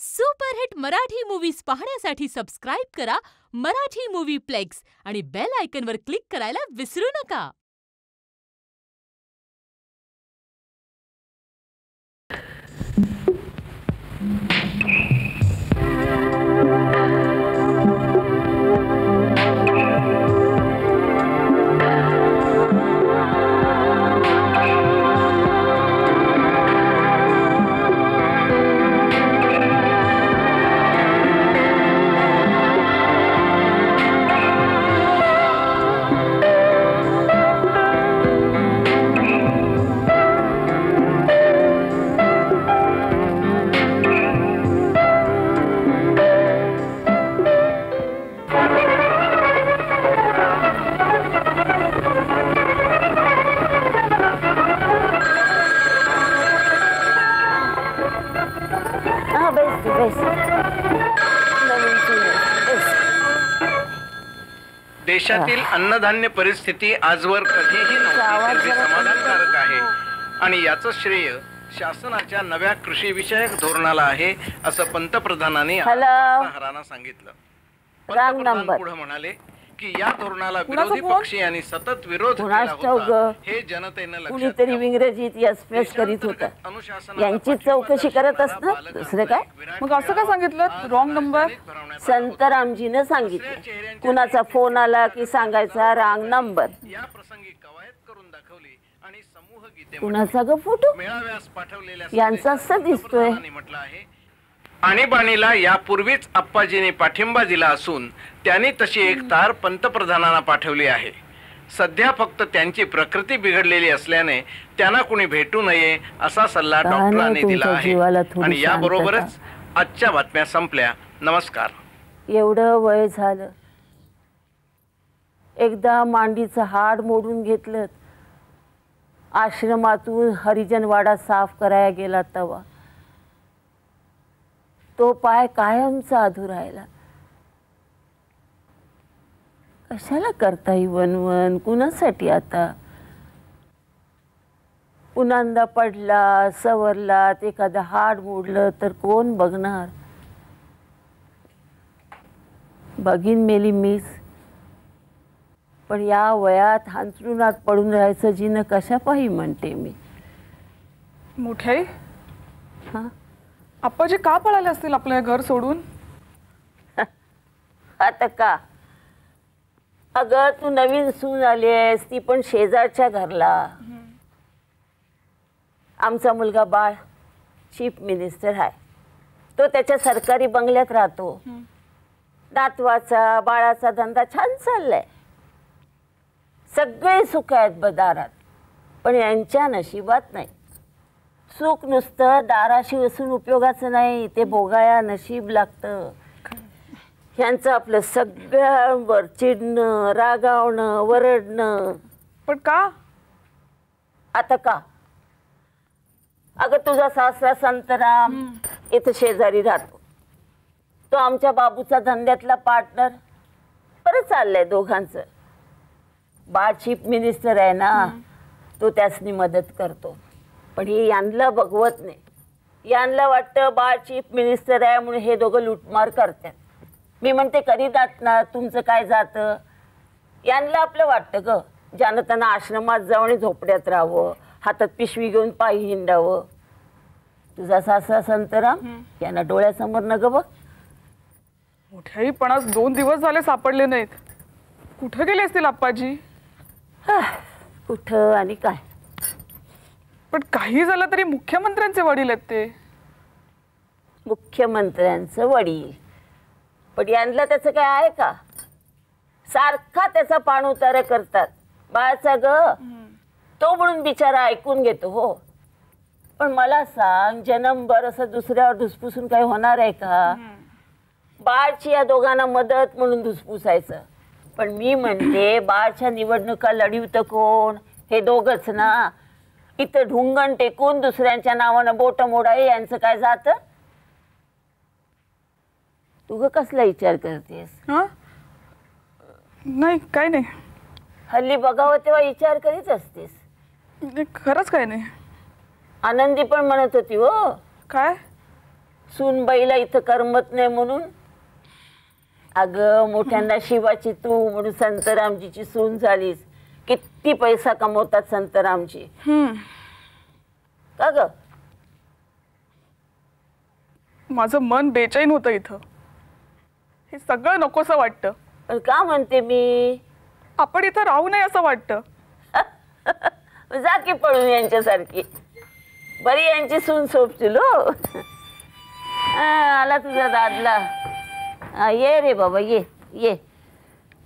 Superhit Marathi movies पाहण्यासाठी subscribe करा Marathi movie plex आणि बेल आयकॉनवर क्लिक करायला विसरू नका। देशातील अन्नधान्य परिस्थिती आजवर कधीही नव्हती तेवढी समाधानकारक आहे आणि याचं श्रेय शासनाच्या नव्या कृषी विषयक धोरणाला आहे असं पंतप्रधानांनी वार्ताहरांना सांगितलं। पंतप्रधान पुढे म्हणाले की या धोरणाला विरोधी पक्ष आणि सतत विरोध केला होता हे जनतेने लक्षात घेतलं। कुणीतरी इंग्रजीत यास फेस करीत होता, यांची चौकशी करत असत दुसरे काय? मग असं का सांगितलं? रॉंग नंबर संत रामजीने सांगितलं, कुणाचा फोन आला की सांगायचा रॉंग नंबर। या प्रसंगी कवायत करून दाखवली आणि समूह गीते कुणाचा ग फोटो मेळाव्यास पाठवलेल्या यांचा असं दिसतोय। आणीबाणीला यापूर्वीच अप्पाजींनी पाठिंबा दिला असून त्यांनी तशी एक तार पंतप्रधानांना पाठवली आहे। सध्या फक्त त्यांची प्रकृती बिघडलेली असल्याने त्यांना कोणी भेटू नये असा सल्ला डॉक्टरांनी दिला आहे। आणि याबरोबरच आजच्या बातम्या संपल्या। नमस्कार। एवढं वय झालं, एकदा मांडीचं हाड मोडून घेतलं, आश्रमातून हरिजनवाडा साफ करायला गेला तवा तो पाय कायम साधू राहिला। कशाला करताय वनवन, कुणासाठी? आता पुन्हांदा पडला सवरला, एखादा हाड मोडलं तर कोण बघणार? बघीन मेली मीच, पण या वयात हांतरुणात पडून राहायचं जिनं कशा पाही म्हणते मी। मोठे हां अप्पाजी का पळाले असतील आपलं घर सोडून? आता का अगं, तू नवीन सून आली आहेस, ती पण शेजारच्या घरला। आमचा मुलगा बाळ चीफ मिनिस्टर आहे, तो त्याच्या सरकारी बंगल्यात राहतो। नातवाचा बाळाचा धंदा छान चाललाय, सगळे सुख आहेत बदारात, पण यांच्या नशिबात नाही। सुख नुसतं दाराशी बसून उपयोगाचं नाही, ते भोगाया नशीब लागतं। यांचं आपलं सगळ्यांवर चिडणं, रागावणं, वरडणं। पण का? आता का अगं, तुझा सासरा संतराम इथं शेजारी राहतो, तो आमच्या बाबूचा धंद्यातला पार्टनर। बरं चाललंय दोघांचं, बाळ चीफ मिनिस्टर आहे ना, तो त्यासनी मदत करतो। पण हे यांना बघवत नाही, यांना वाटतं बाळ चीफ मिनिस्टर आहे म्हणून हे दोघं लूटमार करतात। मी म्हणते कधी जातणार, तुमचं काय जातं? यांना आपलं वाटतं ग, ज्यानं त्यांना आश्रमात जाऊन झोपड्यात राहावं, हातात पिशवी घेऊन पायी हिंडावं। तुझा सासरा संतराम यांना डोळ्यासमोर न ग बघ। मोठ्याही पणास 2 दिवस झाले सापडले नाहीत, कुठं गेले असतील अप्पाजी? कुठं आणि काय, पण काही झालं तरी मुख्यमंत्र्यांचे वडील आहेत ते। मुख्यमंत्र्यांचं वडील, पण यांना त्याचं काय आहे का? सारखा त्याचा पाण उतारा करतात। बाळाचा ग तो म्हणून बिचारा ऐकून घेतो हो, पण मला सांग, जन्मभर असं दुसऱ्यावर धुसफुसून काही होणार आहे का? बाळची या दोघांना मदत म्हणून धुसफुसायचं, पण मी म्हणते बाळच्या निवडणुका लढवितं कोण? हे दोघंच ना। इथं ढुंगण टेकून दुसऱ्यांच्या नावानं बोट मोडाय यांचं काय जातं? तू ग कसला विचार करतेस? नाही काय नाही, हल्ली बघावं तेव्हा विचार करीत असतेस। खरंच काय नाही। आनंदी पण म्हणत होती हो, काय सुनबाईला इथं करमत नाही म्हणून, अगं मोठ्यांना शिवाची तू म्हणून संतरामजीची सून झालीस, किती पैसा कमवतात संतरामजी का ग? माझं मन बेचैन होतं इथं, हे सगळं नकोसं वाटतं. का म्हणते मी, आपण इथं राहू नये असं वाटतं. जा की पळून यांच्यासारखी, बरी यांची सून सोपतील हो. आला तुझा दादला, ये रे बाबा ये ये,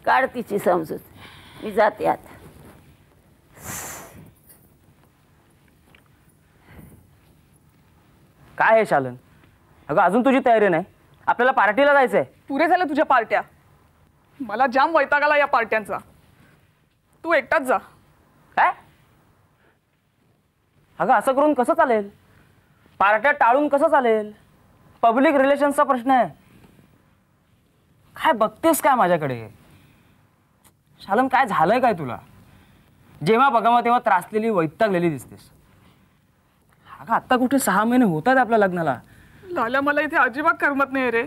काढ तिची समजूत, मी जाते आता. काय आहे शालन, अगं अजून तुझी तयारी नाही? आपल्याला पार्टीला जायचंय. पुरे झालं तुझ्या पार्ट्या, मला जाम वैताग आला या पार्ट्यांचा. तू एकटाच जा. काय अगं, असं करून कसं चालेल? पार्ट्या टाळून कसं चालेल? पब्लिक रिलेशन्सचा प्रश्न आहे. काय बघतेस काय माझ्याकडे? शालन काय झालंय काय तुला? जेव्हा बघावा तेव्हा त्रासलेली वैतागलेली दिसतेस. अगं आत्ता कुठे 6 महिने होतात आपल्या लग्नाला. लाला मला इथे अजिबात करमत नाही रे.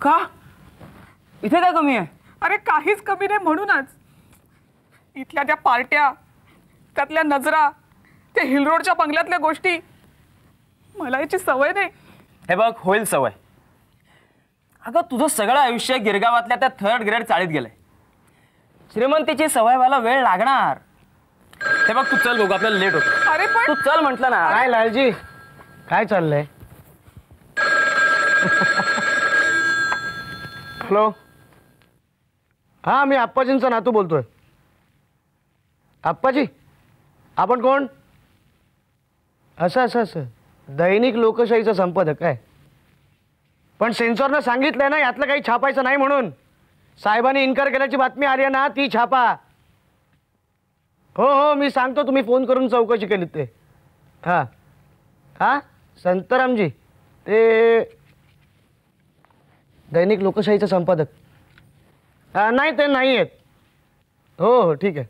का? इथे काय कमी आहे? अरे काहीच कमी नाही, म्हणूनच इथल्या त्या पार्ट्या, त्यातल्या नजरा, त्या हिल रोडच्या बंगल्यातल्या गोष्टी, मला याची सवय नाही. हे बघ होईल सवय. अगं तुझं सगळं आयुष्य गिरगावातल्या त्या 3rd ग्रेड चाळीत गेलंय. श्रीमंतीची सवय व्हायला वेळ लागणार. हे बघ तू चल, बघ आपल्याला लेट होतो. अरे पण तू चल म्हटलं ना. काय लालजी काय चाललंय? हॅलो, हां मी आप्पाजींचा नातू बोलतोय. आप्पाजी आपण कोण? असं असं असं दैनिक लोकशाहीचा संपादक आहे. पण सेन्सॉरनं सांगितलंय ना यातलं काही छापायचं नाही म्हणून. साहेबांनी इन्कार केल्याची बातमी आली ना, ती छापा. हो हो मी सांगतो, तुम्ही फोन करून चौकशी केली ते. हां हां संतरामजी, ते दैनिक लोकशाहीचा संपादक नाही, ते नाही आहेत. हो हो ठीक आहे.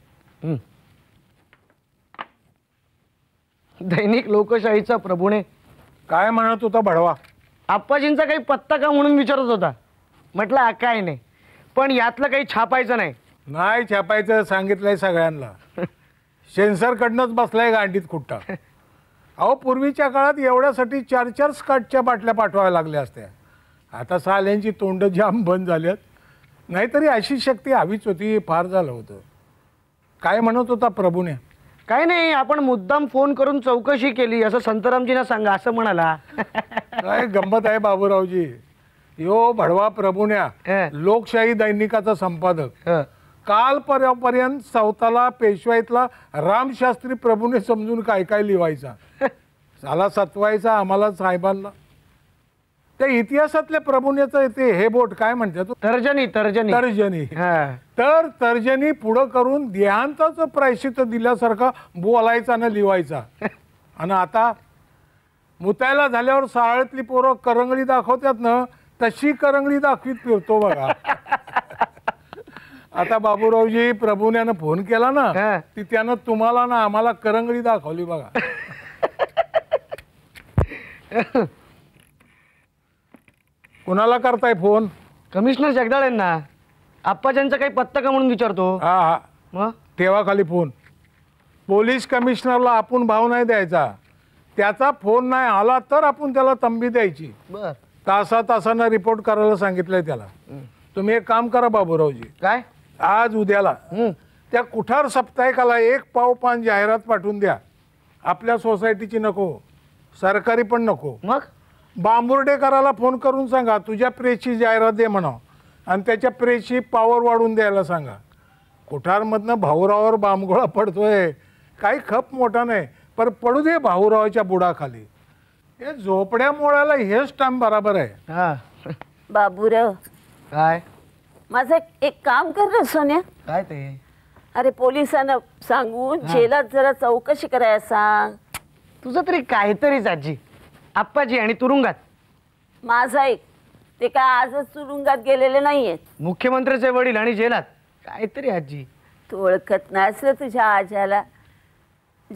दैनिक लोकशाहीचा प्रभूने काय म्हणत होता भडवा? आप्पाजींचा काही पत्ता का म्हणून विचारत होता. म्हटलं काय नाही, पण यातलं काही छापायचं नाही. नाही छापायचं सांगितलंय सगळ्यांना. सेन्सरकडनंच बसलाय गांडीत खुट्टा. अहो पूर्वीच्या काळात एवढ्यासाठी 4-4 स्कॉटच्या बाटल्या पाठवाव्या लागल्या असत्या. आता साल्यांची तोंड जाम बंद झाल्यात, नाहीतरी अशी शक्ती हवीच होती. फार झालं होतं. काय म्हणत होता प्रभूने? काय नाही, आपण मुद्दाम फोन करून चौकशी केली असं संतरामजींना सांगा असं म्हणाला. काय गंमत आहे बाबूरावजी, यो भडवा प्रभून्या लोकशाही दैनिकाचा संपादक, काल पर्यंत सावताला पेशवाईतला रामशास्त्री प्रभूने समजून काय काय लिवायचा. साला सतवायचा आम्हाला साहेबांना. त्या इतिहासातल्या प्रभूनेचं ते हे बोट काय म्हणतात, तर्जनी तर्जनी तर्जनी. तर तर्जनी पुढं करून देहांताचं प्रायश्चित दिल्यासारखा बोलायचा ना लिवायचा. आणि आता मुतायला झाल्यावर शाळेतली पोरं करंगळी दाखवतात ना, तशी करंगळी दाखवीत फिरतो बघा. आता बाबूरावजी प्रभून्यानं फोन केला ना, ती त्यानं तुम्हाला ना आम्हाला करंगळी दाखवली बघा. कोणाला करताय फोन? कमिशनर जगदाळेंना. आप्पाजींचा काही पत्ता का म्हणून विचारतो. हा हा मग तेव्हा खाली फोन. पोलीस कमिशनरला आपण भाव नाही द्यायचा. त्याचा फोन नाही आला तर आपण त्याला तंबी द्यायची. बर तासानं रिपोर्ट करायला सांगितलंय त्याला. तुम्ही एक काम करा बाबूरावजी, काय आज उद्याला त्या कुठार साप्ताहिकाला 1 पाव पान जाहिरात पाठवून द्या. आपल्या सोसायटीची नको, सरकारी पण नको. मग बांबुर्डेकराला फोन करून सांगा तुझ्या प्रेसची जाहिरात दे म्हणा, आणि त्याच्या प्रेसची पॉवर वाढून द्यायला सांगा. कुठारमधनं भाऊरावावर बांबगोळा पडतोय, काही खप मोठा नाही पण पडू दे भाऊरावाच्या बुडाखाली. हे झोपड्या मोळ्याला हेच टाइम बराबर आहे. बाबूराव काय माझं एक काम कर सोन्या. काय ते? अरे पोलिसांना सांगून जेलात जरा चौकशी करायला सांग. तुझं तरी काहीतरीच आजी. आप्पाजी आणि तुरुंगात माझा एक, ते काय आजच तुरुंगात गेलेले नाहीयेत. मुख्यमंत्र्याचे वडील आणि जेलात काहीतरी आजी. तू ओळखत नाही असलं तुझ्या आज्याला.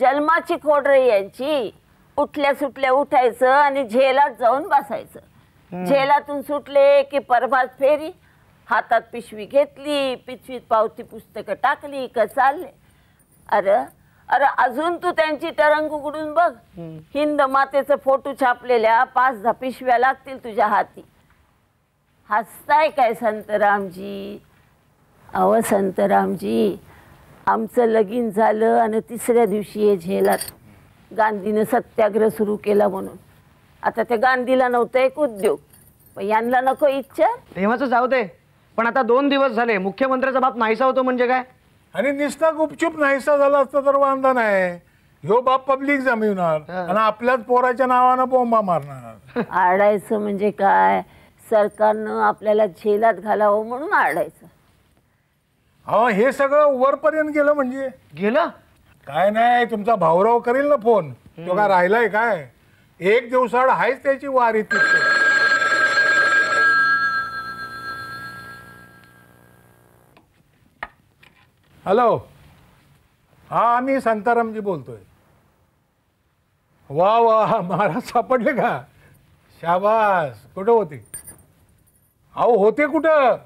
जन्माची खोड रे यांची. उठल्या सुटल्या उठायचं आणि झेलात जाऊन बसायचं. जेलातून सुटले की परभात फेरी, हातात पिशवी घेतली, पिशवीत पावती पुस्तकं टाकली का चालले. अरे अरे अजून तू त्यांची तरंग उघडून बघ, हिंद मातेचं फोटो छापलेल्या 5-10 पिशव्या लागतील तुझ्या हाती. हसताय काय संतरामजी? अहो संतरामजी, आमचं लगीन झालं आणि तिसऱ्या दिवशी हे झेलात गांधीनं सत्याग्रह सुरू केला म्हणून. आता ते गांधीला नव्हतं एक उद्योग, पण यांना नको इच्छा तेव्हाच जाऊ दे. पण आता 2 दिवस झाले मुख्यमंत्र्याचा बाप नाहीसा होतो म्हणजे काय? आणि निस्ता गुपचूप नाहीसा झाला असता तर वांदा नाही, ह्यो बाप पब्लिक जमवणार आणि आपल्याच पोराच्या नावानं बोंबा मारणार. आडायचं म्हणजे काय? सरकारनं आपल्याला झेलात घालावं म्हणून आडायचं. अहो हे सगळं वरपर्यंत गेलं म्हणजे गेलं. काय नाही, तुमचा भाऊराव करेल ना फोन, तो काय राहिलाय काय? 1 दिवसाआड आहेच त्याची वारी तिथे. हॅलो, हा मी संतारामजी बोलतोय. वा वा महाराज सापडले का? शाबास. कुठं होते? अहो होते कुठं?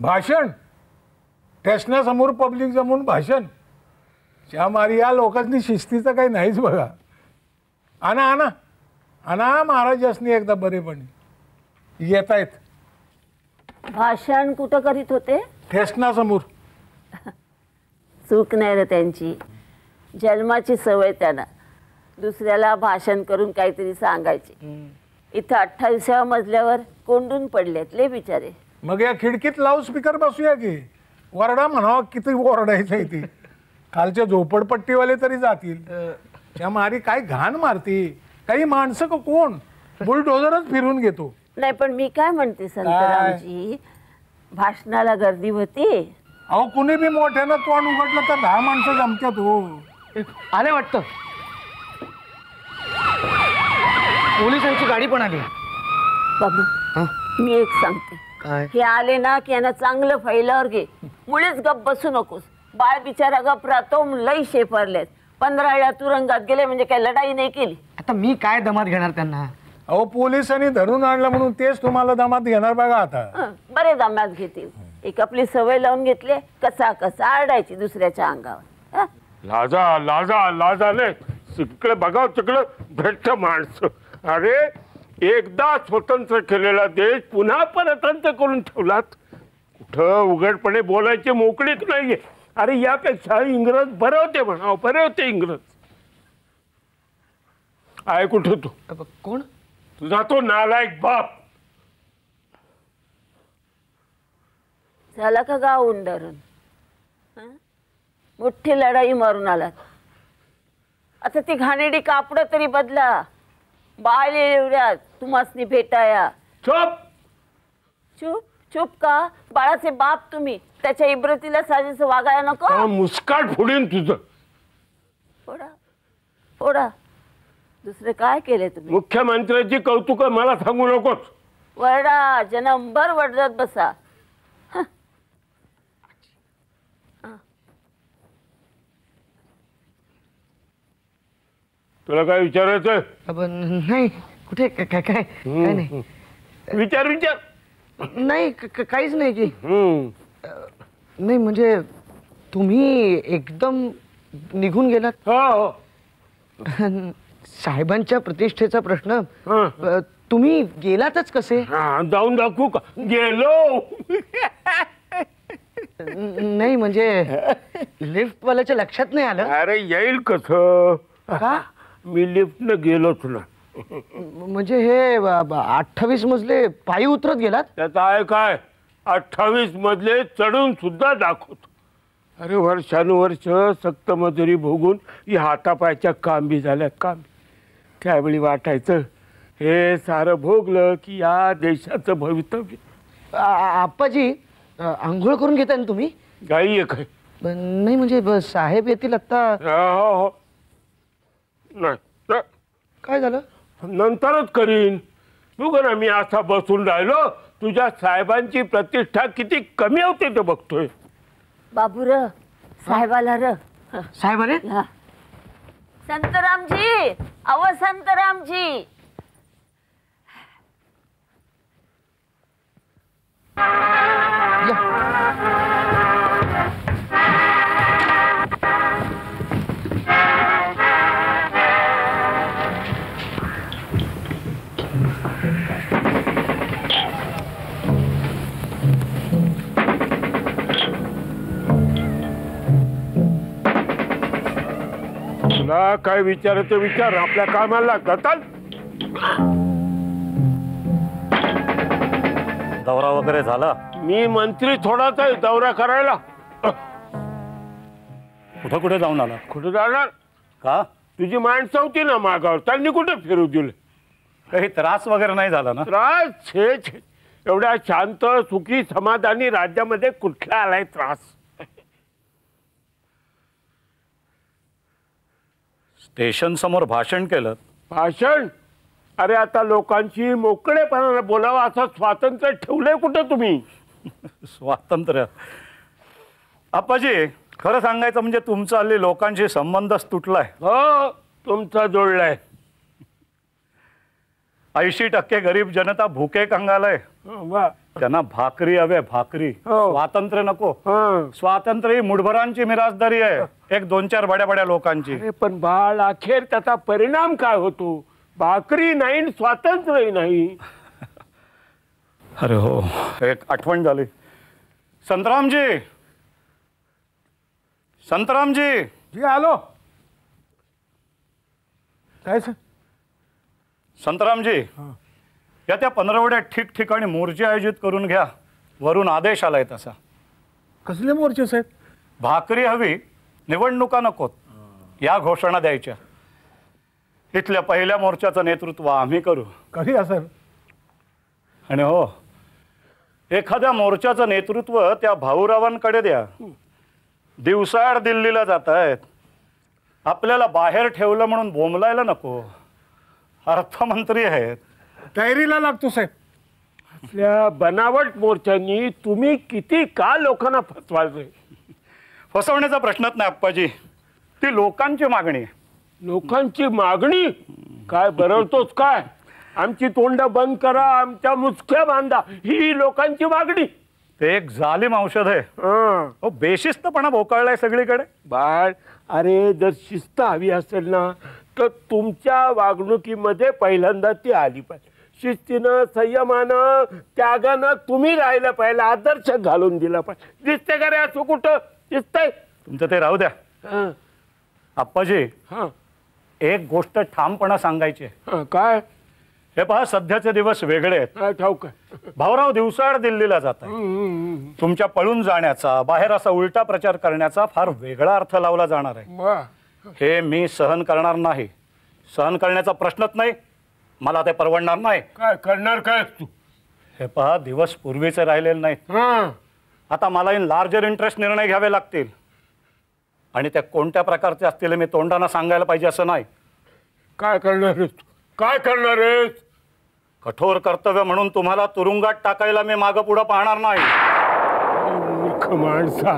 भाषण स्टेशनासमोर पब्लिक जमून भाषण. श्यामारी या लोकांनी शिस्तीचं काही नाहीच बघा. आणा आणा आणा महाराजासनी एकदा बरेपणी. येत आहेत. भाषण कुठं करीत होते? स्टेशनासमोर. चूक नाही रे त्यांची, जन्माची सवय त्यांना दुसऱ्याला भाषण करून काहीतरी सांगायचे. इथं 28व्या मजल्यावर कोंडून पडलेतले बिचारे. मग या खिडकीत लाऊड स्पीकर बसूया की वरडा म्हणावा. किती ओरडायचं आहे ते, कालच्या झोपडपट्टीवाले तरी जातील. त्या मारी काय घाण मारती, काही माणसं का कोण बुलडोजरच फिरून घेतो. नाही पण मी काय म्हणते संतरामजी, भाषणाला गर्दी होती. अहो कुणी बी मोठ्यानं तोंड उघडलं तर 10 माणसं जमतात हो. आले वाटतं, पोलिसांची गाडी पण आली. बाबू मी एक सांगते, हे आले ना की यांना चांगलं फैलावर घे. मुळेच गप बसू नकोस. बाळ बिचारा गप राहतो, लई शेफरलेत. 15 वेळा तुरुंगात गेले म्हणजे काय लढाई नाही केली. आता मी काय दमात घेणार त्यांना? अहो पोलिसांनी धरून आणलं म्हणून तेच तुम्हाला दमात घेणार बघा. आता बरे दमात घेतील. एक आपली सवय लावून घेतले कसा कसा आरडायची दुसऱ्याच्या अंगावर. लाजा लाजा लाजाले तिकडे बघा, तिकडे भेटत माणसं. अरे एकदा स्वतंत्र केलेला देश पुन्हा परतंत्र करून ठेवलात. कुठं उघडपणे बोलायचे मोकळीक नाहीये. अरे यापेक्षा इंग्रज बरे होते म्हणा, बरे होते इंग्रज. आहे कुठे तू? कोण तुझा तो नालायक बाप? झाला का गाव उंडरून? मोठी लढाई मारून आलात. आता ती घाणेडी कापडं तरी बदला. बाळ एवढ्या तुम्हासनी भेटाया. चुप चुप चुप का? बाळाचे बाप तुम्ही, त्याच्या इब्रतीला साजेस वागायला नको. मुस्काट फोडीन तुझं. फोडा फोडा, दुसरं काय केलंय तुम्ही? मुख्यमंत्र्यांची कौतुक मला सांगू नकोस. वरडा जन्मभर वरडत बसा. तुला काय विचारायचं? नाही कुठे काय काय काय नाही. विचार विचार. नाही काहीच नाही की. नाही म्हणजे तुम्ही एकदम निघून गेलात. हो साहेबांच्या प्रतिष्ठेचा प्रश्न, तुम्ही गेलातच कसे? जाऊन दाखवू का गेलो? नाही म्हणजे लिफ्टवाल्याच्या लक्षात नाही आलं. अरे येईल कसं का? मी लिफ्ट न गेलोच ना. म्हणजे हे 28 मजले पायी उतरत गेलात? त्याचा आहे काय, 28 मजले चढून सुद्धा दाखवतो. अरे वर्षानुवर्ष सक्त मजुरी भोगून ही हातापायच्या कांबी झाल्यात कांबी. त्यावेळी वाटायचं हे सारं भोगलं की या देशाचं भवितव्य. आप्पाजी आंघोळ करून घेता ना तुम्ही? गाई एक आहे. नाही म्हणजे साहेब येतील आत्ता. हो हो. नाही काय झालं? नंतरच करीन. बघ ना मी असा बसून राहिलो, तुझ्या साहेबांची प्रतिष्ठा किती कमी होते ते बघतोय. बाबू र साहेबाला र साहेब अरे संतरामजी, अव संतरामजी तुला काय विचारायचं विचार, आपल्या कामाला लागतात. दौरा वगैरे झाला? मी मंत्री थोडाच आहे दौरा करायला. कुठं कुठे जाऊन आला? कुठे जाणार का? तुझी माणसं होती ना मागावर, त्यांनी कुठे फिरू दिले? काही त्रास वगैरे नाही झाला ना? त्रास एवढ्या शांत सुखी समाधानी राज्यामध्ये कुठला आलाय त्रास? स्टेशन समोर भाषण केलं. भाषण? अरे आता लोकांची मोकळेपणाने बोलावं असं स्वातंत्र्य ठेवलंय कुठं तुम्ही? स्वातंत्र्य? आप्पाजी खरं सांगायचं म्हणजे तुमचा हल्ली लोकांशी संबंधच तुटलाय. हो, तुमचा जोडलाय. 80% गरीब जनता भुके कंगालाय. त्यांना भाकरी हवे, भाकरी. स्वातंत्र्य नको. स्वातंत्र्य ही मुठभरांची मिराजदारी आहे, एक दोन चार बड्या बड्या लोकांची. पण बाळ, अखेर त्याचा परिणाम काय होतो? भाकरी नाही, स्वातंत्र्य नाही. अरे हो, एक आठवण झाली. संतरामजी, संतरामजी. जी, आलो. काय सर? संतरामजी, या त्या 15 आठवड्यात ठिकठिकाणी मोर्चे आयोजित करून घ्या. वरून आदेश आलाय तसा. कसले मोर्चे साहेब? भाकरी हवी, निवडणुका नकोत, या घोषणा द्यायच्या. इथल्या पहिल्या मोर्चाचं नेतृत्व आम्ही करू. कधी असेल? आणि हो, एखाद्या मोर्चाचं नेतृत्व त्या भाऊरावांकडे द्या. दिवसाआड दिल्लीला जात आहेत, आपल्याला बाहेर ठेवलं म्हणून बोंबलायला नको. अर्थमंत्री आहेत, तयारीला लागतो साहेब. आपल्या बनावट मोर्चांनी तुम्ही किती का लोकांना फसवायचं? फसवण्याचा प्रश्नच नाही अप्पाजी, ती लोकांची मागणी आहे. लोकांची मागणी? काय बरवतोच काय? आमची तोंड बंद करा, आमच्या मुसक्या बांधा, ही लोकांची मागणी. ते एक जालिम औषध आहे. बेशिस्तपणा भोकाळलाय सगळीकडे बाळ. अरे जर शिस्त हवी असेल ना तर तुमच्या वागणुकीमध्ये पहिल्यांदा ती आली पाहिजे. शिस्तीनं, संयमानं, त्यागानं तुम्ही राहिला पाहिजे, आदर्श घालून दिला पाहिजे. दिसते का रे असं कुठं? दिसतंय. तुमचं ते राहू द्या आप्पाजी, एक गोष्ट ठामपणा सांगायची. काय? हे पहा, सध्याचे दिवस वेगळे आहेत. ठाऊक भाऊराव दिवसाआड दिल्लीला जात आहे. तुमच्या पळून जाण्याचा, बाहेर असा उलटा प्रचार करण्याचा फार वेगळा अर्थ लावला जाणार आहे. हे मी सहन करणार नाही. सहन करण्याचा प्रश्नच नाही, मला ते परवडणार नाही. काय करणार काय तू? हे पहा, दिवस पूर्वीचे राहिलेले नाहीत. आता मला इन लार्जर इंटरेस्ट निर्णय घ्यावे लागतील. आणि त्या कोणत्या प्रकारचे असतील मी तोंडाने सांगायला पाहिजे असं नाही. काय करणार आहेस? काय करणार आहेस? कठोर कर्तव्य म्हणून तुम्हाला तुरुंगात टाकायला मी मागं पुढं पाहणार नाही. माणसा,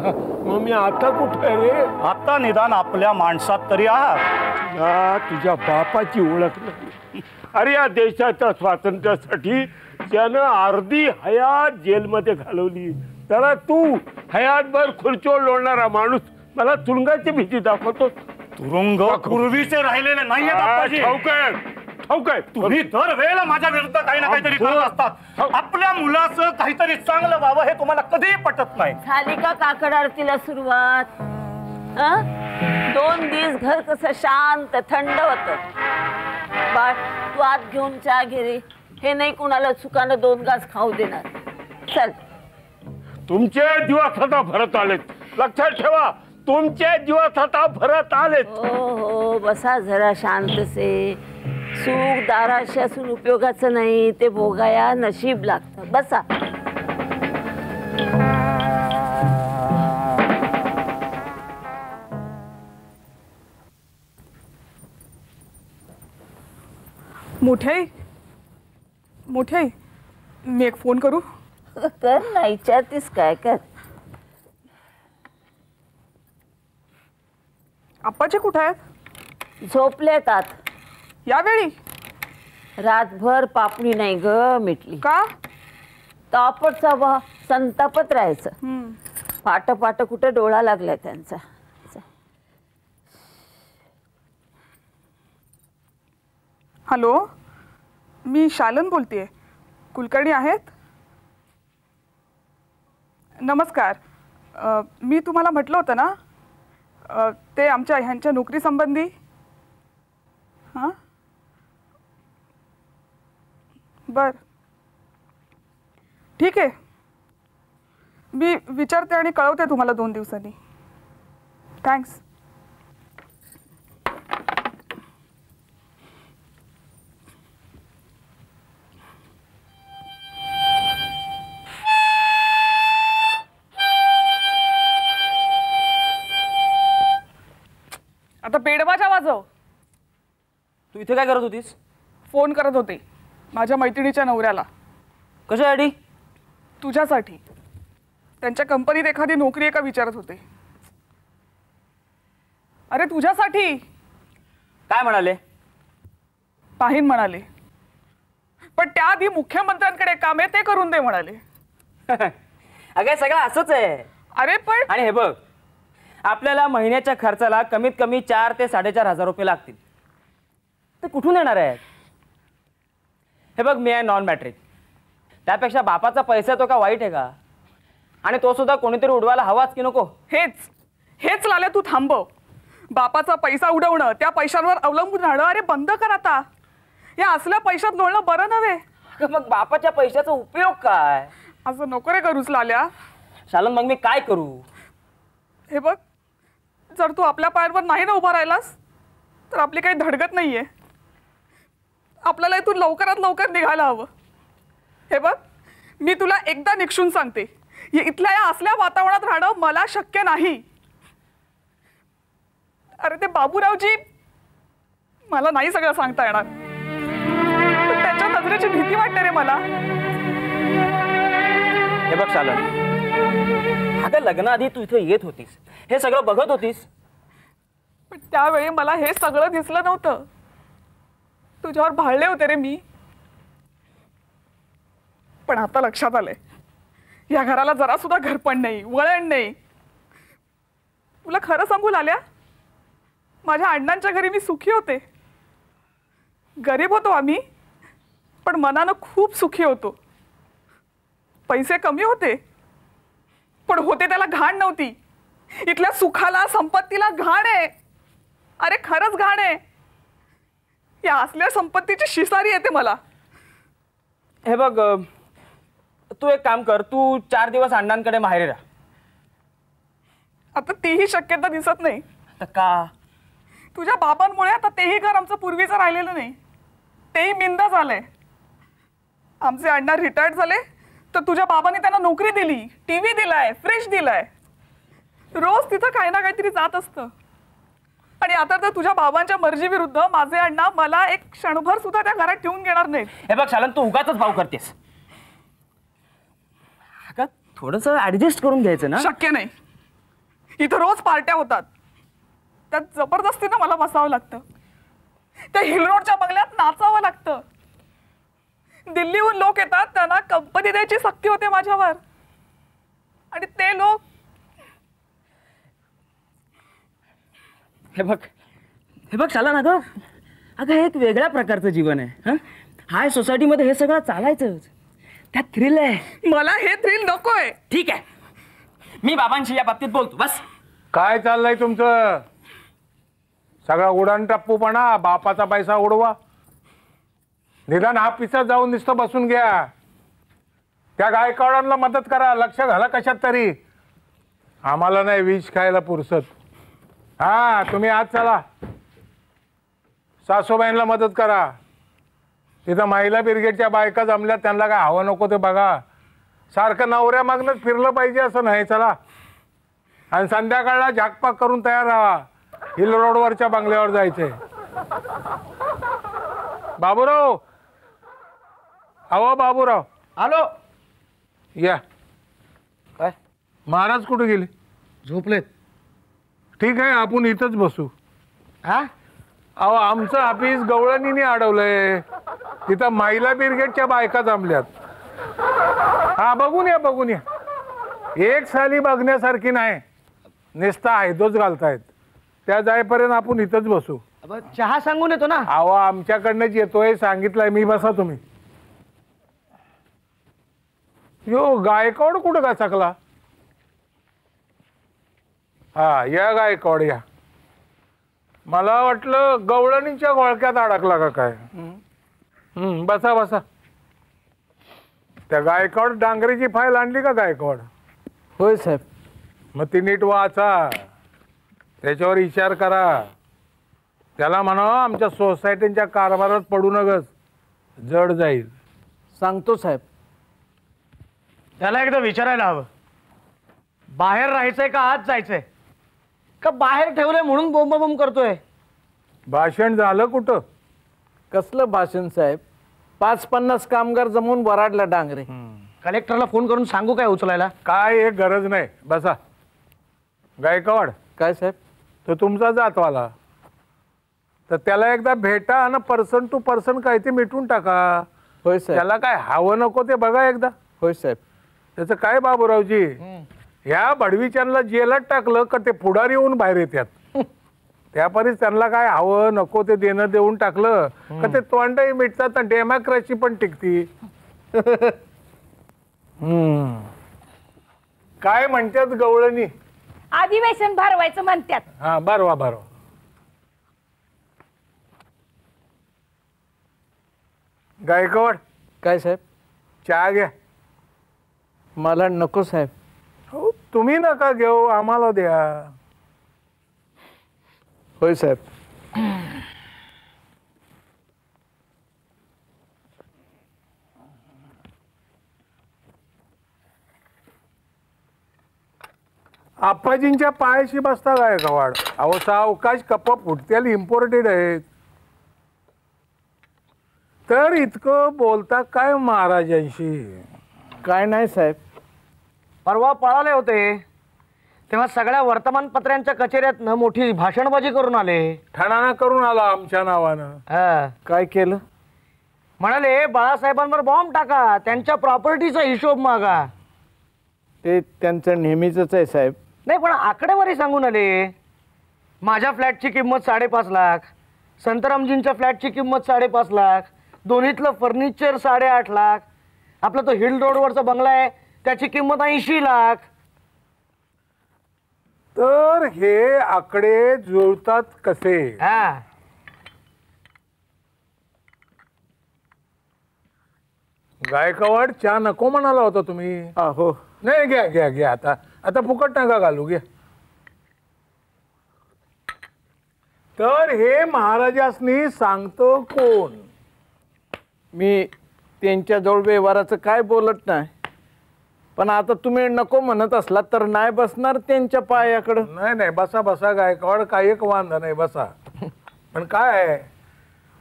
मग मी आता कुठे रे? आता निदान आपल्या माणसात तरी आहात. तुझ्या बापाची ओळख नाही. अरे या देशाच्या स्वातंत्र्यासाठी त्यानं अर्धी हयात जेलमध्ये घालवली, त्याला तू हयातभर खुर्चीवर लोळणारा माणूस मला तुरुंगाची भीती दाखवतो. तुरुंग पूर्वीचे राहिलेले नाही. ठाऊक आहे तुम्ही दर वेळेला माझ्या विरुद्ध काही ना काहीतरी करत असतात. आपल्या मुलाचं काहीतरी चांगलं व्हावं हे तुम्हाला कधीही पटत नाही. झाली का काकड आरतीला सुरुवात? 2 दिवस घर कसं शांत थंड होतं. बाळ, तू आत घेऊन चहा घे. हे नाही कुणाला चुकानं 2 घास खाऊ देणार. चल. तुमचे दिवस आता भरत आलेत, लक्षात ठेवा. तुमचे दिवस आता भरत आलेत. हो, बसा जरा शांतसे. सुख दाराशी असून उपयोगाचं नाही, ते भोगाया नशीब लागतं. बसा. मोठे मी एक फोन करू कर ना. विचारतीस काय? कर. आप्पाजी कुठे आहेत? झोपलेत आत. यावेळी रातभर पापणी नाही ग मिटली का? तापट सावा संतापत राहायचं. फाट फाट कुठे डोळा लागलाय त्यांचा. हॅलो, मी शालन बोलतेय. कुलकर्णी आहेत? नमस्कार. मी तुम्हाला म्हटलं होतं ना ते आमच्या ह्यांच्या नोकरी संबंधी. हां बर ठीक आहे, मी विचारते आणि कळवते तुम्हाला 2 दिवसांनी. थँक्स. आता पेडवाचा वाजव. तू इथे काय करत होतीस? फोन करत होते माझ्या मैत्रिणीच्या नवऱ्याला. कशासाठी? तुझ्यासाठी. त्यांच्या कंपनीत एखादी नोकरी आहे का विचारत होते. अरे तुझ्यासाठी. काय म्हणाले? पाहिन म्हणाले, पण त्याआधी मुख्यमंत्र्यांकडे काम आहे ते करून दे म्हणाले. अगं सगळं असंच आहे. अरे पण आणि हे बघ, आपल्याला महिन्याच्या खर्चाला कमीत कमी 4 ते 4,500 रुपये लागतील. ते कुठून येणार आहेत? हे बघ, मी आहे नॉन मॅट्रिक. त्यापेक्षा बापाचा पैसा तो का वाईट आहे का? आणि तो सुद्धा कोणीतरी उडवायला हवाच की नको? हेच हेच लाल्या तू थांबव. बापाचा पैसा उडवणं, त्या पैशांवर अवलंबून राहणं अरे बंद कर आता. या असल्या पैशात लोळणं बरं नव्हे. मग बापाच्या पैशाचा उपयोग काय? असं नको रे करूच लाल्या. शालन मग मी काय करू? हे बघ, जर तू आपल्या पायावर नाही ना उभा राहिलास तर आपली काही धडगत नाही आहे. आपल्याला इथून लवकरात लवकर निघायला हवं. हे बघ, मी तुला एकदा निक्षून सांगते, इथल्या या असल्या वातावरणात राहणं मला शक्य नाही. अरे ते बाबूरावजी, मला नाही सगळं सांगता येणार, पण त्याच्या नजरेची भीती वाटते रे मला. हे बघ शालन, अगं लग्नाआधी तू इथे येत होतीस, हे सगळं बघत होतीस, पण त्यावेळी मला हे सगळं दिसलं नव्हतं. तुझ्यावर भाळले होते रे मी. पण आता लक्षात आलंय, या घराला जरा सुद्धा घरपण नाही, वळण नाही. तुला खरं सांगू लाल्या, माझ्या अण्णांच्या घरी मी सुखी होते. गरीब होतो आम्ही, पण मनानं खूप सुखी होतो. पैसे कमी होते, पण होते त्याला घाण नव्हती. इथल्या सुखाला संपत्तीला घाण आहे. अरे खरंच घाण आहे. या असल्या संपत्तीची शिसारी येते मला. हे बघ, तू एक काम कर, तू 4 दिवस अण्णांकडे माहेरी राहा. आता तेही शक्यता दिसत नाही. आता का? तुझ्या बाबांमुळे आता तेही घर आमचं पूर्वीचं राहिलेलं नाही, तेही मिंदा झालंय. आमचे अण्णा रिटायर्ड झाले तर तुझ्या बाबाने त्यांना नोकरी दिली, TV दिलाय, फ्रिज दिलाय. रोज तिथं काही ना काहीतरी जात असतं. आणि आता तर तुझ्या बाबांच्या मर्जीविरुद्ध माझे अण्णा मला एक क्षणभर सुद्धा त्या घरात ठेवून घेणार नाही. हे बघ शालन, तू उगाचच भाव करतेस. अगं थोडंसं ॲडजस्ट करून घ्यायचं ना. शक्य नाही. इथं रोज पार्ट्या होतात, त्यात जबरदस्तीनं मला बसावं लागतं. त्या हिल रोडच्या बंगल्यात नाचावं लागतं. दिल्लीहून लोक येतात, त्यांना कंपनी द्यायची सक्ती होते माझ्यावर. आणि ते लोक, हे बघ शालन, अगं हे एक वेगळ्या प्रकारचं जीवन आहे. हाय सोसायटीमध्ये हे सगळं चालायचं, त्यात थ्रिल आहे. मला हे थ्रिल नकोय. ठीक आहे, मी बाबांशी या बाबतीत बोलतो. बस काय चाललंय तुमचं? सगळा उडान टप्पूपणा, बापाचा पैसा उडवा. निदान हा पिसा जाऊन नुसतं बसून घ्या. त्या गायकवाडांना मदत करा, लक्ष घाला कशात तरी. आम्हाला नाही विष खायला पुरसत. हा तुम्ही आज चला, सासूबाईंना मदत करा. तिथं महिला ब्रिगेडच्या बायका जमल्या, त्यांना काय हवं नको ते बघा. सारखं नवऱ्या मागणंच फिरलं पाहिजे असं नाही. चला, आणि संध्याकाळला झाकपाक करून तयार राहा. हिल रोडवरच्या बंगल्यावर जायचे. बाबूराव, अहो बाबूराव. आलो. या. काय महाराज कुठे गेले? झोपलेत. ठीक आहे, आपण इथंच बसू. हा अहो आमचं ऑफिस गवळणीने अडवलंय. तिथं महिला ब्रिगेडच्या बायका जमल्यात. हा बघून या बघून या. एक साली बघण्यासारखी नाही, निस्ता आयदोच घालतायत. त्या जायपर्यंत आपण इथंच बसू. चहा सांगून येतो ना. अहो आमच्याकडनंच येतोय, सांगितलंय मी. बसा तुम्ही. यो गायकवाड कुठं का चकला? हा या गायकवाड या. मला वाटलं गवळणीच्या घोळक्यात अडकला का काय. बसा बसा. त्या गायकवाड डांगरीची फाईल आणली का गायकवाड? होय साहेब. मग ती नीट वाचा, त्याच्यावर विचार करा. त्याला म्हणा आमच्या सोसायटीच्या कारभारात पडू नगस, जड जाईल. सांगतो साहेब. त्याला एकदा विचारायला हवं, बाहेर राहायचंय का आत जायचंय? का बाहेर ठेवलंय म्हणून बोंबाबोंब करतोय? भाषण झालं कुठं? कसलं भाषण साहेब? 50-50 कामगार जमवून वराडला डांगरे. कलेक्टरला फोन करून सांगू काय उचलायला? काय गरज नाही, बसा. गायकवाड. काय साहेब? तो तुमचा जातवाला, तर त्याला एकदा भेटा आणि पर्सन टू पर्सन काय ते मिटून टाका. होय साहेब. त्याला काय हवं नको ते बघा एकदा. होय साहेब. त्याचं काय बाबूरावजी, ह्या भडवीच्यांना जेलात टाकलं का ते पुढारी येऊन बाहेर येतात. त्यापरीस त्यांना काय हवं नको ते देणं देऊन टाकलं का ते तोंडही मिटतात, डेमोक्रेसी पण टिकती. काय म्हणतात गवळणी? अधिवेशन भरवायचं म्हणतात. हा भरवा भरवा. गायकवाड. काय साहेब? चहा घ्या. मला नको साहेब. हो तुम्ही नका घेऊ, आम्हाला द्या. होय साहेब. आप्पाजींच्या पायाशी बसता गायकवाड. अहो सावकाश कप्पा फुटतील, इम्पोर्टेड आहेत. तर इतकं बोलता काय महाराजांशी? काय नाही साहेब. परवा पळाले होते तेव्हा सगळ्या वर्तमानपत्रांच्या कचेऱ्यात न मोठी भाषणबाजी करून आले. ठणाणा करून आला आमच्या नावानं. काय केलं? म्हणाले बाळासाहेबांवर बॉम्ब टाका, त्यांच्या प्रॉपर्टीचा हिशोब मागा. ते त्यांचं नेहमीचंच आहे साहेब. नाही पण आकडेवारी सांगून आले. माझ्या फ्लॅटची किंमत 5.5 लाख, संतरामजींच्या फ्लॅटची किंमत 5.5 लाख, दोन्हीतलं फर्निचर 8.5 लाख, आपला तो हिल रोडवरचा बंगला आहे त्याची किंमत 80 लाख. तर हे आकडे जुळतात कसे? हा गायकवाड चहा नको म्हणाला होता तुम्ही. हो नाही घ्या घ्या घ्या. आता आता फुकट नका घालू, घ्या. तर हे महाराजांनी सांगतो कोण? मी त्यांच्याजवळ व्यवहाराचं काय बोलत नाही, पण आता तुम्ही नको म्हणत असलात तर नाही बसणार त्यांच्या पायाकडं. नाही नाही बसा बसा गायकवाड, काय एक वांदा नाही, बसा. पण काय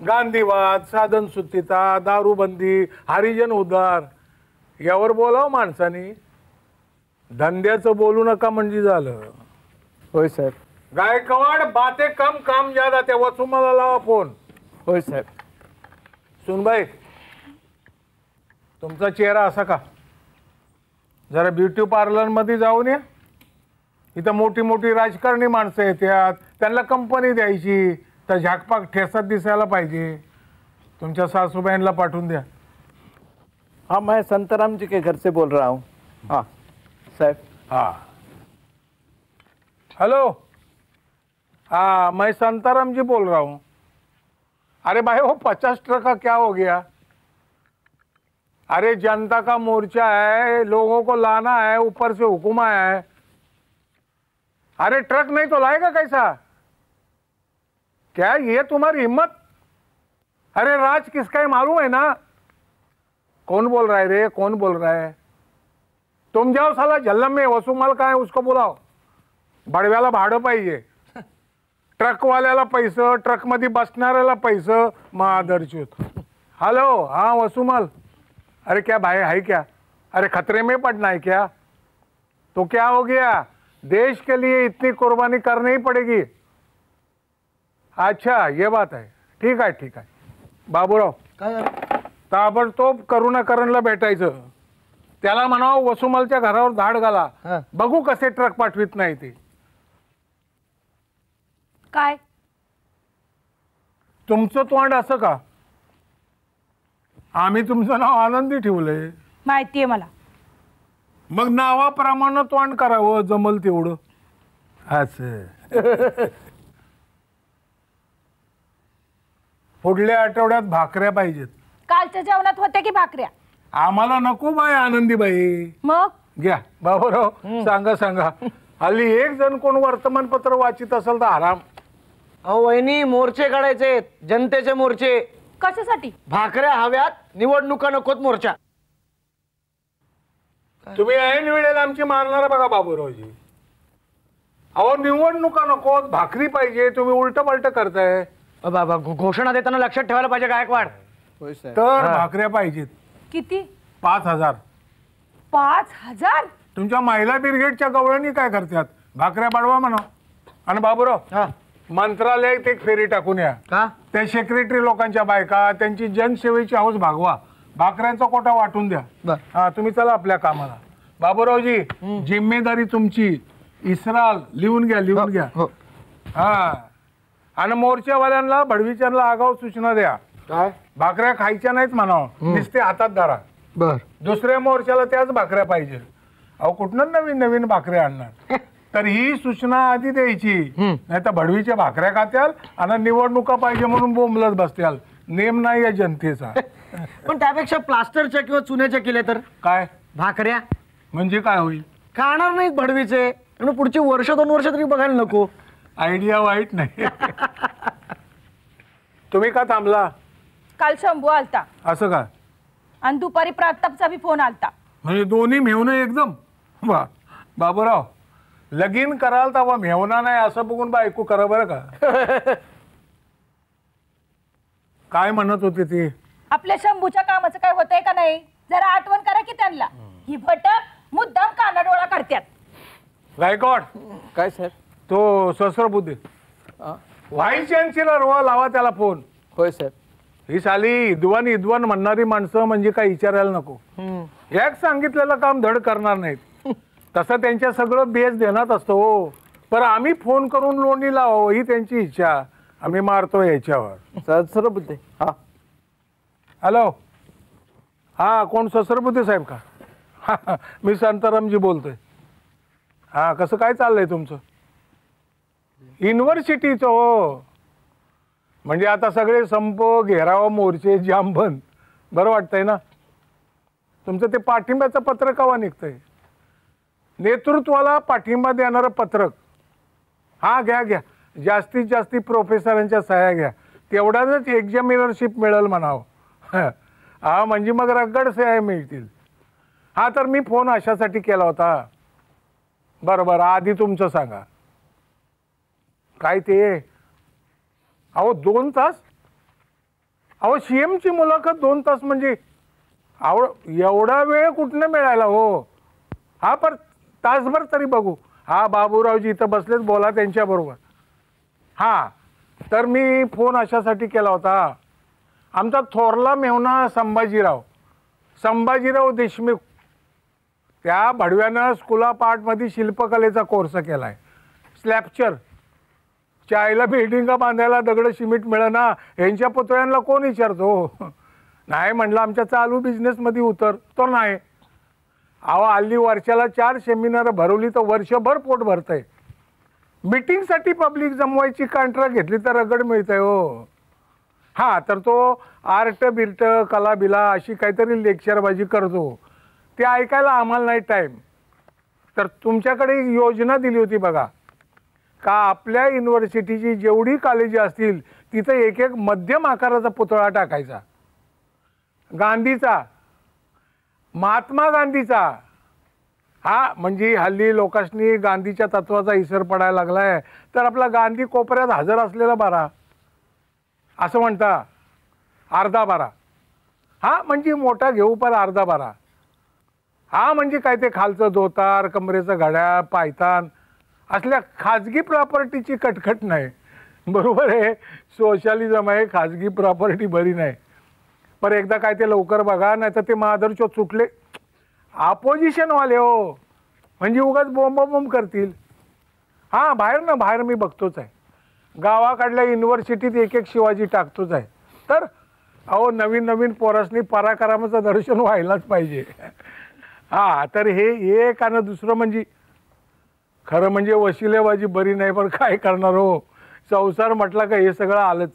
गांधीवाद, साधन सुचिता, दारूबंदी, हरिजन उद्धार यावर बोलावं माणसानी, धंद्याचं बोलू नका म्हणजे झालं. होय साहेब. गायकवाड बातें कम काम ज्यादा, ते वसुमाला लावा फोन. होय साहेब. सुनबाई तुमचा चेहरा असा का? जरा ब्युटी पार्लरमध्ये जाऊन या. इथं मोठी मोठी राजकारणी माणसं येतात, त्यांना कंपनी द्यायची तर झाकपाक ठेसत दिसायला पाहिजे. तुमच्या सासूबाईंना पाठवून द्या. हाँ मैं संतराम जी के घर से बोल रहा हूँ. हाँ साहब. हाँ हेलो. हाँ मैं संताराम जी बोल रहा हूँ. अरे भाई वो 50 ट्रक का क्या हो गया? अरे जनता का मोर्चा है, लोगों को लाना है, ऊपर से हुकुम आया है. अरे ट्रक नहीं तो लाएगा कैसा? क्या ये तुम्हारी हिम्मत? अरे राज किसका है मालूम है ना? कौन बोल रहा है रे, कौन बोल रहा है? तुम जाओ साला झल्लम में. वसूमाल का है उसको बुलाओ. बड़व्याला भाड़ं पाहिजे, ट्रकवाल्याला पैसे, ट्रकमध्ये बसणाऱ्याला पैसे, माधरचूत. हॅलो. हाँ वसूमाल. अरे क्या भाई है क्या? अरे खतरे में पड़ना है क्या? तो क्या हो गया? देश के लिए इतनी कुर्बानी करनी ही पड़ेगी? अच्छा ये बात है. ठीक है ठीक है. बाबूराव ताबडतोब करुणाकरणला भेटायचं. त्याला म्हणावं वसुमलच्या घरावर धाड घाला, बघू कसे ट्रक पाठवित नाही ते. काय तुमचं तोंड असं का? आम्ही तुमचं नाव आनंदी ठेवलंय, माहिती आहे मला. मग नावाप्रमाणे तोंड करावं जमल तेवढं. असं पुढल्या आठवड्यात भाकऱ्या पाहिजेत. कालच्या जेवणात होत्या की भाकऱ्या. आम्हाला नको बाई आनंदीबाई. मग घ्या बाबूराव, सांगा सांगा. हल्ली एक जण कोण वर्तमानपत्र वाचित असेल तर आराम. अहो वहिनी, मोर्चे काढायचे, जनतेचे मोर्चे. कशासाठी? भाकऱ्या हव्यात, निवडणुका नकोत, मोर्चा. तुम्ही ऐन वेळेला आमची मारणार बघा बाबूरावजी. अहो निवडणुका नकोत, भाकरी पाहिजे, तुम्ही उलट पलट करताय. बाबा घोषणा देताना लक्षात ठेवायला पाहिजे गायकवाड. तर भाकऱ्या पाहिजेत. किती? 5000. 5000? तुमच्या महिला ब्रिगेडच्या गवळणी काय करतात, भाकऱ्या पाडवा म्हणा. आणि बाबूराव, मंत्रालयात एक फेरी टाकून या. का? त्या सेक्रेटरी लोकांच्या बायका, त्यांची जनसेवेची हौस भागवा, भाकऱ्यांचा कोटा वाटून द्या. हा तुम्ही चला आपल्या कामाला. बाबूरावजी जिम्मेदारी तुमची. इसराल लिहून घ्या, लिहून घ्या. हा, आणि मोर्चावाल्यांना भडवीचरला आगाऊ सूचना द्या. काय? भाकऱ्या खायच्या नाहीत म्हणावं, नुसते हातात धरा. बर. दुसऱ्या मोर्चाला त्याच भाकऱ्या पाहिजे. अहो कुठनं नवीन नवीन भाकऱ्या आणणार? तर ही सूचना आधी द्यायची, नाही तर भडवीच्या भाकऱ्या खात्याल आणि निवडणुका पाहिजे म्हणून बोंबलत बसत्याल. नेम नाही या जनतेचा. पण त्यापेक्षा प्लास्टरच्या किंवा चुन्याच्या केल्या तर? काय भाकऱ्या म्हणजे काय होईल? खाणार नाहीत भडवीचे, म्हणून पुढची वर्ष 2 वर्ष तरी बघायला नको. आयडिया वाईट नाही. तुम्ही का थांबला? काल शंभू आलता. असं का? आणि दुपारी प्रतापचा बी फोन आलता. म्हणजे दोन्ही मेहून एकदम. वा बाबूराव, लगीन कराल तर मेहना नाही असं बघून बायको करा बरं का. काय म्हणत होते ते? आपल्या शंभूच्या कामाचं काय होतंय का नाही जरा आठवण करा की त्यांना. ही भटक मुद्दाम कानाडोळा करतात. गायकवाड काय सर? तो सहस्र बुद्धी व्हाईस चान्सलर वा, लावा त्याला फोन. होय सर. ही साली इद्वान इद्वान म्हणणारी माणसं म्हणजे काय विचारायला नको. एक सांगितलेलं काम धड करणार नाहीत. तसं त्यांच्या सगळं बेस देण्यात असतो. हो, पण आम्ही फोन करून लोणी लावावं ही त्यांची इच्छा. आम्ही मारतो याच्यावर. सहस्र बुद्धी. हा हॅलो. हा कोण? सहस्र बुद्धी साहेब का? मी शांतारामजी बोलतोय. हा कसं काय चाललंय तुमचं? युनिव्हर्सिटीचं. हो, म्हणजे आता सगळे संप, घेराव, मोर्चे, जामबंद. बरं वाटतंय ना? तुमचं ते पाठिंब्याचं पत्रक हवा निघतंय, नेतृत्वाला पाठिंबा देणारं पत्रक. हा घ्या घ्या, जास्तीत जास्त प्रोफेसरांच्या सह्या घ्या, तेवढ्याच एक्झामिनरशिप मिळेल म्हणावं. हा म्हणजे मग रगड सह्या मिळतील. हा तर मी फोन अशासाठी केला होता. बरं बरं, आधी तुमचं सांगा काय ते. अहो 2 तास? अहो सीएमची मुलाखत 2 तास म्हणजे एवढा वेळ कुठनं मिळायला? हो हा, पर तासभर तरी बघू. हा बाबूरावजी इथं बसलेच, बोला त्यांच्याबरोबर. हां, तर मी फोन अशासाठी केला होता. आमचा थोरला मेहुणा संभाजीराव देशमुख, त्या भडव्यानं स्कूलापाठमध्ये शिल्पकलेचा कोर्स केला आहे. स्लॅपचर चायला बिल्डिंगा बांधायला दगड शिमिट मिळेना, यांच्या पुतळ्यांना कोण विचारतो? नाही म्हटलं आमच्या चालू बिझनेसमध्ये उतर. तो नाही. अहो हल्ली वर्षाला 4 सेमिनार भरवली तर वर्षभर पोट भरतंय. मिटिंगसाठी पब्लिक जमवायची कॉन्ट्रॅक्ट घेतली तर रगड मिळतंय. हो हां, तर तो आर्ट बिर्ट कला बिला अशी काहीतरी लेक्चरबाजी करतो, ते ऐकायला आम्हाला नाही टाईम. तर तुमच्याकडे योजना दिली होती बघा, का आपल्या युनिव्हर्सिटीची जेवढी कॉलेज असतील तिथं एक एक मध्यम आकाराचा पुतळा टाकायचा. गांधीचा, महात्मा गांधीचा. हा म्हणजे हल्ली लोकांनी गांधीच्या तत्वाचा इसर पडायला लागला आहे. तर आपला गांधी कोपऱ्यात हजर असलेला बरा असं म्हणता. अर्धा बारा. हा म्हणजे मोठा घेऊ, पण अर्धा बारा. हा म्हणजे काय ते खालचं धोतार, कमरेचं घड्याळ, पायतान असल्या खाजगी प्रॉपर्टीची कटकट नाही. बरोबर आहे, सोशलिझम आहे, खाजगी प्रॉपर्टी बरी नाही. पण एकदा काय ते लवकर बघा, नाही तर ते महादरचो सुटले. अपोजिशन वाले हो, म्हणजे उगाच बोंबाबोंब करतील। हां, बाहेर ना बाहेर मी बघतोच आहे, गावाकडल्या युनिव्हर्सिटीत एक एक शिवाजी टाकतोच आहे। तर अहो नवीन नवीन पोरासनी पराक्रमाचं दर्शन व्हायलाच पाहिजे। हां, तर हे एक आणि दुसरं म्हणजे खरं म्हणजे वशिलेबाजी बरी नाही, पण काय करणार हो, संसार म्हटला का हे सगळं आलंच।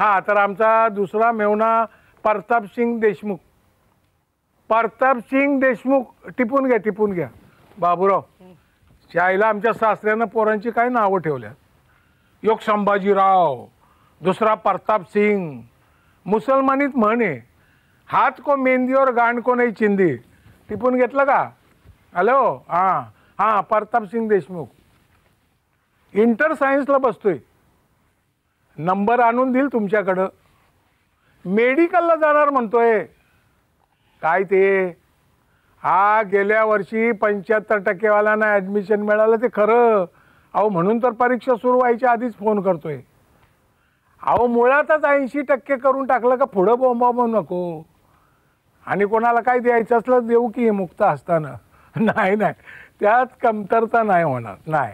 हां, तर आमचा दुसरा मेवणा प्रतापसिंग देशमुख, प्रतापसिंग देशमुख टिपून घ्या टिपून घ्या बाबूराव, शाळेला आमच्या सासऱ्यानं पोरांची काय नावं ठेवल्यात, एक संभाजीराव, दुसरा प्रतापसिंग। मुसलमानीत म्हणे हात को मेहंदीवर गांड को नाही चिंदी, टिपून घेतलं का? हॅलो, हां हां, प्रतापसिंग देशमुख इंटर सायन्सला बसतोय, नंबर आणून देईल तुमच्याकडं, मेडिकलला जाणार म्हणतोय। काय ते हा गेल्या वर्षी 75% ॲडमिशन मिळालं ते खरं, अहो म्हणून तर परीक्षा सुरू व्हायच्या आधीच फोन करतोय। अहो मुळातच 80% करून टाकलं का पुढं बोंबाबोंब नको, आणि कोणाला काय द्यायचं असलं देऊ की मुक्त असताना, नाही नाही त्यात कमतरता नाही होणार, नाही।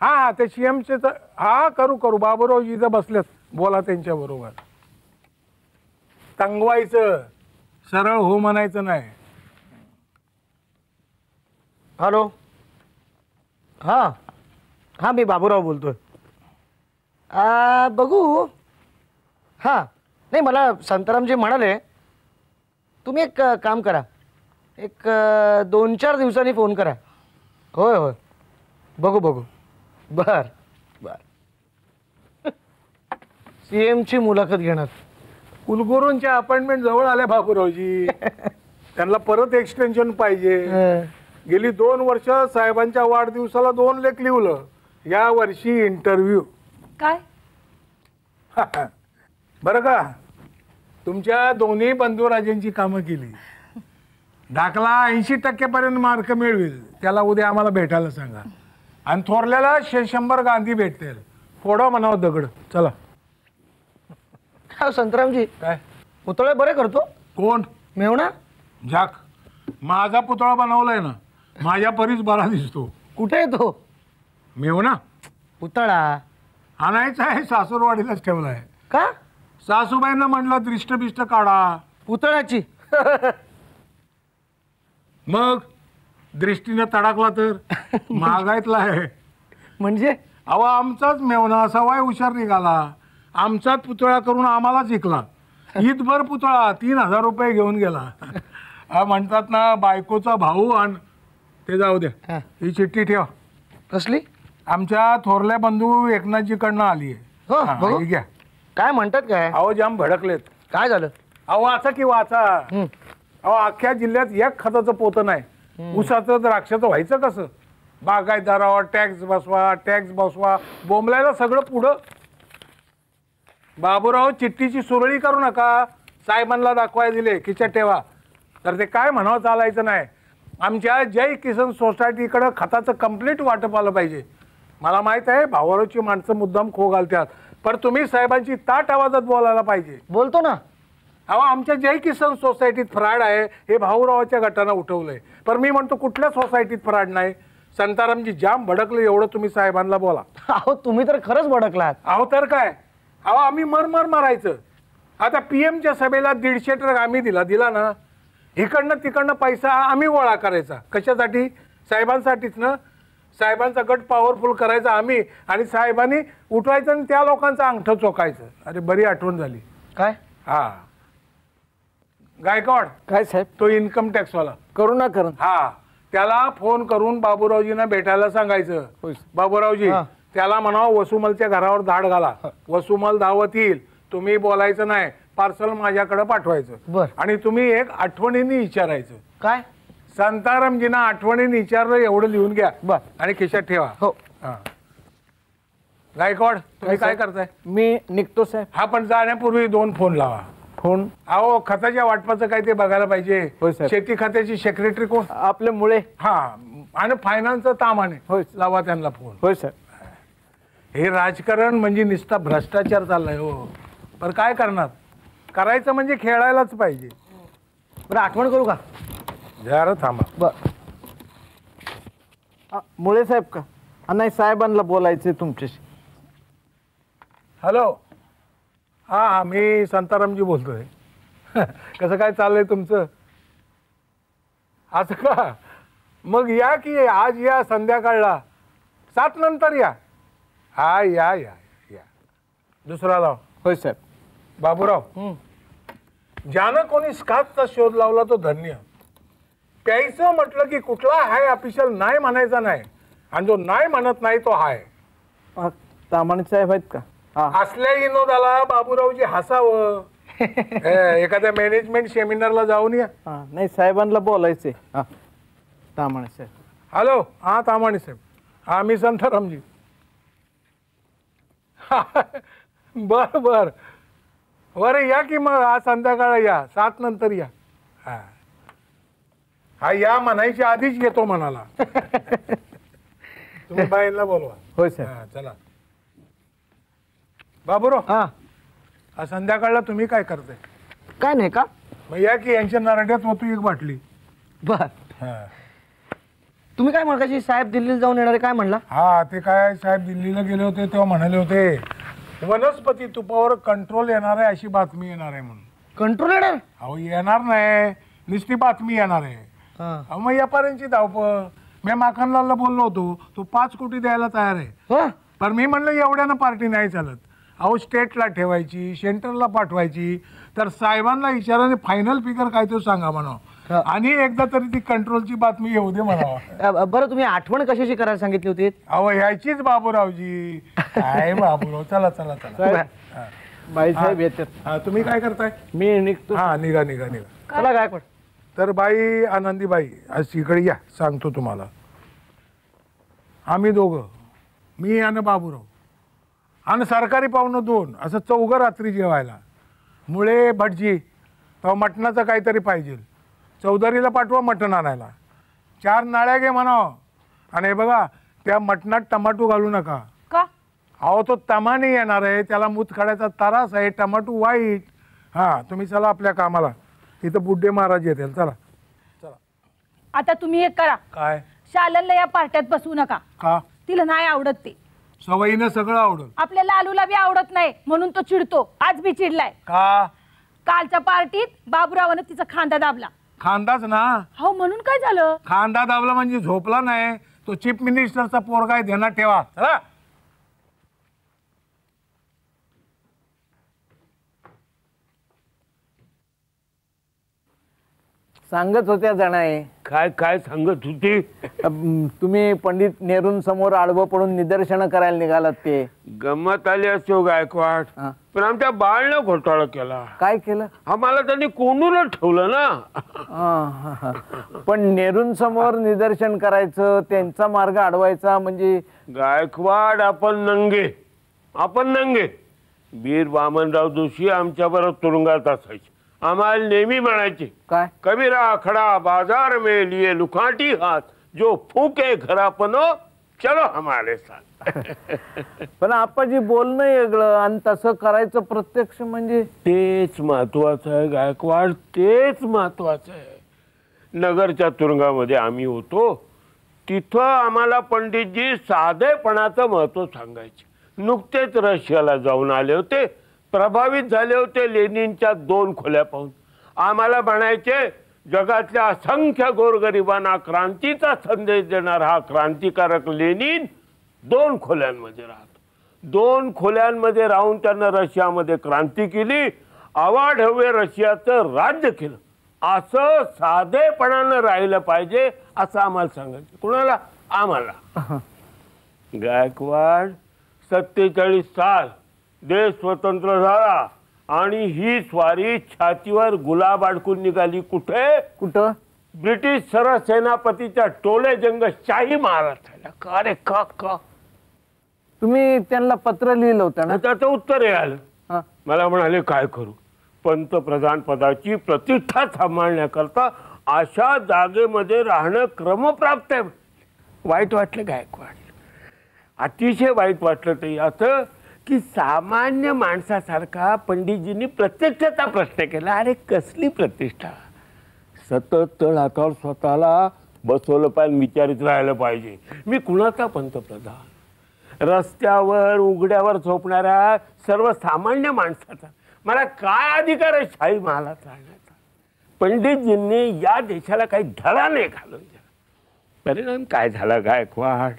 हां हां, ते CMचे तर हां करू करू, बाबूराव इथं बसल्यात, बोला त्यांच्याबरोबर, तंगवायचं, सरळ हो म्हणायचं नाही। हॅलो, हां हां, मी बाबूराव बोलतोय। बघू, हां नाही मला संतरामजी म्हणाले तुम्ही एक काम करा, एक 2-4 दिवसांनी फोन करा। होय होय, बघू बघू, बर बर। CMची मुलाखत घेणार, कुलगुरूंच्या अपॉइंटमेंट जवळ आल्या बाबूरावजी, त्यांना परत एक्सटेन्शन पाहिजे। गेली 2 वर्ष साहेबांच्या वाढदिवसाला 2 लेख लिहिलं, या वर्षी इंटरव्ह्यू काय बरं का, तुमच्या दोन्ही बंधुराजेंची कामं केली, दाखला 80% मार्क मिळवेल, त्याला उद्या आम्हाला भेटायला सांगा, आणि थोरल्याला 100 गांधी भेटतील, फोडा म्हणावं दगड। चला संतरामजी, काय पुतळे बरे करतो कोण? मेवणा झाक, माझा पुतळा बनवलाय ना, माझ्या परीच बरा दिसतो। कुठे तो मेवणा पुतळा? आणायचा आहे, सासूरवाडीलाच ठेवलाय का? सासूबाईंना म्हणलं दृष्टबिष्ट काढा पुतळ्याची मग दृष्टीनं तडाकला तर महागायतला आहे म्हणजे अहो आमचाच मेवणा सवाय हुशार निघाला, आमचाच पुतळा करून आम्हाला जिंकला, ईदभर पुतळा 3000 रुपये घेऊन गेला। म्हणतात ना बायकोचा भाऊ, आण ते जाऊ द्या, ही चिठ्ठी ठेवा। कसली? आमच्या थोरल्या बंधू एकनाथजीकडनं आली आहे, घ्या। काय म्हणतात? काय अहो जाम भडकलेत। काय झालं? अहो वाचा की वाचा, अहो अख्ख्या जिल्ह्यात एक खताचं पोतं नाही, ऊसाचं द्राक्षाचं व्हायचं कसं? बागायतदारावर टॅक्स बसवा टॅक्स बसवा, बोंबलायला सगळं पुढं। बाबूराव चिठ्ठीची सुरळी करू नका, साहेबांना दाखवाय दिले खिचट ठेवा, तर ते काय म्हणावं चालायचं नाही। आमच्या जय किसन सोसायटीकडं खताचं कंप्लीट वाटप आलं पाहिजे। मला माहीत आहे भावारोची माणसं मुद्दाम खो घालतात, पण तुम्ही साहेबांची ताट आवाजात बोलायला पाहिजे। बोलतो ना अहो, आमच्या जय किसन सोसायटीत फ्रॉड आहे हे भाऊरावाच्या गटानं उठवलं आहे, पण मी म्हणतो कुठल्या सोसायटीत फ्रॉड नाही। संतारामजी जाम भडकले, एवढं तुम्ही साहेबांना बोला। अहो तुम्ही तर खरंच भडकलात। अहो तर काय, अहो आम्ही मरमर मारायचं। आता PM च्या सभेला 150 ट्रक आम्ही दिला ना, इकडनं तिकडनं पैसा आम्ही गोळा करायचा, कशासाठी? साहेबांसाठीच ना, साहेबांचा गट पॉवरफुल करायचा आम्ही, आणि साहेबांनी उठवायचं आणि त्या लोकांचं अंगठं चोकायचं। अरे बरी आठवण झाली। काय? हां गायकवाड, काय साहेब तो इन्कम टॅक्सवाला करुणा करण, हां त्याला फोन करून बाबूरावजींना भेटायला सांगायचं। बाबूरावजी त्याला म्हणावं वसुमलच्या घरावर धाड घाला, वसुमल धावत येईल, तुम्ही बोलायचं नाही, पार्सल माझ्याकडे पाठवायचं, आणि तुम्ही एक आठवणीने विचारायचं। काय? संतारामजींना आठवणीने विचारलं एवढं लिहून घ्या आणि खिशात ठेवा। हो गायकवाड, तुम्ही काय करताय? मी निघतो साहेब। हा पण जाण्यापूर्वी 2 फोन लावा। फोन? अहो खताच्या वाटपाचं काय ते बघायला पाहिजे, शेती खात्याची सेक्रेटरी कोण? आपले मुळे, हां, आणि फायनान्सचं तामाने, होय लावा त्यांना फोन। होय साहेब, हे राजकारण म्हणजे नुसता भ्रष्टाचार चाललाय हो, पण काय करणार, करायचं म्हणजे खेळायलाच पाहिजे। बरं आठवण करू का? जरा थांबा बर. मुळे साहेब का नाही साहेबांना बोलायचे तुमच्याशी. हॅलो हां मी संतारामजी बोलतोय. कसं काय चाललंय तुमचं असं का? मग या की आज या संध्याकाळला 7 नंतर या. हा या या या. दुसरा लाव. होय साहेब. बाबूराव ज्यानं कोणी स्काचचा शोध लावला तो धन्य. प्यायचं म्हटलं की कुठला हाय ऑफिशियल नाही म्हणायचा नाही आणि जो नाही म्हणत नाही तो हाय. तामाणे साहेब आहेत का? असल्या विनोदाला बाबूरावजी हसावं. एखाद्या मॅनेजमेंट सेमिनारला जाऊन या. नाही साहेबांना बोलायचे. तामाणे साहेब. हॅलो हां तामाणे साहेब. हां मी संतारामजी. बर बर बरं या की मग आज संध्याकाळ या 7 नंतर या. हां हा या म्हणायच्या आधीच येतो म्हणाला. तुम्ही बाईंना बोलवा. होय साहेब. चला बाबूराव हां संध्याकाळला तुम्ही काय करताय? काय नाही का मग या की यांच्या नारड्यात होतो एक बाटली. बर हां तुम्ही काय म्हणा साहेब दिल्लीला जाऊन येणारे काय म्हणला? हां ते काय साहेब दिल्लीला गेले होते तेव्हा म्हणाले होते वनस्पती तुपावर कंट्रोल येणार आहे अशी बातमी येणार आहे म्हणून. कंट्रोल येणार? अहो येणार नाही नुसती बातमी येणार आहे. मग व्यापाऱ्यांची धावपळ. मी माखनलालला बोललो होतो तो 5 कोटी द्यायला तयार आहे पण मी म्हणलं एवढ्यानं पार्टी नाही चालत. अहो स्टेटला ठेवायची सेंटरला पाठवायची तर साहेबांना इशाराने फायनल फिगर काय तो सांगा म्हणावं आणि एकदा तरी ती कंट्रोलची बातमी येऊ दे म्हणावं. बरं तुम्ही आठवण कशाची करायला सांगितली होती? अहो ह्याचीच बाबूरावजी. काय बाबूराव चला चला चला. बाई साहेब येतात. तुम्ही काय करताय? मी निघतो. हां निघा निघा निघा. चला काय तर बाई आनंदीबाई आज इकडे या सांगतो तुम्हाला. आम्ही दोघं मी आणि बाबूराव आणि सरकारी पाहुणं 2 असं चौघं रात्री जेवायला. मुळे भटजी तेव्हा मटणाचं काहीतरी पाहिजे चौधरीला पाठवा मटण आणायला. 4 नाळ्या घे म्हणावं आणि हे बघा त्या मटणात टमाटो घालू नका का? अहो तो तमाने येणार आहे त्याला मूतखड्याचा त्रास आहे टमाटो वाईट. हां तुम्ही चला आपल्या कामाला तिथं बुड्ढे महाराज येतील. चला चला. आता तुम्ही हे करा. काय? शालनला या पार्ट्यात बसवू नका. का? तिला नाही आवडत ते. सवयीनं सगळं आवडत. आपल्या लालूला बी आवडत नाही म्हणून तो चिडतो. आज बी चिडलाय. का? कालच्या पार्टीत बाबूरावानं तिचा खांदा दाबला. खांदाच ना? हो म्हणून काय झालं? खांदा दाबला म्हणजे झोपला नाही तो चीफ मिनिस्टरचा पोरगा आहे ध्यानात ठेवा. चला सांगत होत्या जणाय. काय काय सांगत होती? तुम्ही पंडित नेहरूंसमोर आडवं पडून निदर्शनं करायला निघालात ते गमत आली असतो गायकवाड पण आमच्या बाळनं घोटाळा केला. काय केलं? आम्हाला त्यांनी कोणूनच ठेवलं ना. पण नेहरूंसमोर निदर्शन करायचं त्यांचा मार्ग अडवायचा म्हणजे गायकवाड आपण नंगे वीर वामनराव जोशी आमच्याबरोबर तुरुंगात असायचे. आम्हाला नेहमी म्हणायचे काय कबीरा आखडा बाजार में लिए लुकाटी हाथ जो फूके घरापनो चलो हमारे साथ. पण आपाजी बोलणं वेगळं आणि तसं करायचं प्रत्यक्ष म्हणजे तेच महत्वाचं आहे गायकवाड. नगरच्या तुरुंगामध्ये आम्ही होतो तिथं आम्हाला पंडितजी साधेपणाचं महत्व सांगायचे. नुकतेच रशियाला जाऊन आले होते प्रभावित झाले होते लेनिनच्या 2 खोल्या पाहून. आम्हाला म्हणायचे जगातल्या असंख्य गोरगरिबांना क्रांतीचा संदेश देणारा हा क्रांतिकारक लेनिन 2 खोल्यांमध्ये राहतो. 2 खोल्यांमध्ये राहून त्यांना रशियामध्ये क्रांती केली आवाढव्य रशियाचं राज्य केलं. असं साधेपणानं राहिलं पाहिजे असं आम्हाला सांगायचं. कुणाला? आम्हाला. गायकवाड 47 साल देश स्वतंत्र झाला आणि ही स्वारी छातीवर गुलाब अडकून निघाली. कुठे? कुठं? ब्रिटिश सरसेनापतीच्या टोलेजंग शाही महाराष्ट्राला. का रे का का? तुम्ही त्यांना पत्र लिहिलं होतं ना? त्याचं उत्तर आलं. मला म्हणाले काय करू पंतप्रधान पदाची प्रतिष्ठा सांभाळण्याकरता अशा जागेमध्ये राहणं क्रमप्राप्त आहे. वाईट वाटलं गायकवाड अतिशय वाईट वाटलं ते असं की सामान्य माणसासारखा पंडितजींनी प्रत्यक्षाचा प्रश्न केला. अरे कसली प्रतिष्ठा सतत हातावर स्वतःला बसवलं पाहिजे, विचारित राहिलं पाहिजे. मी कुणाचा पंतप्रधान, रस्त्यावर उघड्यावर झोपणाऱ्या सर्वसामान्य माणसाचा मला काय अधिकार आहे शाही महालात राहण्याचा? पंडितजींनी या देशाला काही धडा नाही घालून दिला. परिणाम काय झाला? गायकवाड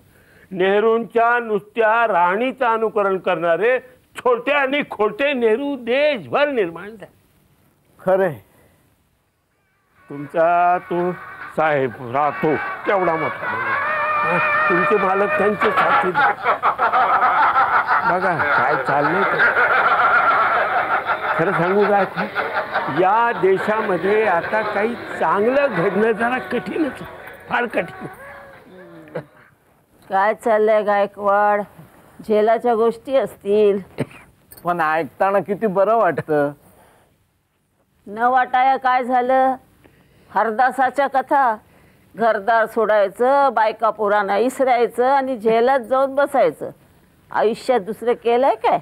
नेहरूंच्या नुसत्या राणीचं अनुकरण करणारे छोटे आणि खोटे नेहरू देशभर निर्माण झाले. खरे तुमचा तो साहेब राहतो केवढा मोठा, तुमचे मालक त्यांचे साथी. बघा काय चाललंय. खरं सांगू का, या देशामध्ये आता काही चांगलं घडणं जरा कठीणच, फार कठीण. काय चाललंय गायकवाड? झेलाच्या गोष्टी असतील पण ऐकताना किती बरं वाटतं. न वाटाया काय झालं? हरदासाच्या कथा, घरदार सोडायचं, बायका पोरांना इसरायचं आणि झेलात जाऊन बसायचं. आयुष्यात दुसरं केलंय काय?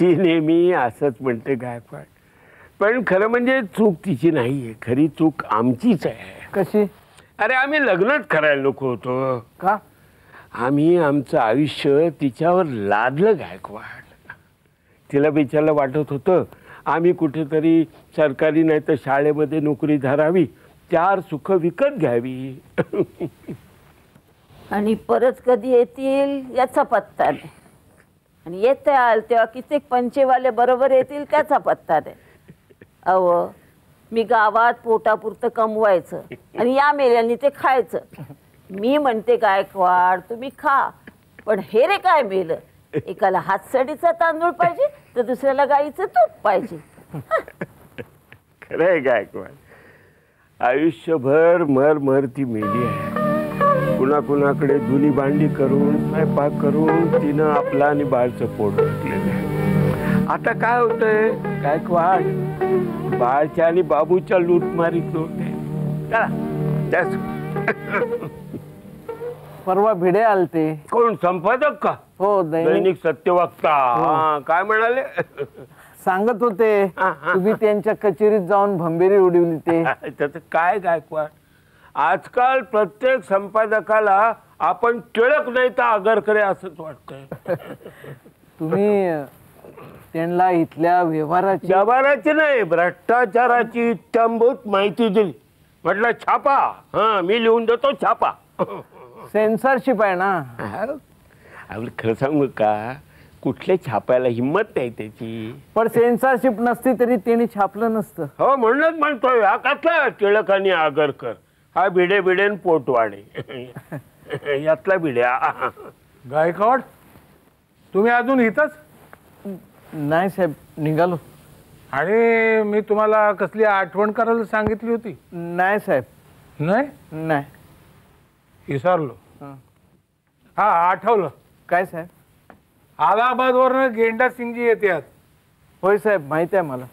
ती नेहमी असंच म्हणते गायकवाड, पण खरं म्हणजे चूक तिची नाही आहे, खरी चूक आमचीच आहे. कशी? अरे आम्ही लग्नच करायला नको होतो का? आम्ही आमचं आयुष्य तिच्यावर लादलं गायकवाड. तिला बिचारलं वाटत होतं आम्ही कुठेतरी सरकारी नाही तर शाळेमध्ये नोकरी धरावी, चार सुख विकत घ्यावी. आणि परत कधी येतील याचा पत्ता नाही, आणि येत्या तेव्हा कित्येक पंचेवाले बरोबर येतील त्याचा पत्ता नाही. अहो मी गावात पोटापुरतं कमवायचं आणि या मेल्याने ते खायचं. मी म्हणते गायकवाड तुम्ही खा, पण हे रे काय मेलं, एकाला हातसडीचा तांदूळ पाहिजे तर दुसऱ्याला गाईचं तूप पाहिजे. खरं आहे गायकवाड, आयुष्यभर मर ती मेली आहे. कुणाकुणाकडे धुनी भांडी करून स्वयंपाक करून तिनं आपला आणि बाळचं पोट भरलेलं आहे. आता काय होतंय गायकवाड, बाळच्या आणि बाबूच्या लूटमारीत होते. परवा भिडे आलते. कोण संपादक का? हो, दैनिक सत्यवाक्ता. काय म्हणाले? सांगत होते तुम्ही त्यांच्या कचेरीत जाऊन भंबेरी उडवली ते. त्याचं काय गायकवाड, आजकाल प्रत्येक संपादकाला आपण टिळक नाही तर आगरकरे असंच वाटतंय. तुम्ही त्यांना इथल्या व्यवहाराची नाही भ्रष्टाचाराची इत्यंभूत माहिती दिली. म्हटलं छापा, हा मी लिहून देतो छापा. सेन्सरशिप आहे ना. आपलं खरं सांगू का, कुठल्या छापायला हिंमत नाही त्याची. पण सेन्सरशिप नसती तरी त्याने छापलं नसतं. हो म्हणूनच म्हणतोय, हा कसला टिळक आणि आगरकर, हा भिडे भिडेन पोटवाणे यातला भिड्या. गायकवाड तुम्ही अजून इथंच? नाही साहेब, निघालो. आणि मी तुम्हाला कसली आठवण करायला सांगितली होती? नाही साहेब. नाही नाही विसरलो. हा आठवलं. काय साहेब? अलाहाबादवरनं गेंडा सिंगजी येतात. होय साहेब, माहिती आहे मला.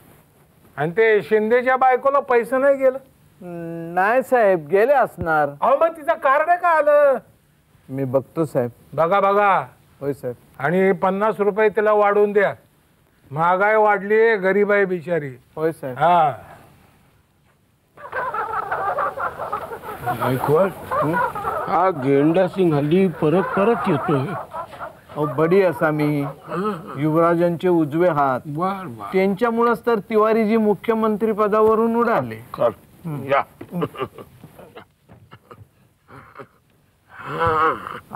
आणि ते शिंदेच्या बायकोला पैसे नाही गेलं? नाही साहेब, गेले असणार. अहो मग तिचा कार्ड का आलं? मी बघतो साहेब. बघा बघा. होय साहेब. आणि 50 रुपये तिला वाढवून द्या, महागाई वाढली, गरीब आहे बिचारी. होय साहेब. हा हा गेंडा सिंग हल्ली परत परत येतोय. बडी असा मी युवराजांचे उजवे हात, त्यांच्यामुळेच तर तिवारीजी मुख्यमंत्री पदावरून उडाले.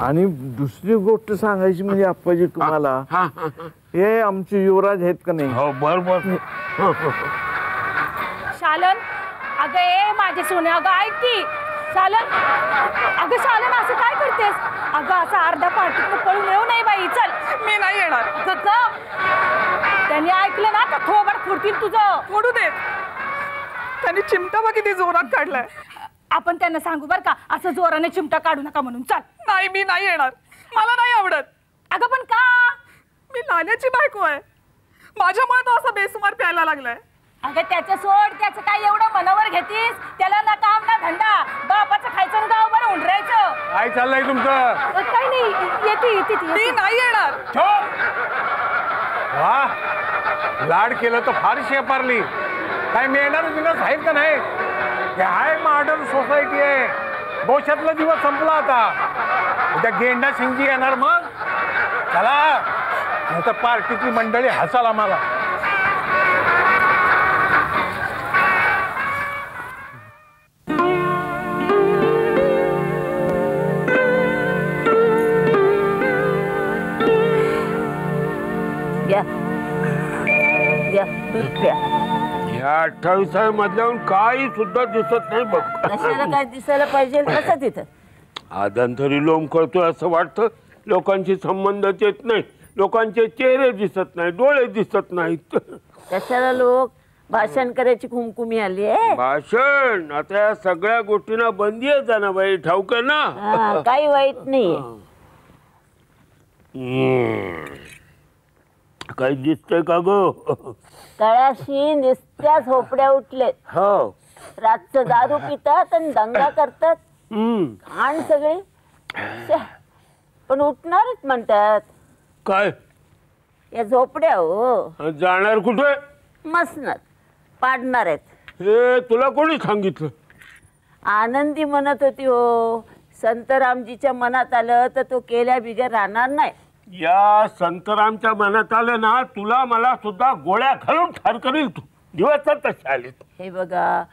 आणि दुसरी गोष्ट सांगायची म्हणजे आप्पाजी तुम्हाला, हे आमचे युवराज आहेत का नाही? बरोबर. शालन अगं, ए माझे सोने अगं ऐक की. शालन अगं, शालन असं काय करतेस अगं? असं अर्धा पार्टीत पळून येऊ नाही बाई. चल मी नाही येणार. त्यांनी ऐकलं ना तर थोबाड फुडतील तुझं. फोडू दे, त्यांनी चिमटा बघ किती जोरात काढलाय. आपण त्यांना सांगू बर का, असं जोराने चिमटा काढू नका म्हणून. चल. नाही मी नाही येणार, मला नाही आवडत. अगं पण का? मी नाण्याची बायको आहे, माझ्यामुळे तो असं बेसुमार प्यायला लागलाय. अगं त्याचं सोड, त्याचं काय एवढं मनावर घेतीस? त्याला ना काम ना धंदा, बापाचं खायचं गाव बरं उंडरायचं. काय चाललंय तुमचं? काही नाही, येते. मी नाही येणार. वा लाड केलं तर फार शेपारली. काय मिळणार बिणार खाईल का नाही? हे हाय मॉडर्न सोसायटी आहे. बोशातला दिवस संपला आता. उद्या गेंडा शिंगी येणार मग. चला नंतर पार्टीची मंडळी हसाल आम्हाला. या 28 मधल्याहून काही सुद्धा दिसत नाही बघ. कशाला काय दिसायला पाहिजे कसं तिथं? आधंतरी लोम करतोय असं वाटतं. लोकांशी संबंध येत नाही. लोकांचे चेहरे दिसत नाही. डोळे दिसत नाहीत. कशाला लोक भाषण करायची कुमकुमी आली आहे? भाषण आता या सगळ्या गोष्टींना बंदी आहे जाणं बाई. ठाऊक आहे ना? काही वाईट नाही. काही दिसतंय का गो? तळाशी नुसत्या झोपड्या उठलेत. हो रातचं दारू पितात आणि दंगा करतात. घाण सगळी. पण उठणारच म्हणतात. काय या झोपड्या हो जाणार कुठे? मसणार पाडणार आहेत. हे तुला कोणी सांगितलं? आनंदी म्हणत होती हो. संत रामजीच्या मनात आलं तर तो केल्या बिगर राहणार नाही. या संतरामच्या मनात आलं ना तुला मला सुद्धा गोळ्या घालून ठार करील तू. दिवसात तसे आले. हे बघा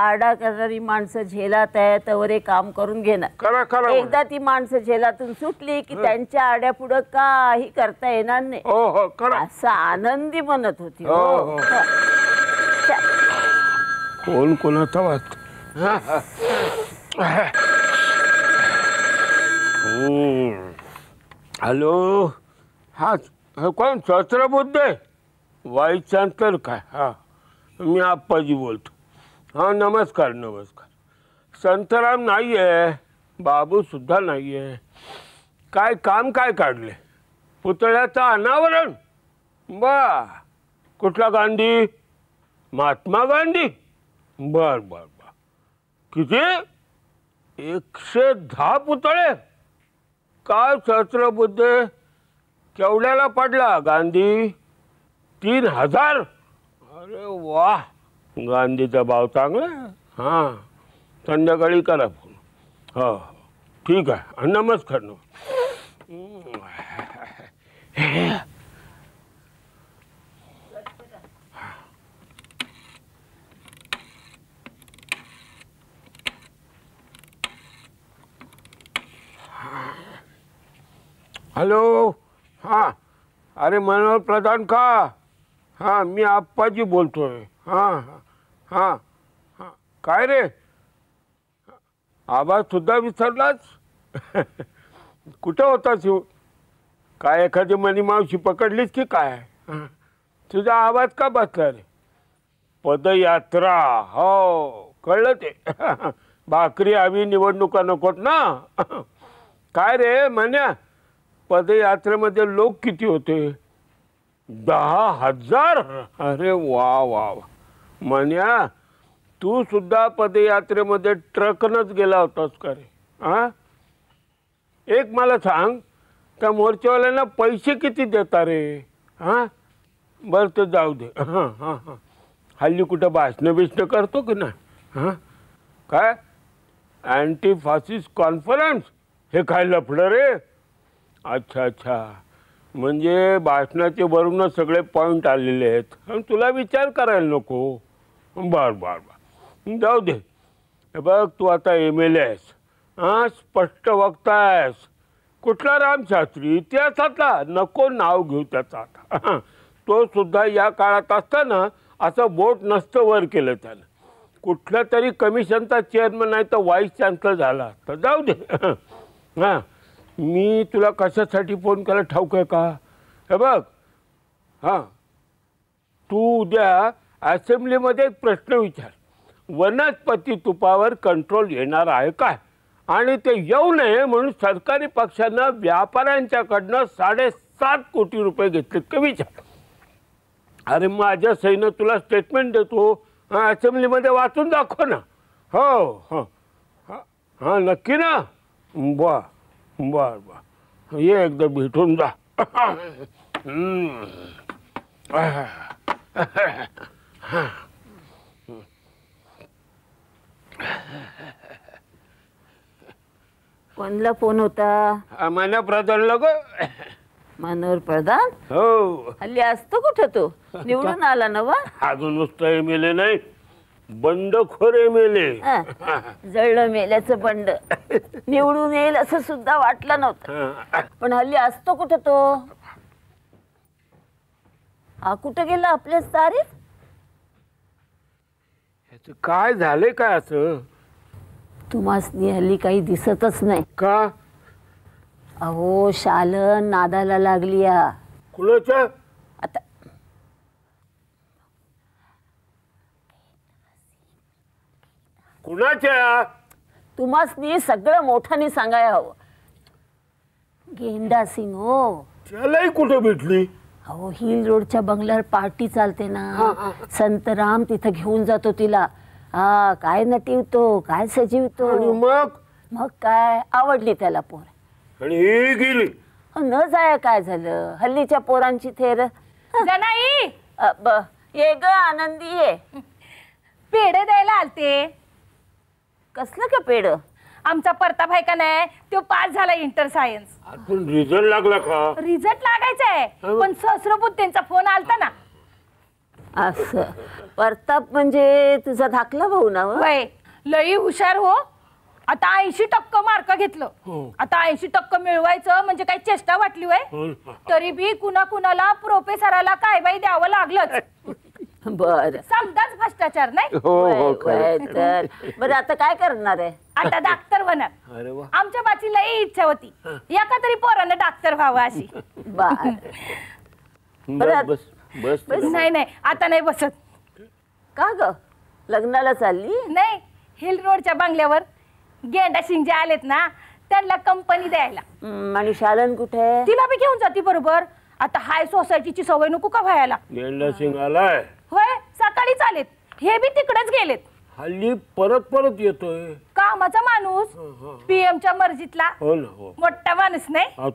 आरडा करणारी माणसं झेलात आहे तर एक काम करून घेणार. एकदा ती माणसं झेलातून सुटली की त्यांच्या आड्या पुढे काही करता येणार नाही असं आनंदी म्हणत होती. कोण कोणाचा वाद? हॅलो हां कोण? सहस्रबुद्ध वाईस चान्सलर काय? हां मी आप्पाजी बोलतो. हां नमस्कार नमस्कार. संतराम नाही आहे. बाबूसुद्धा नाही आहे. काय काम काय काढले? पुतळ्याचं अनावरण. बा कुठला गांधी? महात्मा गांधी. बर बर बर. किती? 110 पुतळे. काय सहस्रबुद्ध केवढ्याला पडला गांधी? 3000. अरे वा गांधीचा भाव चांगला. हां संध्याकाळी करा फोन. हो ठीक आहे. नमस्कार नमस्कार. हॅलो हां अरे मनोहर प्रधान का? हां मी आप्पाजी बोलतो आहे. हां हां हां काय रे आवाजसुद्धा विसरलाच? कुठं होता शिव? काय एखादी मनी मावशी पकडलीच की काय? तुझा आवाज का बसला रे? पदयात्रा हो कळलं ते. भाकरी हवी निवडणुका नकोत ना. काय रे म्हण्या पदयात्रेमध्ये लोक किती होते? 10,000. अरे वा वा वा. म्हण्या तू सुद्धा पदयात्रेमध्ये ट्रकनंच गेला होतास का रे? एक मला सांग त्या मोर्चेवाल्यांना पैसे किती देता रे? हां बरं तर जाऊ दे. हां हां हां हल्ली कुठं भाषणं बिषणं करतो की ना? हां काय अँटी फासिस्ट कॉन्फरन्स हे काय लफडं रे? अच्छा अच्छा म्हणजे भाषणाचे वरूनच सगळे पॉईंट आलेले आहेत आणि तुला विचार करायला नको. बर बर बर जाऊ दे. हे बघ तू आता MLA आहेस. हां स्पष्ट वक्ता आहेस. कुठला रामशास्त्री? इतिहासातला. नको नाव घेऊ त्याचा आता. तो सुद्धा या काळात असताना असं बोट नसतं वर केलं त्यानं. कुठल्या तरी कमिशनचा चेअरमन नाही तर व्हाईस चान्सलर झाला तर जाऊ दे. हां मी तुला कशासाठी फोन केला ठाऊक आहे का? हे बघ हां तू उद्या असेंब्लीमध्ये एक प्रश्न विचार. वनस्पती तुपावर कंट्रोल येणार आहे काय? आणि ते येऊ नये म्हणून सरकारी पक्षानं व्यापाऱ्यांच्याकडनं 7.5 कोटी रुपये घेतलेत का विचार. अरे माझ्या सहीनं तुला स्टेटमेंट देतो. हां असेंब्लीमध्ये वाचून दाखव ना. हो हां हां नक्की ना? वा बर बर ये एकदा भेटून जा. कोणला फोन होता? मानव प्रधानला ग. मानव प्रधान? हो. हल्ली असतो कुठं तो? निवडून आला नवा? अजून नुसतं एमएलए नाही, बंडखोर एमएलए. जळलं मेल्याचं बंड. निवडून येईल असं सुद्धा वाटलं नव्हतं. पण हल्ली असतो कुठं तो? हा कुठं गेला आपल्या तारीफ? ह्याचं काय झालंय काय असं? तुम्हासनी हल्ली काही दिसतच नाही का? अहो शालन नादाला लागली या. कुणाच्या? आता कुणाच्या? तुम्हासनी सगळं मोठ्याने सांगायला हवं. गेंडा सिंग हो. त्यालाही कुठं भेटली? अहो हिल रोडच्या बंगल्यावर पार्टी चालते ना, संतराम तिथं घेऊन जातो तिला. हा काय नटिवतो काय सजीवतो. मग मग काय आवडली त्याला पोर आणि ही गेली. न जाया काय झालं, हल्लीच्या पोरांची थेर. जनाई ये ग आनंदी ये. पेड द्यायला आलते. कसलं का पेड? आमचा प्रताप आहे का नाही तो पास झाला इंटर सायन्स. आपण रिझल्ट लागला का? रिझल्ट लागायचा आहे पण ससरबुत त्यांचा फोन आलता ना. असं प्रताप म्हणजे तुझा धाकला भाऊ ना? वय लई हुशार हो. आता 80% मार्क घेतलं. आता 80% मिळवायचं म्हणजे काही चेष्टा वाटली वय? तरी बी कुणा कुणाला प्रोफेसराला काय बाई द्यावं लागलं. बर समजाच भ्रष्टाचार नाही. बर आता काय करणार आहे? आता डॉक्टर बनणार. आमच्या बाची लई इच्छा होती एका तरी पोरानं डॉक्टर व्हावं अशी. बस बस नाही नाही आता नाही बसत. का ग लग्नाला चालली? नाही हिल रोडच्या बंगल्यावर गेंडा सिंग जे आलेत ना त्यांना कंपनी द्यायला. आणि शालन कुठे? तिला बी घेऊन जाते बरोबर. आता हाय सोसायटीची सवय नको का व्हायला. गेंडा सिंग आलाय होय? सकाळी चालेत हे बी तिकडेच गेलेत. हल्ली परत परत येतोय कामाचा माणूस. पीएमच्या मर्जीतला मोठा माणूस नाही.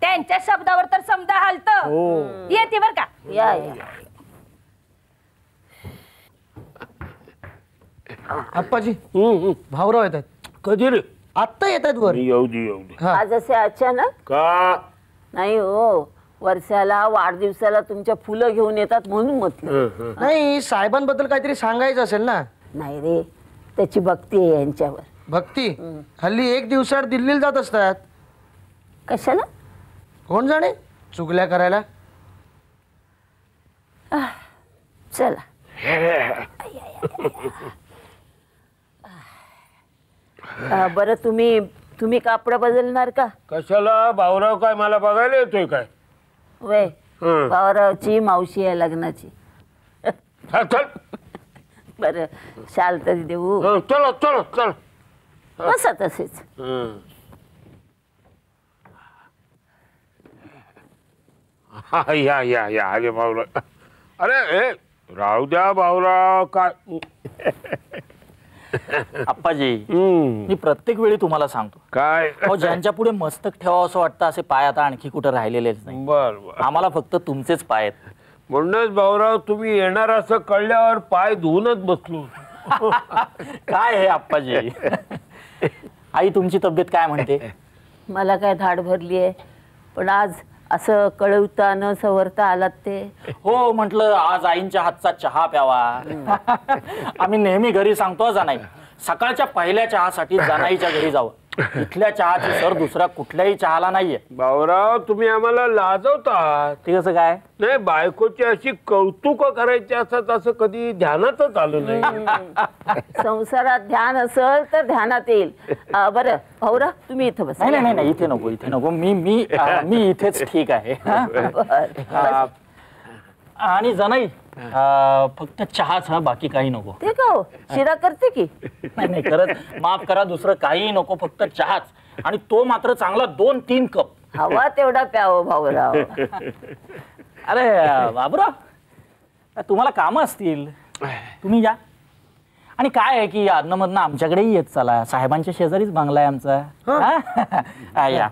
त्यांच्या शब्दावर तर समजा हालत येते बर का. अप्पाजी भाऊराव येतात. कधी रे? आत्ता येतात वर. येऊ दे येऊ दे. आज असे अचानक का? नाही हो वर्षाला वाढदिवसाला तुमच्या फुलं घेऊन येतात म्हणून म्हटलं. नाही साहेबांबद्दल काहीतरी सांगायचं असेल ना? नाही रे त्याची भक्ती आहे यांच्यावर. भक्ती? हल्ली एक दिवसाआड दिल्लीला जात असतात. कशाला? कोण जाणे चुगल्या करायला. चला बरं तुम्ही तुम्ही कापड बदलणार का? कशाला भाऊराव काय मला बघायला येतोय काय? वय भाऊरावची मावशी आहे लग्नाची. बर शाल तरी देऊ. चलो चलो चलो बसा तसेच. या या या. अरे भाऊराव अरे राहू द्या भाऊराव काय. अप्पाजी मी प्रत्येक वेळी तुम्हाला सांगतो काय ज्यांच्या पुढे मस्तक ठेवावं असं वाटतं असे पाय आता आणखी कुठं राहिलेलेच नाही. बरोबर आम्हाला फक्त तुमचेच पाय आहेत. म्हणूनच भाऊराव तुम्ही येणार असं कळल्यावर पाय धुवूनच बसलो. काय हे अप्पाजी. आई तुमची तब्येत काय म्हणते? मला काय धाड भरली आहे पण आज असं कळवता न सवरता आलात ते. हो म्हटलं आज आईंच्या हातचा चहा प्यावा. आम्ही नेहमी घरी सांगतो जानाई सकाळच्या पहिल्या चहासाठी जानाईच्या घरी जावं. इथल्या चहाची सर दुसऱ्या कुठल्याही चहाला नाहीये. भाऊराव तुम्ही आम्हाला लाजवता. ते कसं काय? नाही बायकोची अशी कौतुक करायची असत असं कधी ध्यानातच आलं नाही. संसारात ध्यान असेल तर ध्यानात येईल. बरं भाऊराव तुम्ही इथं बसा. नाही नाही नाही इथे नको इथे नको. मी मी मी इथेच ठीक आहे. आणि जनाई फक्त चहाच हा बाकी काही नको. ते का हो शिरा करते की? नाही नाही करत माफ करा दुसरं काही नको फक्त चहाच. आणि तो मात्र चांगला 2-3 कप हवा तेवढा प्याव भाऊराव. अरे बाबूराव तुम्हाला काम असतील तुम्ही या. आणि काय आहे की अधनमधनं आमच्याकडेही येत चला. साहेबांच्या शेजारीच बंगला आहे आमचा. या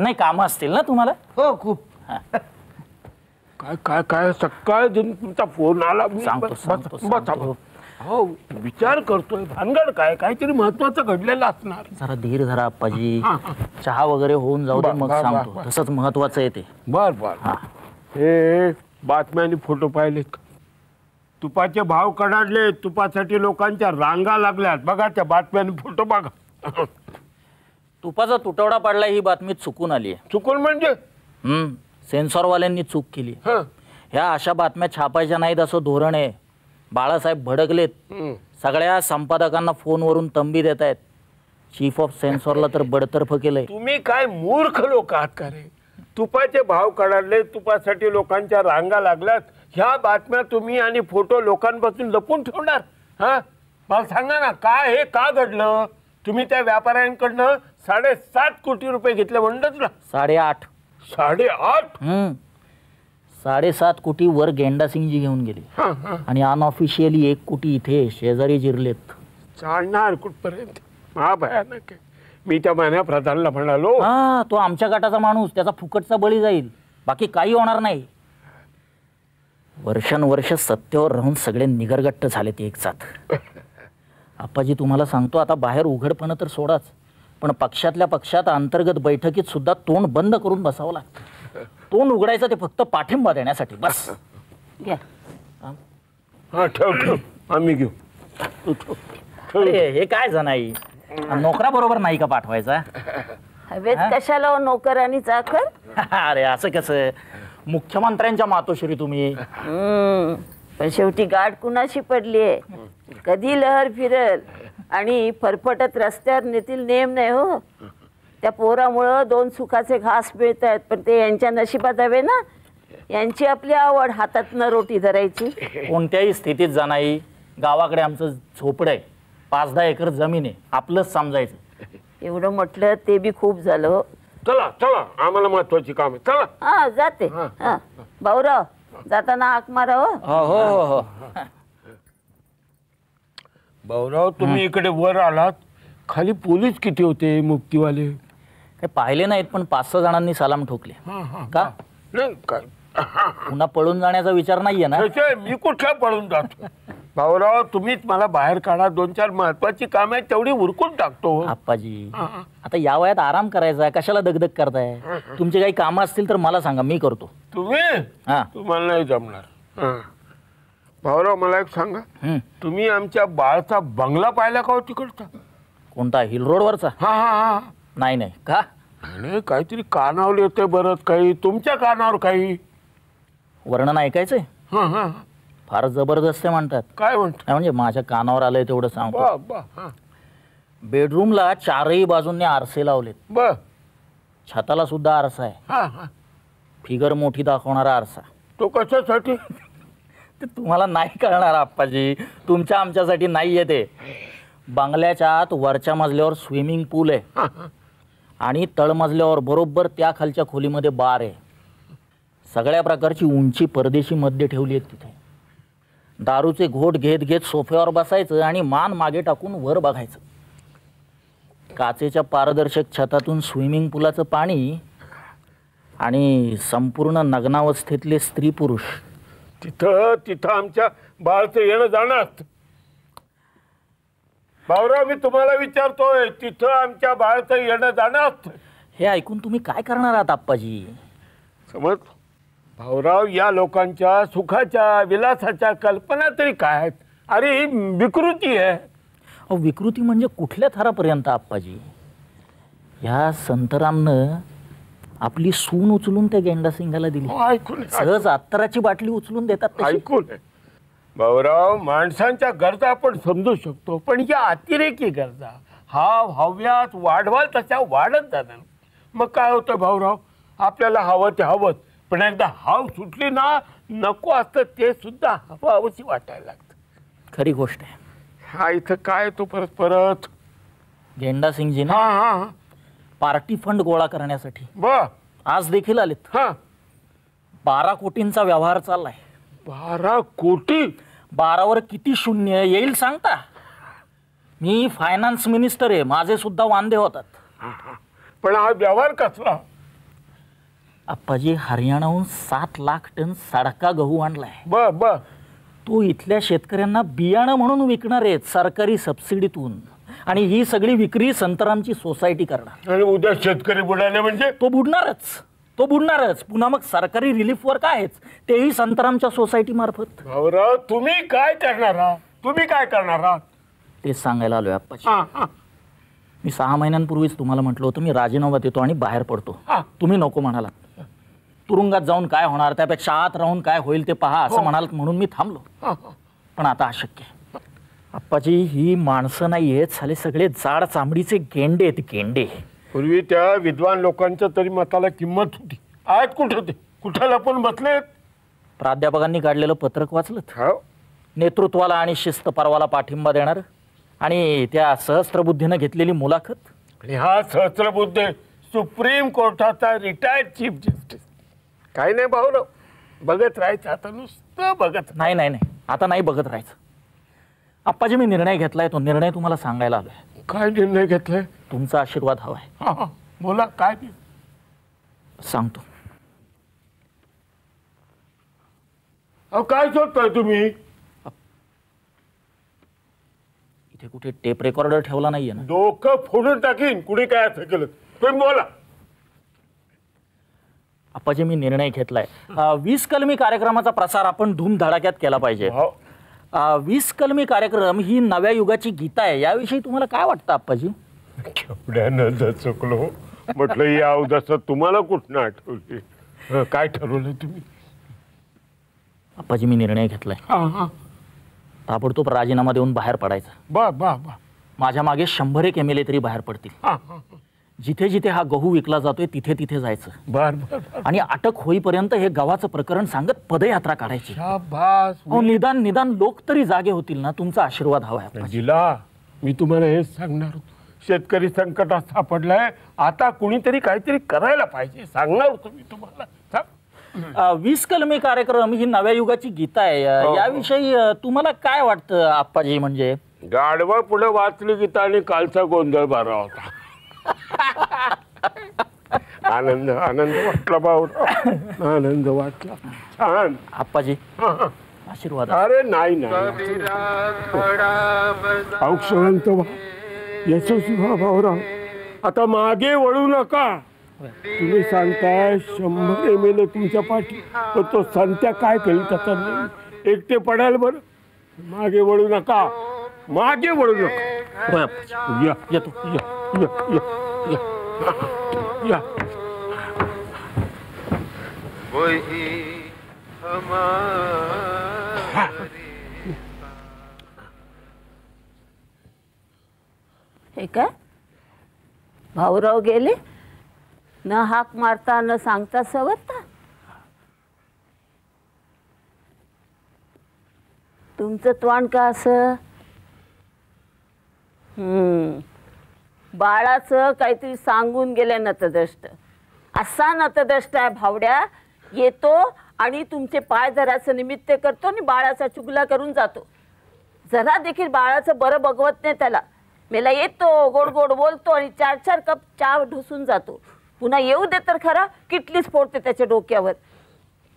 नाही काम असतील ना तुम्हाला? हो खूप. काय काय काय सकाळ दिन तुमचा फोन आला. सांगतो सांगतो हो विचार करतोय, भानगड काय, काहीतरी महत्त्वाचं घडलेलं असणार. जरा धीर धरा आप्पाजी, चहा वगैरे होऊन जाऊ दे मग सांगतो, तसंच महत्त्वाचं आहे ते. बर बर. हे बातम्या आणि फोटो पाहिलेत, तुपाचे भाव कडाडले, तुपासाठी लोकांच्या रांगा लागल्यात. बघा त्या बातम्या आणि फोटो बघा. तुपाचा तुटवडा पडला ही बातमी चुकून आली आहे. चुकून म्हणजे? सेन्सॉरवाल्यांनी चूक केली. ह्या अशा बातम्या छापायच्या नाहीत असं धोरण आहे. बाळासाहेब भडकलेत, सगळ्या संपादकांना फोनवरून तंबी देत आहेत. चीफ ऑफ सेन्सॉरला तर बडतर्फ केलंय. तुम्ही काय मूर्ख लोक आहात का रे? तुपाचे भाव कडाडले, तुपासाठी लोकांच्या रांगा लागल्यात, ह्या बातम्या तुम्ही आणि फोटो लोकांपासून लपून ठेवणार? हां, मला सांगा ना, काय हे का घडलं? तुम्ही त्या व्यापाऱ्यांकडनं 7.5 कोटी रुपये घेतले म्हणलं तुला. 8.5 7.5 कोटी वर गेंडासिंगजी घेऊन गेले आणि अनऑफिशियली 1 कोटी इथे शेजारी जिरलेत. चालणार कुठपर्यंत? महाभयानक. मी त्या मान्या प्रधानला म्हणालो, हा तो आमच्या गटाचा माणूस, त्याचा फुकटचा बळी जाईल, बाकी काही होणार नाही. वर्षानुवर्ष सत्तेवर राहून सगळे निगरगट्ट झाले ते एक साथ. आप्पाजी तुम्हाला सांगतो, आता बाहेर उघडपणं तर सोडाच, पण पक्षातल्या पक्षात अंतर्गत बैठकीत सुद्धा तोंड बंद करून बसावं लागतं. तोंड उघडायचं ते फक्त पाठिंबा देण्यासाठी, बस. आम्ही घेऊ. हे काय जनाई, नोकरा बरोबर नाही का पाठवायचा? हवेत कशाला नोकरांनी चाकर? अरे असं कसं, मुख्यमंत्र्यांच्या मातोश्री तुम्ही. पण शेवटी गाठ कुणाशी पडलीये? कधी लहर फिरल आणि फरफटत रस्त्यावर नेतील नेम नाही हो. त्या पोरामुळं 2 सुखाचे घास मिळत आहेत, पण ते यांच्या नशिबात हवे ना. यांची आपली आवड, हातातनं रोटी धरायची. कोणत्याही स्थितीत जाणाई, गावाकडे आमचं झोपडं आहे, 5-10 एकर जमीन आहे, आपलंच समजायचं. एवढं म्हटलं ते बी खूप झालं. चला चला, आम्हाला महत्वाची कामं. चला. हा जाते. हा भाऊराव, जाताना हाक मारा. हो हो हो. भाऊराव तुम्ही इकडे वर आलात, खाली पोलीस किती होते? मुक्तीवाले काही पाहिले नाहीत, पण 5-6 जणांनी सलाम ठोकले. का पुन्हा पळून जाण्याचा विचार नाहीये ना? मी कुठला पळून जातो? भाऊराव तुम्हीच मला बाहेर काढा, 2-4 महत्वाची काम आहेत तेवढी उरकून टाकतो. आप्पाजी आता या वयात आराम करायचा, कशाला दगदग करताय? तुमचे काही कामं असतील तर मला सांगा, मी करतो. तुम्ही? तुम्हाला नाही जमणार. भाऊराव मला एक सांगा, तुम्ही आमच्या बाळचा बंगला पाहिला का? तिकडचा कोणता, हिल रोडवरचा? हा हा. नाही नाही. का? नाही, काहीतरी कानावर येते बरंच काही. तुमच्या कानावर काही वर्णन ऐकायचंय? हां हां. फार जबरदस्त म्हणतात. काय म्हणतात? म्हणजे माझ्या कानावर आलंय तेवढं सांगतो. बेडरूमला 4ही बाजूंनी आरसे लावलेत. छताला सुद्धा आरसा आहे, फिगर मोठी दाखवणारा आरसा. तो कशासाठी ते तुम्हाला नाही कळणार आप्पाजी, तुमच्या आमच्यासाठी नाहीये ते. बंगल्याच्या आत वरच्या मजल्यावर स्विमिंग पूल आहे आणि तळमजल्यावर बरोबर त्या खालच्या खोलीमध्ये बार आहे. सगळ्या प्रकारची उंची परदेशी मध्ये ठेवली आहे तिथे. दारूचे घोट घेत घेत सोफ्यावर बसायचं आणि मान मागे टाकून वर बघायचं. काचेच्या पारदर्शक छतातून स्विमिंग पुलाचं पाणी आणि संपूर्ण नग्नावस्थेतले स्त्री पुरुष. तिथं आमच्या बाळचं येणं जाणार. भाऊराव मी तुम्हाला विचारतोय, तिथं आमच्या बाळचं येणं जाणार. हे ऐकून तुम्ही काय करणार आहात आप्पाजी? समज भाऊराव, या लोकांच्या सुखाच्या विलासाच्या कल्पना तरी काय आहेत? अरे ही विकृती आहे. विकृती म्हणजे कुठल्या थरापर्यंत आप्पाजी? ह्या संतरामनं आपली सून उचलून त्या गेंडासिंगाला दिली. ऐकून सहज अत्तराची बाटली उचलून देतात. ऐकून भाऊराव, माणसांच्या गरजा आपण समजू शकतो, पण या अतिरेकी गरजा हाव हव्यात वाढवाल तशा वाढत जाणार. मग काय होतं भाऊराव, आपल्याला हवं ते हवंच, पण एकदा हाव सुटली ना, नको असतं ते सुद्धा हवं हवंशी वाटायला लागतं. खरी गोष्ट आहे. हा इथं काय तो परत परत गेंडासिंगजी ना पार्टी फंड गोळा करण्यासाठी आज देखील आलेत. 12 कोटींचा व्यवहार चाललाय. 12 कोटी? 12वर किती शून्य येईल सांगता? मी फायनान्स मिनिस्टर आहे, माझे सुद्धा वांदे होतात. पण हा व्यवहार कसला आप्पाजी? हरियाणाहून 7 लाख टन सडका गहू आणलाय. तो इथल्या शेतकऱ्यांना बियाणं म्हणून विकणार आहेत सरकारी सबसिडीतून, आणि ही सगळी विक्री संतरामची सोसायटी करणार। आणि उद्या शेतकरी बुडाले म्हणजे तो बुडणारच, तो बुडणारच। पुन्हा मग सरकारी रिलीफ वर कायच, तेही संतरामच्या सोसायटी मार्फत। भाऊराव तुम्ही काय करणार आहात, तुम्ही काय करणार आहात ते सांगायला आलोय आप्पा। मी 6 महिन्यांपूर्वीच तुम्हाला म्हटलं होतं मी राजीनामा देतो आणि बाहेर पडतो, तुम्ही नको म्हणाला। तुरुंगात जाऊन काय होणार त्यापेक्षा आत राहून काय होईल ते पहा असं म्हणाल म्हणून मी थांबलो, पण आता अशक्य आहे आप्पाजी। ही माणसं नाही आहेत साले, सगळे जाड चामडीचे गेंडे आहेत, गेंडे। पूर्वी त्या विद्वान लोकांच्या तरी मताला किंमत होती, आज कुठे होते? कुठाला पण बसलेत। प्राध्यापकांनी काढलेलं पत्रक वाचलं, नेतृत्वाला आणि शिस्त परवाला पाठिंबा देणार, आणि त्या सहस्त्रबुद्धीने घेतलेली मुलाखत। हा सहस्त्रबुद्ध सुप्रीम कोर्टाचा रिटायर्ड चीफ जस्टिस। काही नाही भाऊराव, बघत राहायचं आता, नुसतं बघत। नाही नाही नाही, आता नाही बघत राहायचं आप्पाजी। मी निर्णय घेतलाय, तो निर्णय तुम्हाला सांगायला आलोय। काय निर्णय घेतलाय? तुमचा आशीर्वाद हवाय। हां बोला, काय सांगतो। अहो काय शोधताय तुम्ही? इथे कुठे टेप रेकॉर्डर ठेवला नाहीये ना, डोकं फोडून टाकीन कुणी काय असं केलं। तुम्ही बोला आप्पाजी। मी निर्णय घेतलाय 20 कलमी कार्यक्रमाचा प्रसार आपण धूमधडाक्यात केला पाहिजे। 20 कलमी कार्यक्रम ही नव्या युगाची गीता आहे, याविषयी तुम्हाला काय वाटतं आप्पाजी? केवढ्यानं चुकलो म्हटलं या अवधसं तुम्हाला कुठनं आठवली? काय ठरवलं तुम्ही? आप्पाजी मी निर्णय घेतलाय ताबडतोब राजीनामा देऊन बाहेर पडायचा। बा बा बा, माझ्या मागे 100 एक MLA तरी बाहेर पडतील। जिथे जिथे हा गहू विकला जातोय तिथे तिथे जायचं, बर बर, आणि अटक होईपर्यंत हे गावाचं प्रकरण सांगत पदयात्रा काढायची। शाबास, निदान निदान लोक तरी जागे होतील ना। तुमचा आशीर्वाद हवाय जिला। मी तुम्हाला हे सांगणार होतो, शेतकरी संकटात सापडलाय, आता कुणीतरी काहीतरी करायला पाहिजे, सांगणार होतो मी तुम्हाला। 20 कलमी कार्यक्रम ही नव्या युगाची गीता आहे, याविषयी तुम्हाला काय वाटतं आप्पाजी? म्हणजे गाढवा पुढे वाचली गीता आणि कालचा गोंधळ बारा होता। आनंद आनंद वाटला भाऊराव, आनंद वाटला। छान आप्पाजी आशीर्वाद। अरे नाही नाही, औक्षांत व्हा, यशस्वी व्हा भाऊराव, आता मागे वळू नका। तुम्ही सांगताय 100 MLA तुमच्या पाठी, तो संत्या काय केली त्याचा एकटे पडाल, बरं मागे वळू नका, मागे वळू नका। या या तू या या या या या। हे काय भाऊराव गेले न हाक मारता न सांगता सवरता? तुमचं त्वाण का असं? बाळाचं काहीतरी सांगून गेले नतदष्ट, असा नतदष्ट आहे भावड्या, येतो आणि तुमचे पाय धरायचं निमित्त करतो आणि बाळाचा चुगला करून जातो। जरा देखील बाळाचं बरं बघवत नाही, त्याला मेला येतो, गोड गोड बोलतो आणि 4-4 कप चहा ढोसून जातो। पुन्हा येऊ दे तर खरा, किटलीच फोडते त्याच्या डोक्यावर।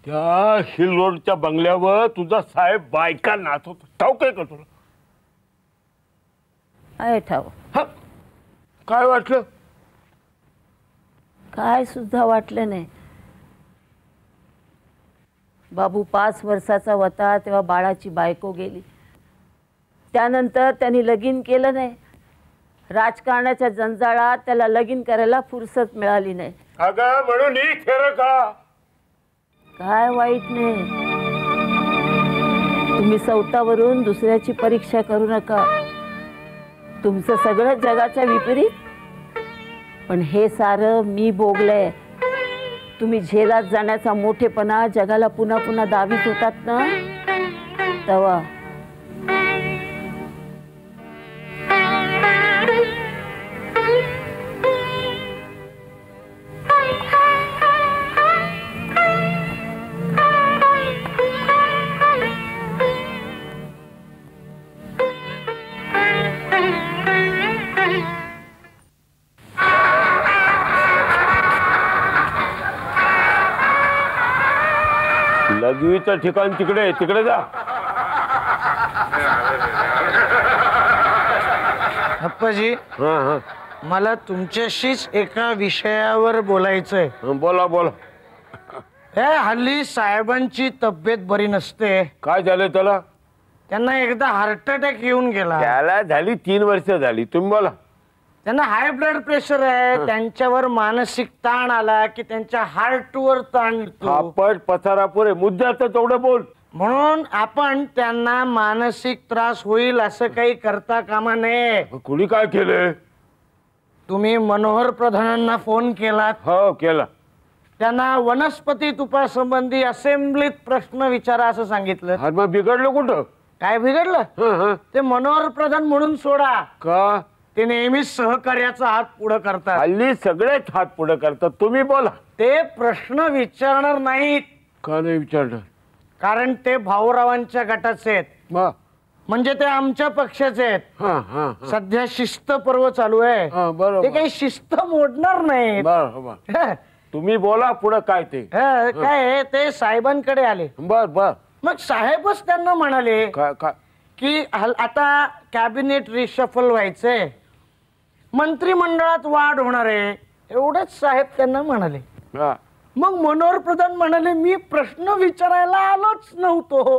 त्या हिल रोडच्या बंगल्यावर तुझा साहेब बायका नाचतो, ठाऊ काय करतो? आहे ठाऊ। काय वाटलं? काय सुद्धा वाटलं नाही बाबू। 5 वर्षाचा होता तेव्हा बाळाची बायको गेली, त्यानंतर त्यांनी लगीन केलं नाही। राजकारणाच्या जंजाळात त्याला लगीन करायला फुरसत मिळाली नाही। अगं म्हणून ही खरं का? काय वाईट नाही, तुम्ही स्वतःवरून दुसऱ्याची परीक्षा करू नका। तुमचं सगळं जगाच्या विपरीत, पण हे सारं मी भोगलंय। तुम्ही झेलात जाण्याचा मोठेपणा जगाला पुन्हा पुन्हा दावीत होतात ना, तेव्हा ठिकाण तिकडे तिकडे जा। अप्पाजी मला तुमच्याशीच एका विषयावर बोलायचंय. बोला बोला. हल्ली साहेबांची तब्येत बरी नसते. काय झालं त्याला? त्यांना एकदा हार्ट अटॅक येऊन गेला. त्याला झाली 3 वर्ष झाली. तुम्ही बोला. त्यांना हाय ब्लड प्रेशर आहे. त्यांच्यावर मानसिक ताण आला की त्यांच्या हार्टवर ताण. थापट पसारापुरे मुद्दा तर तेवढं बोल. म्हणून आपण त्यांना मानसिक त्रास होईल असं काही करता कामा नये. कुणी काय केलं? तुम्ही मनोहर प्रधानांना फोन केलात? हो केला. त्यांना वनस्पती तुपासंबंधी असेंब्लीत प्रश्न विचारा असं सांगितलं. अरे मग बिघडलं कुठं? काय बिघडलं? ते मनोहर प्रधान म्हणून सोडा. का? ते नेहमीच सहकार्याचा हात पुढे करतात. हल्ली सगळेच हात पुढे करतात. तुम्ही बोला. ते प्रश्न विचारणार नाहीत. का नाही विचारणार? कारण ते भाऊरावांच्या गटाचे आहेत. म्हणजे ते आमच्या पक्षाचे आहेत. सध्या शिस्त पर्व चालू आहे. ते काही शिस्त मोडणार नाहीत. तुम्ही बोला पुढे काय. ते काय ते साहेबांकडे आले. बर बर. मग साहेबच त्यांना म्हणाले की आता कॅबिनेट रिशफल व्हायचंय, मंत्रिमंडळात वाढ होणार आहे, एवढंच साहेब त्यांना म्हणाले. मग मनोहर प्रधान म्हणाले मी प्रश्न विचारायला आलोच नव्हतो.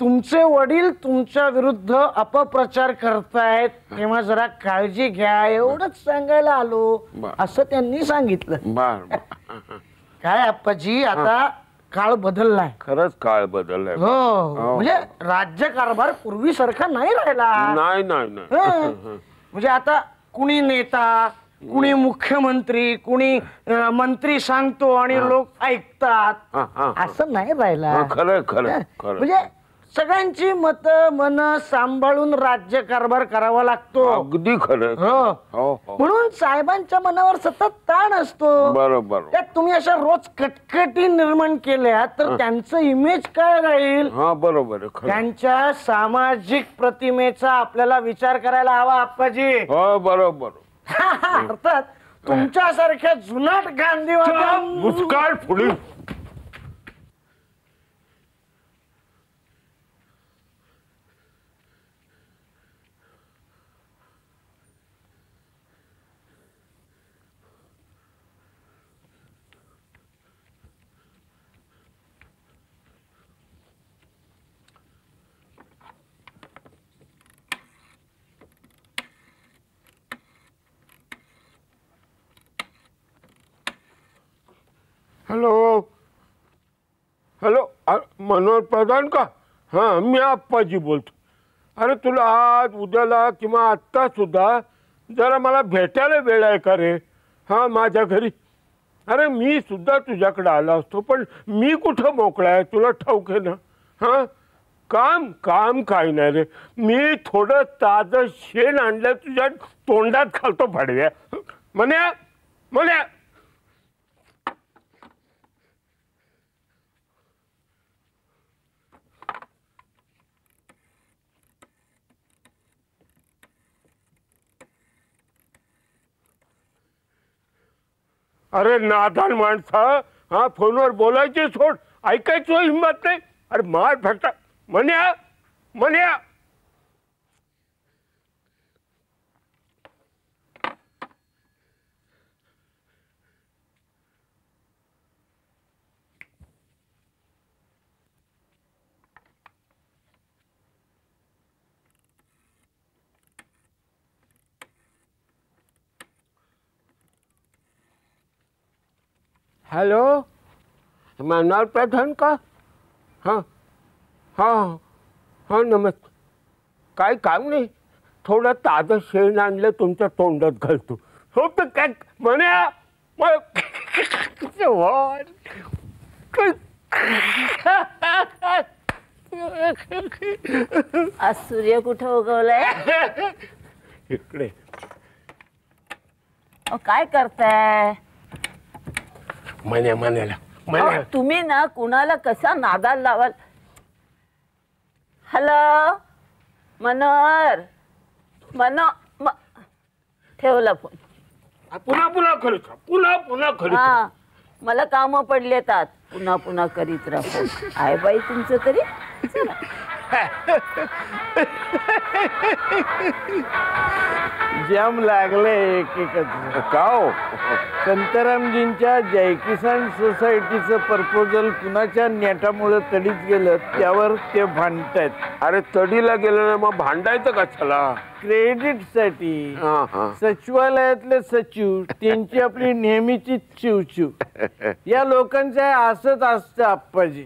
तुमचे वडील तुमच्या विरुद्ध अपप्रचार करतायत तेव्हा जरा काळजी घ्या एवढंच सांगायला आलो असं त्यांनी सांगितलं. काय अप्पाजी आता काळ बदललाय. खरंच काळ बदललाय. हो म्हणजे राज्यकारभार पूर्वीसारखा नाही राहिला. नाही नाही नाही. म्हणजे आता कुणी नेता कुणी मुख्यमंत्री कुणी मंत्री सांगतो आणि लोक ऐकतात असं नाही राहिला. खरं खरं. म्हणजे सगळ्यांची मत मन सांभाळून राज्यकारभार करावा लागतो. अगदी खरं. म्हणून साहेबांच्या मनावर सतत ताण असतो. बरोबर. त्यात तुम्ही अशा रोज कटकटी निर्माण केल्या तर त्यांचं इमेज काय राहील? बरोबर. त्यांच्या सामाजिक प्रतिमेचा आपल्याला विचार करायला हवा अप्पाजी. हो बरोबर. अर्थात तुमच्यासारख्या जुनाट गांधीवादी मुस्काळ फुली. Hello hello. मनोहर प्रधान का? हां मी आप्पाजी बोलतो. अरे तुला आज उद्याला किंवा आत्तासुद्धा जरा मला भेटायला वेळ आहे का रे? हां माझ्या घरी. अरे मी सुद्धा तुझ्याकडे आला असतो पण मी कुठं मोकळा आहे तुला ठाऊक आहे ना. हां काम काम काय नाही रे. मी थोडं ताजं शेण आणलं तुझ्या तोंडात घालतो भाडव्या. म्हण्या म्हण्या अरे नादान माणसा. हा फोनवर बोलायची सोड ऐकायची हिंमत नाही. अरे मार फटा. म्हण्या म्हण्या हॅलो मनोहर प्रधान का? हां हां हां नमस्कार. काय काम नाही थोडं ताजं शेण आणलं तुमच्या तोंडात घालतो. हो तर काय म्हण्या आज सूर्य कुठं उगवलाय? इकडे. काय करताय? म्हणाला तुम्ही ना कुणाला कसा नादाल लावाल. हॅलो मनोहर ठेवला फोन. पुन्हा पुन्हा करीत पुन्हा पुन्हा करीत. हा मला कामं पडलेत पुन्हा पुन्हा करीत राहू. आहे बाई तुमचं तरी. जम लागले एक एकच काव। संतरामजींच्या जयकिसान सोसायटीचं प्रपोजल कुणाच्या नेटामुळे तडीत गेलं, त्यावर ते भांडतायत. अरे तडीला गेलं मग भांडायचं कशाला? क्रेडिट साठी सचिवालयातले सचिव त्यांची आपली नेहमीची चिवचिव या लोकांचं असंच असतं. आप्पाजी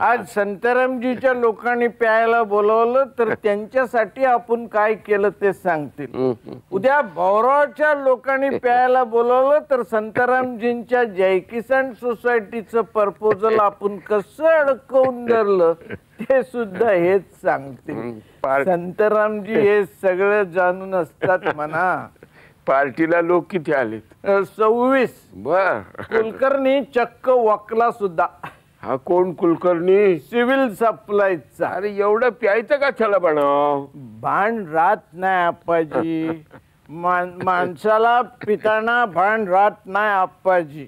आज संतरामजीच्या लोकांनी प्यायला बोलवलं तर त्यांच्यासाठी आपण काय केलं ते सांगतील. उद्या भौरावच्या लोकांनी प्यायला बोलवलं तर संतरामजींच्या जयकिसान सोसायटीचं प्रपोजल आपण कसं अडकवून धरलं ते सुद्धा हेच सांगतील. संतरामजी हे सगळं जाणून असतात म्हणा. पार्टीला लोक किती आले? 26. बर. कुलकर्णी चक्क वकला सुद्धा. हा कोण कुलकर्णी? सिव्हिल सप्लायचा. अरे एवढं प्यायचं का त्याला? पण भान राहत नाही आप्पाजी, माणसाला पिताना भान राहत नाही आप्पाजी.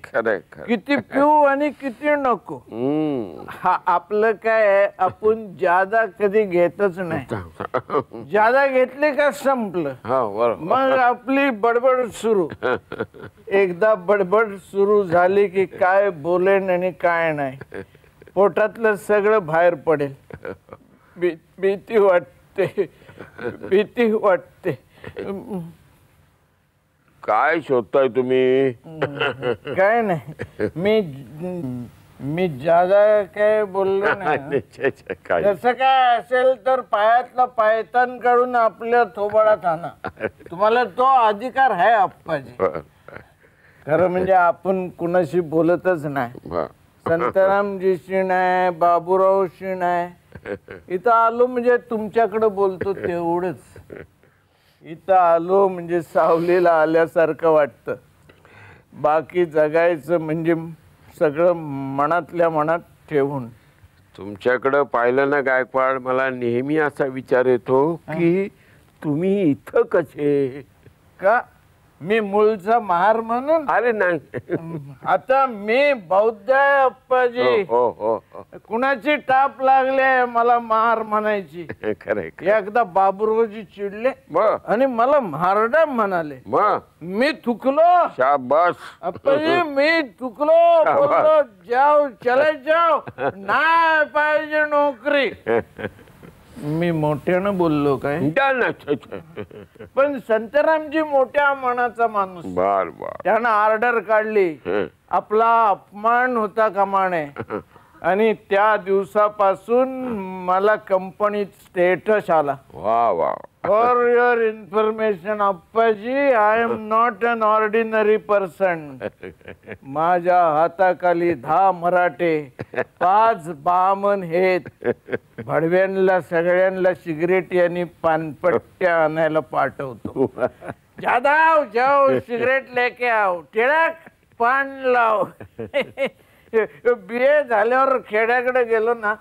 किती पिऊ आणि किती नको हा आपलं काय, आपण ज्यादा कधी घेतच नाही. ज्यादा घेतले का संपलं, मग आपली बडबड सुरू. एकदा बडबड सुरू झाली की काय बोलेन आणि काय नाही, पोटातलं सगळं बाहेर पडेल. भीती वाटते, भीती वाटते. काय शोधताय तुम्ही? काय नाही, मी ज्यादा काय बोललो नाही. जसं काय असेल तर पायातला पायतान काढून आपल्या थोबाडात आणा, तुम्हाला तो अधिकार आहे आप्पाजी. खरं म्हणजे आपण कुणाशी बोलतच नाही, संतरामजीशी नाही, बाबूरावशी नाही. इथं आलो म्हणजे तुमच्याकडे बोलतो तेवढंच. इथं आलो म्हणजे सावलीला आल्यासारखं वाटतं. बाकी जगायचं म्हणजे सगळं मनातल्या मनात ठेवून. तुमच्याकडं पाहिलं ना गायकवाड, मला नेहमी असा विचार येतो की तुम्ही इथं कसे का? मी मूळचा महार म्हणून? अरे नाही, आता मी बौद्ध आहे अप्पाजी. कुणाची टाप लागले मला महार म्हणायची. एकदा बाबूरावजी चिडले आणि मला महारडा म्हणाले. मी थुकलो. शाबास अप्पाजी, मी थुकलो. बोललो जाओ चले जाओ, नाही पाहिजे नोकरी. मी मोठ्यानं बोललो काय? पण संतरामजी मोठ्या मनाचा माणूस. त्यानं ऑर्डर काढली. आपला अपमान होता कामाने. आणि त्या दिवसापासून मला कंपनीत स्टेटस आला. वा वा. For your information Appaji, I am not an ordinary person. माझ्या हाताखाली 10 मराठे, 5 बामन हेत. भडव्यांना सगळ्यांना सिगरेट आणि पानपट्ट्या आणायला पाठवतो. जाधव जाओ सिगरेट लेके आओ, टिळक पान लाव. बीए झाल्यावर खेड्याकडे गेलो ना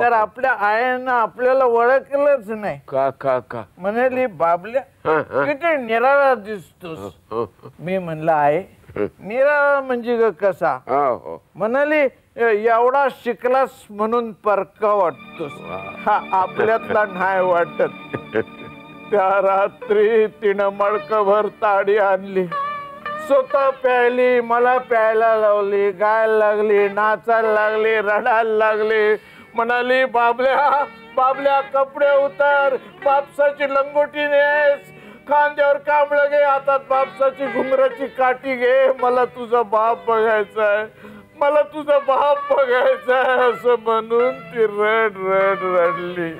तर आपल्या आईनं आपल्याला ओळखलंच नाही. का का का म्हणाली, बाबल्या किती निराळा दिसतोस. मी म्हणलं आई निराळा म्हणजे कसा? म्हणाली एवढा शिकलास म्हणून परका वाटतोस. हा आपल्यातला नाही वाटत. त्या रात्री तिनं मडकभर ताडी आणली, स्वतः प्यायली, मला प्यायला लावली, गायला लागली, नाचायला लागली, रडायला लागली. म्हणाली बाबल्या बाबल्या कपडे उतार, बापसाची लंगोटी नेस, खांद्यावर कांबळं घे, हातात बापसाची घुंगराची काठी घे. मला तुझा बाप बघायचाय, मला तुझा बाप बघायचाय असं म्हणून ती रड रड रडली.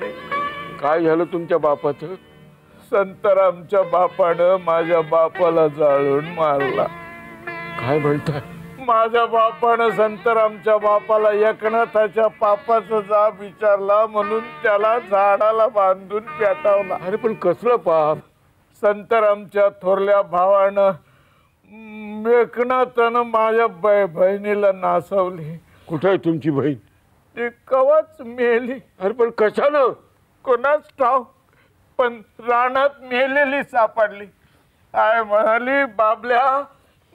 काय झालं तुमच्या बापाचं? संतरामच्या बापानं माझ्या बापाला जाळून मारला. काय म्हणताय? माझ्या बापानं संतरामच्या बापाला एकनाथाच्या पापाचा जाब विचारला म्हणून त्याला झाडाला बांधून पेटवला. अरे पण कसलं पाप? संतरामच्या थोरल्या भावानं एकनाथानं माझ्या बहिणीला नासवली. कुठे आहे तुमची बहीण? ती कवाच मेली. अरे पण कशानं? कोणाच ठाव, पण रानात मेलेली सापडली. आय म्हणाली बाबल्या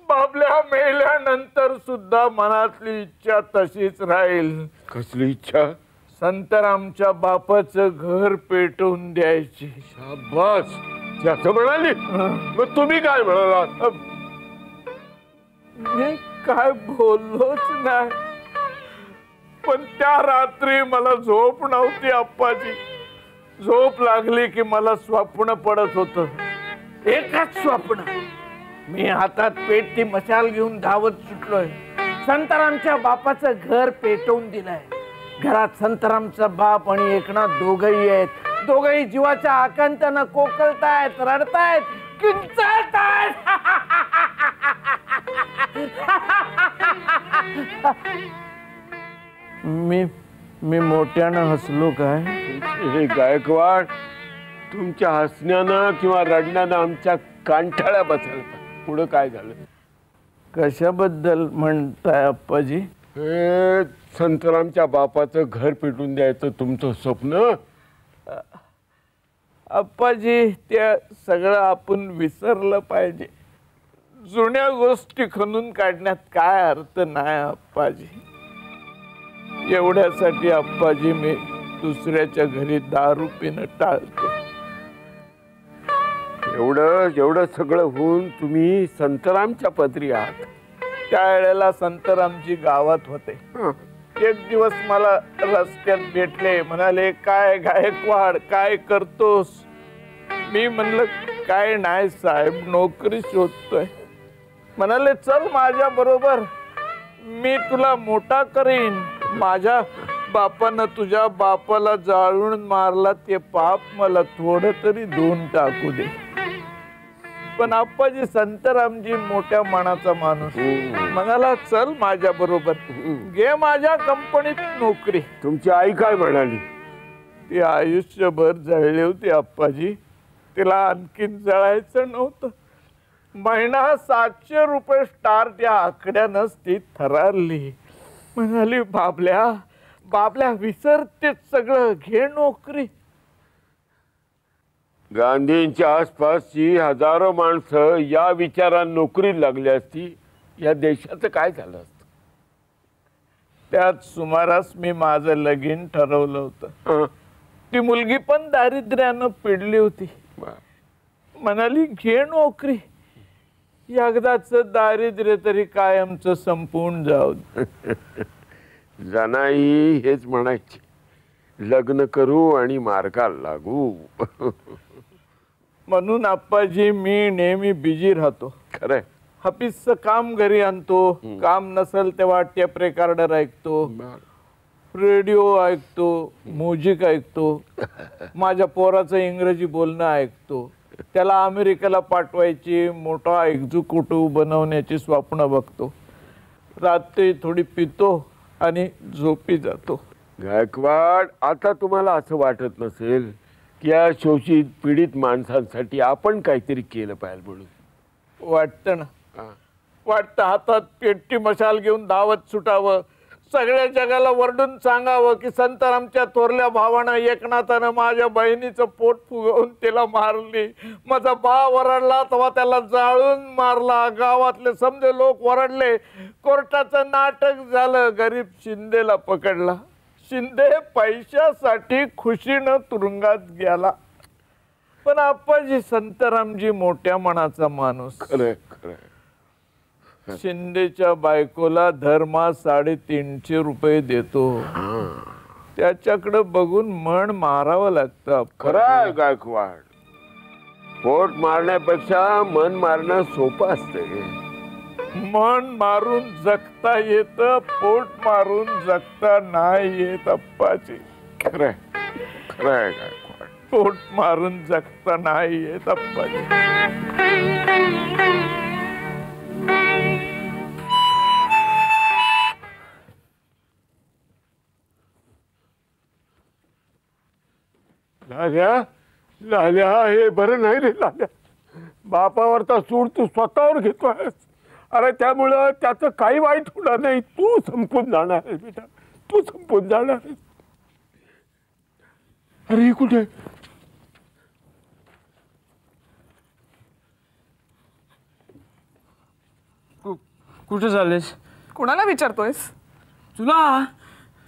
बाबल्या मेल्यानंतर सुद्धा मनातली इच्छा तशीच राहील. कसली इच्छा? संतरामच्या बापाचं घर पेटवून द्यायची. शाबास. असं म्हणाली मग तुम्ही काय म्हणाला? मी काय बोललोच नाही, पण त्या रात्री मला झोप नव्हती अप्पाजी. झोप लागली की मला स्वप्न पडत होतं, एकच स्वप्न. मी हातात पेटती मशाल घेऊन धावत सुटलोय. संतरामच्या बापाचं घर पेटवून दिलंय. घरात संतरामचा बाप आणि एकनाथ दोघही आहेत. दोघही जीवाच्या आकांतानं कोकळतायत, रडतायत, किंचाळतायत. मी मोठ्यानं हसलो काय? हे गायकवाड, तुमच्या हसण्यानं किंवा रडण्यानं आमच्या कांठाळ्या बसल्या. पुढं काय झालं? कशाबद्दल म्हणताय अप्पाजी? हे संतरामच्या बापाचं घर पेटून द्यायचं तुमचं स्वप्न. अप्पाजी, त्या सगळं आपण विसरलं पाहिजे. जुन्या गोष्टी खणून काढण्यात काय अर्थ नाही अप्पाजी. एवढ्यासाठी अप्पाजी मी दुसऱ्याच्या घरी दारू पिणं टाळतो. एवढं सगळं होऊन तुम्ही संतरामच्या पदरी आहात. त्यावेळेला संतरामची गावात होते. एक दिवस मला रस्त्यात भेटले. म्हणाले, काय गायकवाड, काय करतोस? मी म्हणलं, काय नाही साहेब, नोकरी शोधतोय. म्हणाले, चल माझ्या बरोबर, मी तुला मोठा करीन. माझ्या बापानं तुझ्या बापाला जाळून मारला, ते पाप मला थोडं तरी धुवून टाकू दे. पण आप्पाजी, संतरामजी मोठ्या मनाचा माणूस, म्हणाला चल माझ्या बरोबर, घे माझ्या कंपनीत नोकरी. तुमची आई काय म्हणाली? ती आयुष्यभर जळली होती अप्पाजी, तिला आणखीन जळायचं नव्हतं. महिना 700 रुपये स्टार्ट या आकड्यानंच ती थरारली. म्हणाली, बाबल्या विसर ते सगळं, घे नोकरी. गांधींच्या आसपासची हजारो माणसं या विचारानं नोकरी लागली असती, या देशाचं काय झालं असतं? त्यात सुमारास मी माझं लगीन ठरवलं होतं. ती मुलगी पण दारिद्र्यानं पिडली होती. म्हणाली, घे नोकरी, एकदाचं दारिद्र्य तरी कायमचं संपून जाऊ. जनाई हेच म्हणायची, लग्न करू आणि मार्गाला लागू. म्हणून अप्पाजी मी नेहमी बिझी राहतो. खरं आहे. ऑफिसचं काम घरी आणतो, काम नसेल तेव्हा टेप रेकॉर्डर ऐकतो, रेडिओ ऐकतो, म्युझिक ऐकतो. माझ्या पोराचं इंग्रजी बोलणं ऐकतो. त्याला अमेरिकेला पाठवायची मोठा एक्झिक्युटिव्ह बनवण्याची स्वप्न बघतो. रात्री थोडी पितो आणि झोपी जातो. गायकवाड, आता तुम्हाला असं वाटत नसेल की या शोषित पीडित माणसांसाठी आपण काहीतरी केलं पाहिजे म्हणून? वाटतं ना, वाटतं. हातात पेटती मशाल घेऊन धावत सुटावं, सगळ्या जगाला वरडून सांगावं की संतरामच्या थोरल्या भावानं एकनाथानं माझ्या बहिणीचं पोट फुगवून तिला मारली. माझा भाव वरडला तेव्हा त्याला जाळून मारला. गावातले समजे लोक वरडले. कोर्टाचं नाटक झालं. गरीब शिंदेला पकडला. शिंदे पैशासाठी खुशीनं तुरुंगात गेला. पण आप्पाजी, संतरामजी मोठ्या मनाचा माणूस. शिंदेच्या बायकोला धर्मा 350 रुपये देतो. त्याच्याकडे बघून मन मारावं लागतं. खरं गायकवाड, पोट मारण्यापेक्षा मन मारणं सोपं असतं. मन मारून जगता येत, पोट मारून जगता नाही येत अप्पाजी. खरंय, खरंय गायकवाड, पोट मारून जगता नाही येत अप्पाजी. लाल्या, लाल्या, हे बरं नाही रे लाल्या. बापावरचा सूड तू स्वतःवर घेतोय. अरे त्यामुळं त्याचं काही वाईट होणार नाही. तू संपून जाणार आहेस बेटा, तू संपून जाणार आहेस. अरे कुठे? कुठे झालेस? कोणाला विचारतोयस? तुला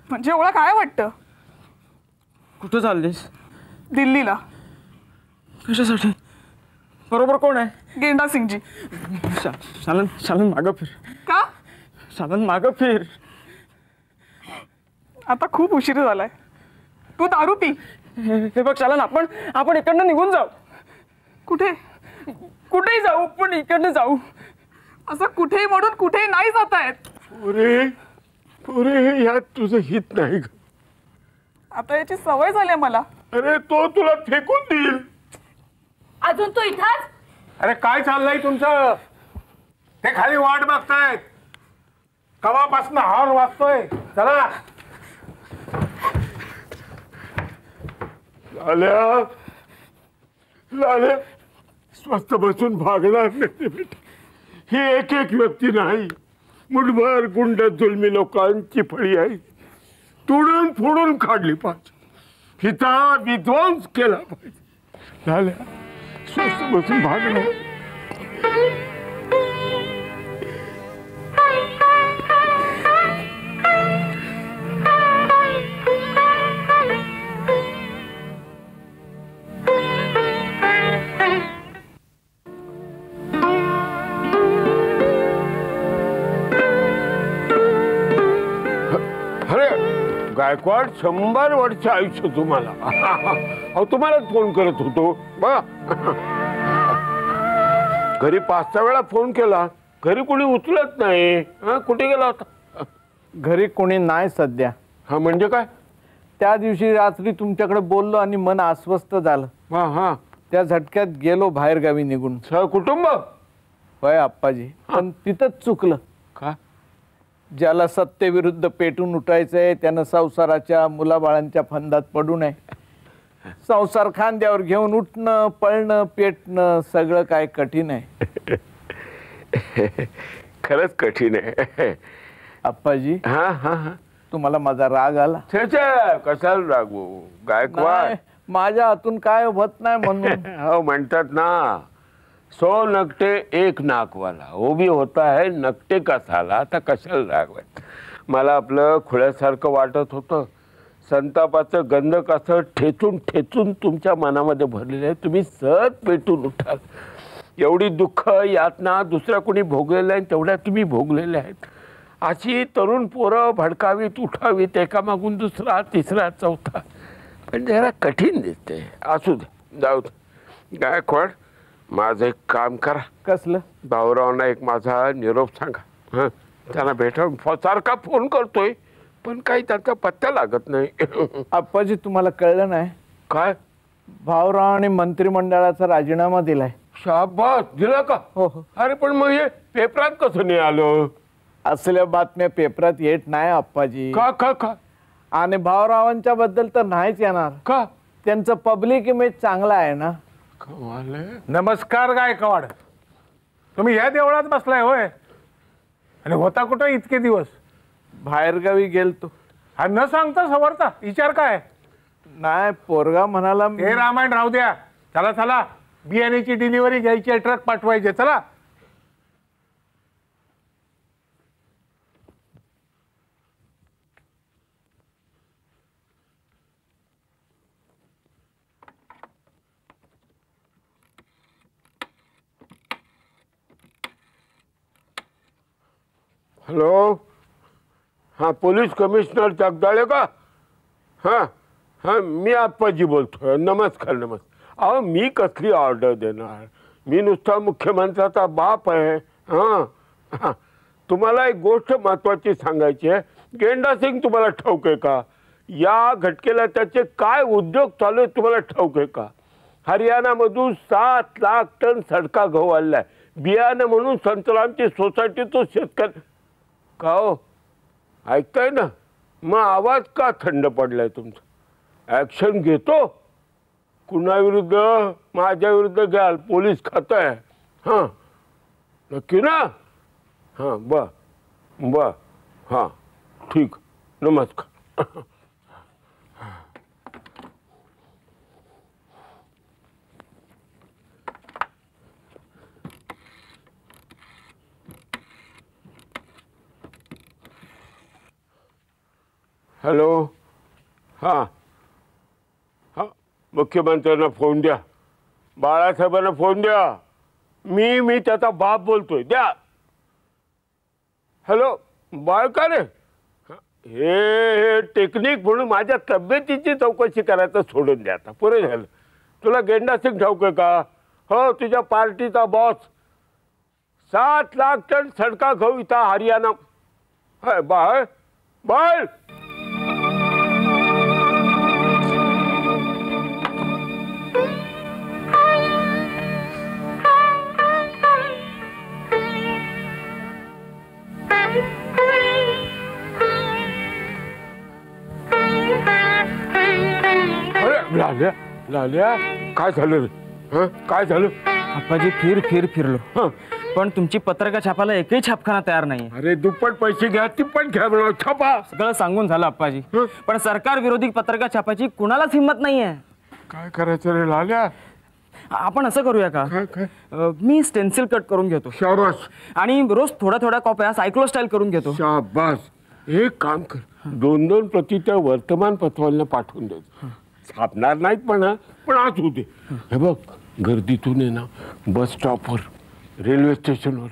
म्हणजे एवढं काय वाटतं? कुठे चाललीस? दिल्लीला. कशासाठी? बरोबर कोण आहे? गेंडा सिंगजी. शालन शालन मागं फिर. का? शालन मागं फिर. आता खूप उशीर झालाय. तू दारू पी. हे बघ शालन, आपण इकडनं निघून जाऊ. कुठे? कुठेही जाऊ पण इकडनं जाऊ. असं कुठेही म्हणून कुठेही नाही जात आहेत. अरे अरे यात तुझं हित नाही ग. आता याची सवय झाली मला. अरे तो तुला फेकून देईल. अजून तो इथंच? अरे काय चाललंय तुमचं? ते खाली वाट बघतायत. कवापासून हॉर्न वाजतोय. चला. लाल्या लाल्या स्वस्त बसून भागणार नाही बेटा. ही एक एक व्यक्ती नाही, मुठभर गुंड जुलमी लोकांची फळी आहे. तुडून फुडून काढली पाहिजे, हिचा विध्वंस केला पाहिजे. लाल्या स्वस्त बसून भागणार. गायकवाड 100 वर्ष आयुष्य तुम्हाला. अहो तुम्हालाच फोन करत होतो. घरी 5-6 वेळा फोन केला, घरी कोणी उचलत नाही. कुठे गेला होता? घरी कोणी नाही सध्या. हा म्हणजे काय? त्या दिवशी रात्री तुमच्याकडे बोललो आणि मन अस्वस्थ झालं. हा हा त्या झटक्यात गेलो बाहेरगावी निघून. सहकुटुंब? होय आप्पाजी, पण तिथंच चुकलं. का? ज्याला सत्तेविरुद्ध पेटून उठायचंय त्यानं संसाराच्या मुलाबाळांच्या फंदात पडू नये. संसार खांद्यावर घेऊन उठणं, पळणं, पेटणं सगळं काय कठीण आहे. खरंच कठीण आहे आप्पाजी. हा हा हा तुम्हाला माझा राग आला? कशाला रागू गायकवाड, माझ्या हातून काय होत नाही म्हणून. हो म्हणतात ना, 100 नकटे 1 नाकवाला. उभी होता है नकटे का साला. आता कशाला रागवायचं? मला आपलं खुळ्यासारखं वाटत होतं. संतापाचं गंधक असं ठेचून ठेचून तुमच्या मनामध्ये भरलेलं आहे. तुम्ही सहज पेटून उठाल. एवढी दुःख यातना दुसरा कोणी भोगलेलं आहे तेवढ्या तुम्ही भोगलेल्या आहेत. अशी तरुण पोरं भडकावीत उठावीत, एकामागून दुसरा, तिसरा, चौथा. पण जरा कठीण दिसते. असू दे, जाऊ दे. गायकवाड माझं एक काम करा. कसलं? भाऊरावना एक माझा निरोप सांगा. हां त्यांना भेटा. सारखा फोन करतोय पण काही त्यांचा पत्ता लागत नाही. आप्पाजी तुम्हाला कळलं नाही काय? भाऊरावने मंत्रिमंडळाचा राजीनामा दिलाय. शाबास. दिला का? हो हो. अरे पण मग हे पेपरात कसं नाही आलं? असल्या बातम्या पेपरात येत नाही आप्पाजी. का का का? आणि भाऊरावांच्या बद्दल तर नाहीच येणार. का? त्यांचं पब्लिक इमेज चांगला आहे ना. नमस्कार गायकवाड, तुम्ही या देवळात बसलाय होय? आणि होता कुठं इतके दिवस? बाहेरगावी गेलतो. हा न सांगता सवरता विचार काय? नाही पोरगा म्हणाला. हे रामायण राहू द्या. चला चला, बियाण्याची डिलिव्हरी घ्यायची, ट्रक पाठवायचे. चला. हॅलो. हां पोलीस कमिशनर जगदाळे का? हां हां मी आप्पाजी बोलतो. नमस्कार नमस्कार. अहो मी कसली ऑर्डर देणार? मी नुसता मुख्यमंत्र्याचा बाप आहे. हां हां तुम्हाला एक गोष्ट महत्त्वाची सांगायची आहे. गेंडा सिंग तुम्हाला ठाऊक आहे का? या घटकेला त्याचे काय उद्योग चालू आहेत तुम्हाला ठाऊक आहे का? हरियाणामधून 7 लाख टन सडका गहू आणला आहे. बियाणं म्हणून संतरामची सोसायटी तो शेतकरी. का हो ऐकताय ना? मग आवाज का थंड पडलाय तुमचा? ॲक्शन घेतो. कुणाविरुद्ध? माझ्याविरुद्ध घ्याल. पोलीस खातं आहे. हां नक्की ना? हां ब ब हां ठीक. नमस्कार. हॅलो. हां हा मुख्यमंत्र्यांना फोन द्या, बाळासाहेबांना फोन द्या, मी मी त्याचा बाप बोलतोय, द्या. हॅलो बाळका रे, हे टेक्निक म्हणून माझ्या तब्येतीची चौकशी करायचं सोडून द्या आता, पुरे झालं. तुला गेंडा सिंग ठाऊक आहे का? हो, तुझ्या पार्टीचा बॉस 7 लाख टन सडका घेऊ इथं हरियाणा. हाय बाळ, बाळ लाल्या, लाल्या काय झालं रे? हां काय झालं? आप्पाजी फिरलो पण तुमची पत्रका छापाला एकही छापखाना तयार नाही. अरे दुप्पट पैसे घ्या, तिप्पट घ्या, छापा. सगळं सांगून झालं आप्पाजी, पण सरकार विरोधी पत्रका छापाची कुणालाच हिंमत नाही आहे. काय करायचं रे लाल्या? आपण असं करूया का, मी स्टेन्सिल कट करून घेतो आणि रोज थोडा थोडा कॉप्या सायक्लो स्टाईल करून घेतो. शाबास. एक काम कर, 2-2 प्रति त्या वर्तमानपत्रांना पाठवून द्यायचं. छापणार नाहीत म्हणा, पण आज होते. हे बघ, गर्दीतून आहे ना, बस स्टॉपवर, रेल्वे स्टेशनवर,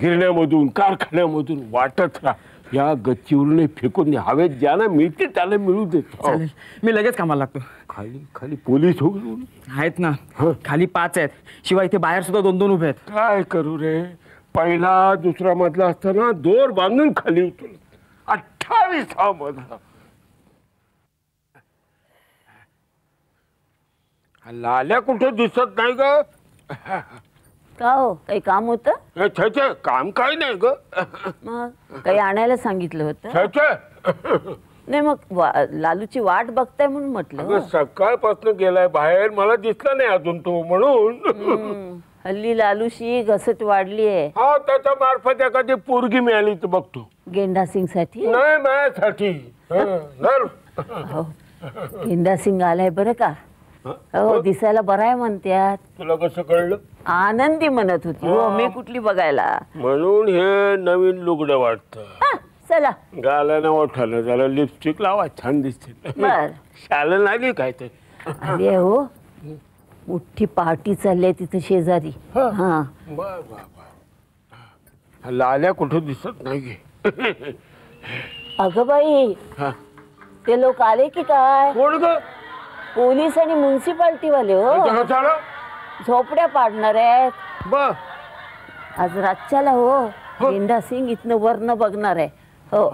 गिरण्यामधून, कारखान्यामधून वाटत राहा. या गच्चीवरून फेकून द्या, हवेत ज्याला मिळते त्याला मिळू दे. मी लगेच कामाला लागतो. खाली खाली पोलीस होऊन आहेत ना, खाली 5 आहेत, शिवाय इथे बाहेर सुद्धा 2-2 उभे आहेत. काय करू रे? पहिला दुसरा मधला असताना दोर बांधून खाली उतरून 28वा मधला. लाल्या कुठं दिसत नाही ग? का हो, काही काम होतं? काम काही नाही ग. मग काही आणायला सांगितलं होतं? नाही, मग लालूची वाट बघताय म्हणून म्हटलं. सकाळपासून गेलाय बाहेर, मला दिसला नाही अजून तो, म्हणून. हल्ली लालूशी घसट वाढली आहे. हा, त्याच्या मार्फत एखादी पोरगी मिळाली तर बघतो. गेंडा सिंग साठी नाही, माझ्यासाठी. गेंडा सिंग आलाय बरं का? हो, दिसायला बरा आहे म्हणतात. तुला कसं कळलं? आनंदी म्हणत होती हो, मी कुठली बघायला. म्हणून हे नवीन लुगडं वाटत. चला गालाना वाटलं, जरा लिपस्टिक लावा, छान दिसते. बर, शाल लागली काय ते? अरे हो, मोठी पार्टी चालली आहे तिथे शेजारी. हा, बर बर. लाल्या कुठं दिसत नाही. अगं बाई, ते लोक आले की काय? कोण ग? पोलीस आणि म्युन्सिपाल्टी वाले हो, झोपड्या पाडणार आहेत आज रातच्याला. हो, गेंडा सिंग इथन वरन बघणार आहे. हो,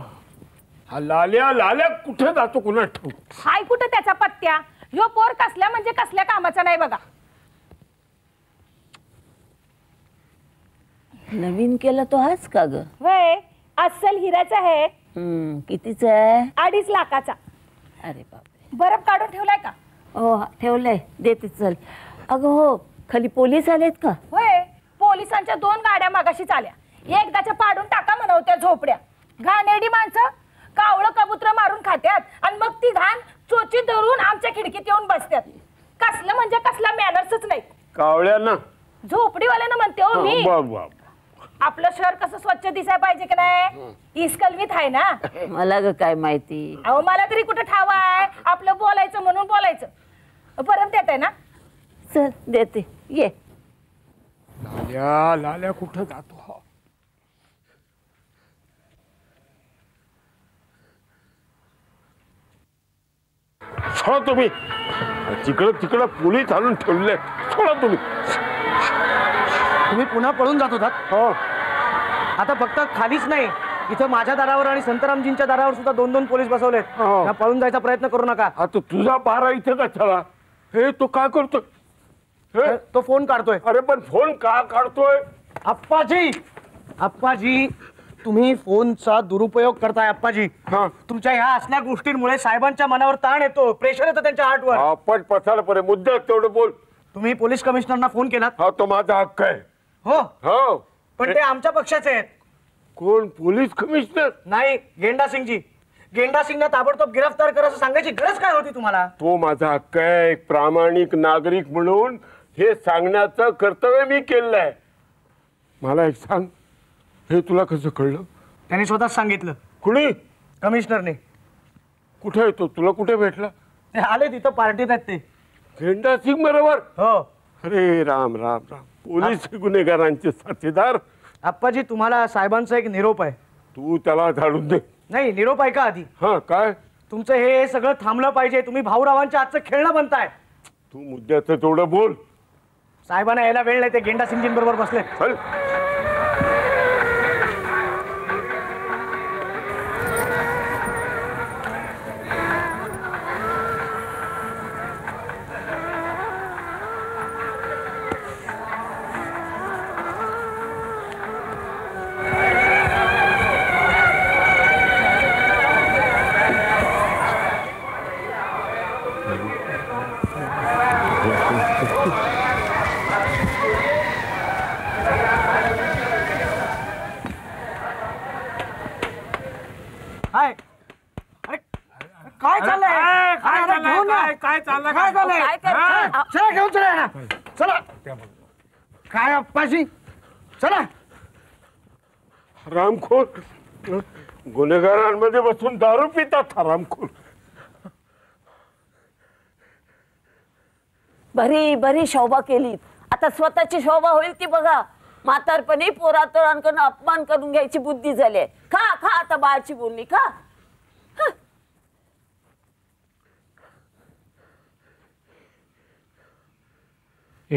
लाल्या लाल्या कुठे जातो कुणा ठाऊक? हाय कुठे त्याचा पत्त्या? ह्यो पोर कसल्या म्हणजे कसल्या कामाचा नाही बघा. नवीन केला तो हाच का ग? वय, अस्सल हिराचा आहे. कितीचा आहे? 2.5 लाखाचा. अरे बाप, बरफ काढून ठेवलाय का? हो ठेवलंय, देते. चल. अगं हो, खाली पोलीस आलेत का? होय, पोलिसांच्या 2 गाड्या मागाशीच आल्या. एकदाच्या पाडून टाका म्हणवत्या झोपड्या. घाणेरडी माणसं कावळं कबुतर मारून खात्यात आणि मग ती घाण चोची धरून आमच्या खिडकीत येऊन बसतात. कसलं म्हणजे कसला मॅनर्सच नाही. कावळ्यांना झोपडीवाल्यांना म्हणते हो मी. आपलं शहर कसं स्वच्छ दिसायला पाहिजे की नाही? इस्कलवीत आहे ना. मला ग काय माहिती? अहो, मला तरी कुठं ठाव आहे? आपलं बोलायचं म्हणून बोलायचं. परत देत आहे ना? चल देते, ये. लाल्या लाल्या कुठं जातो? सोडा तुम्ही, तिकडं तिकडं पोलीस आणून ठेवले. सोडा तुम्ही. तुम्ही पुन्हा पळून जात होतात? हो. आता फक्त खालीच नाही, इथं माझ्या दारावर आणि संतरामजींच्या दारावर सुद्धा 2-2 पोलीस बसवलेत. पळून जायचा प्रयत्न करू नका. आता तुझा बारा इथे का चला? हे तो काय करतोय? तो फोन काढतोय. अरे पण फोन का काढतोय? अप्पाजी, अप्पाजी तुम्ही फोनचा दुरुपयोग करताय अप्पाजी. तुमच्या ह्या असल्या गोष्टींमुळे साहेबांच्या मनावर ताण येतो, प्रेशर येतं त्यांच्या हार्टवर. आपण पसार परे मुद्दा तेवढं बोल. तुम्ही पोलीस कमिशनरना फोन केलात? हा, तो माझा हक्क आहे. हो हो, पण ते आमच्या पक्षाचे आहेत. कोण? Police commissioner? नाही, गेंडा सिंगजी. गेंडा सिंगला ताबडतोब गिरफ्तार करा असं सांगायची गरज काय होती तुम्हाला? तो माझा हक्क आहे. एक प्रामाणिक नागरिक म्हणून हे सांगण्याचं कर्तव्य मी केलेलं आहे. मला एक सांग, हे तुला कसं कळलं? त्यांनी स्वतःच सांगितलं. कुणी? कमिशनरने. कुठे येतो? तुला कुठे भेटला? ते आले तिथं पार्टीत आहेत ते झेंडा सिंग बरोबर. हो अरे राम राम राम. पोलीस गुन्हेगारांचे साथीदार. आप्पाजी तुम्हाला साहेबांचा एक निरोप आहे. तू त्याला झाडून दे. नाही निरोप आहे का आधी. हा काय तुमचं हे सगळं थांबलं पाहिजे. तुम्ही भाऊरावांच्या आजचं खेळणं बनताय. तू मुद्द्याचं तेवढं बोल. साहेबांना यायला वेळ नाही. ते गेंडा सिंगजीन बरोबर बसले. चल चला रामखोर गुन्हेगारांमध्ये बसून दारू पितात. रामखोर बरी बरी शोभा केली. आता स्वतःची शोभा होईल ती बघा. म्हातारपणी पोरातोरांकडून अपमान करून घ्यायची बुद्धी झाली. खा खा आता बाळची बोलणी खा.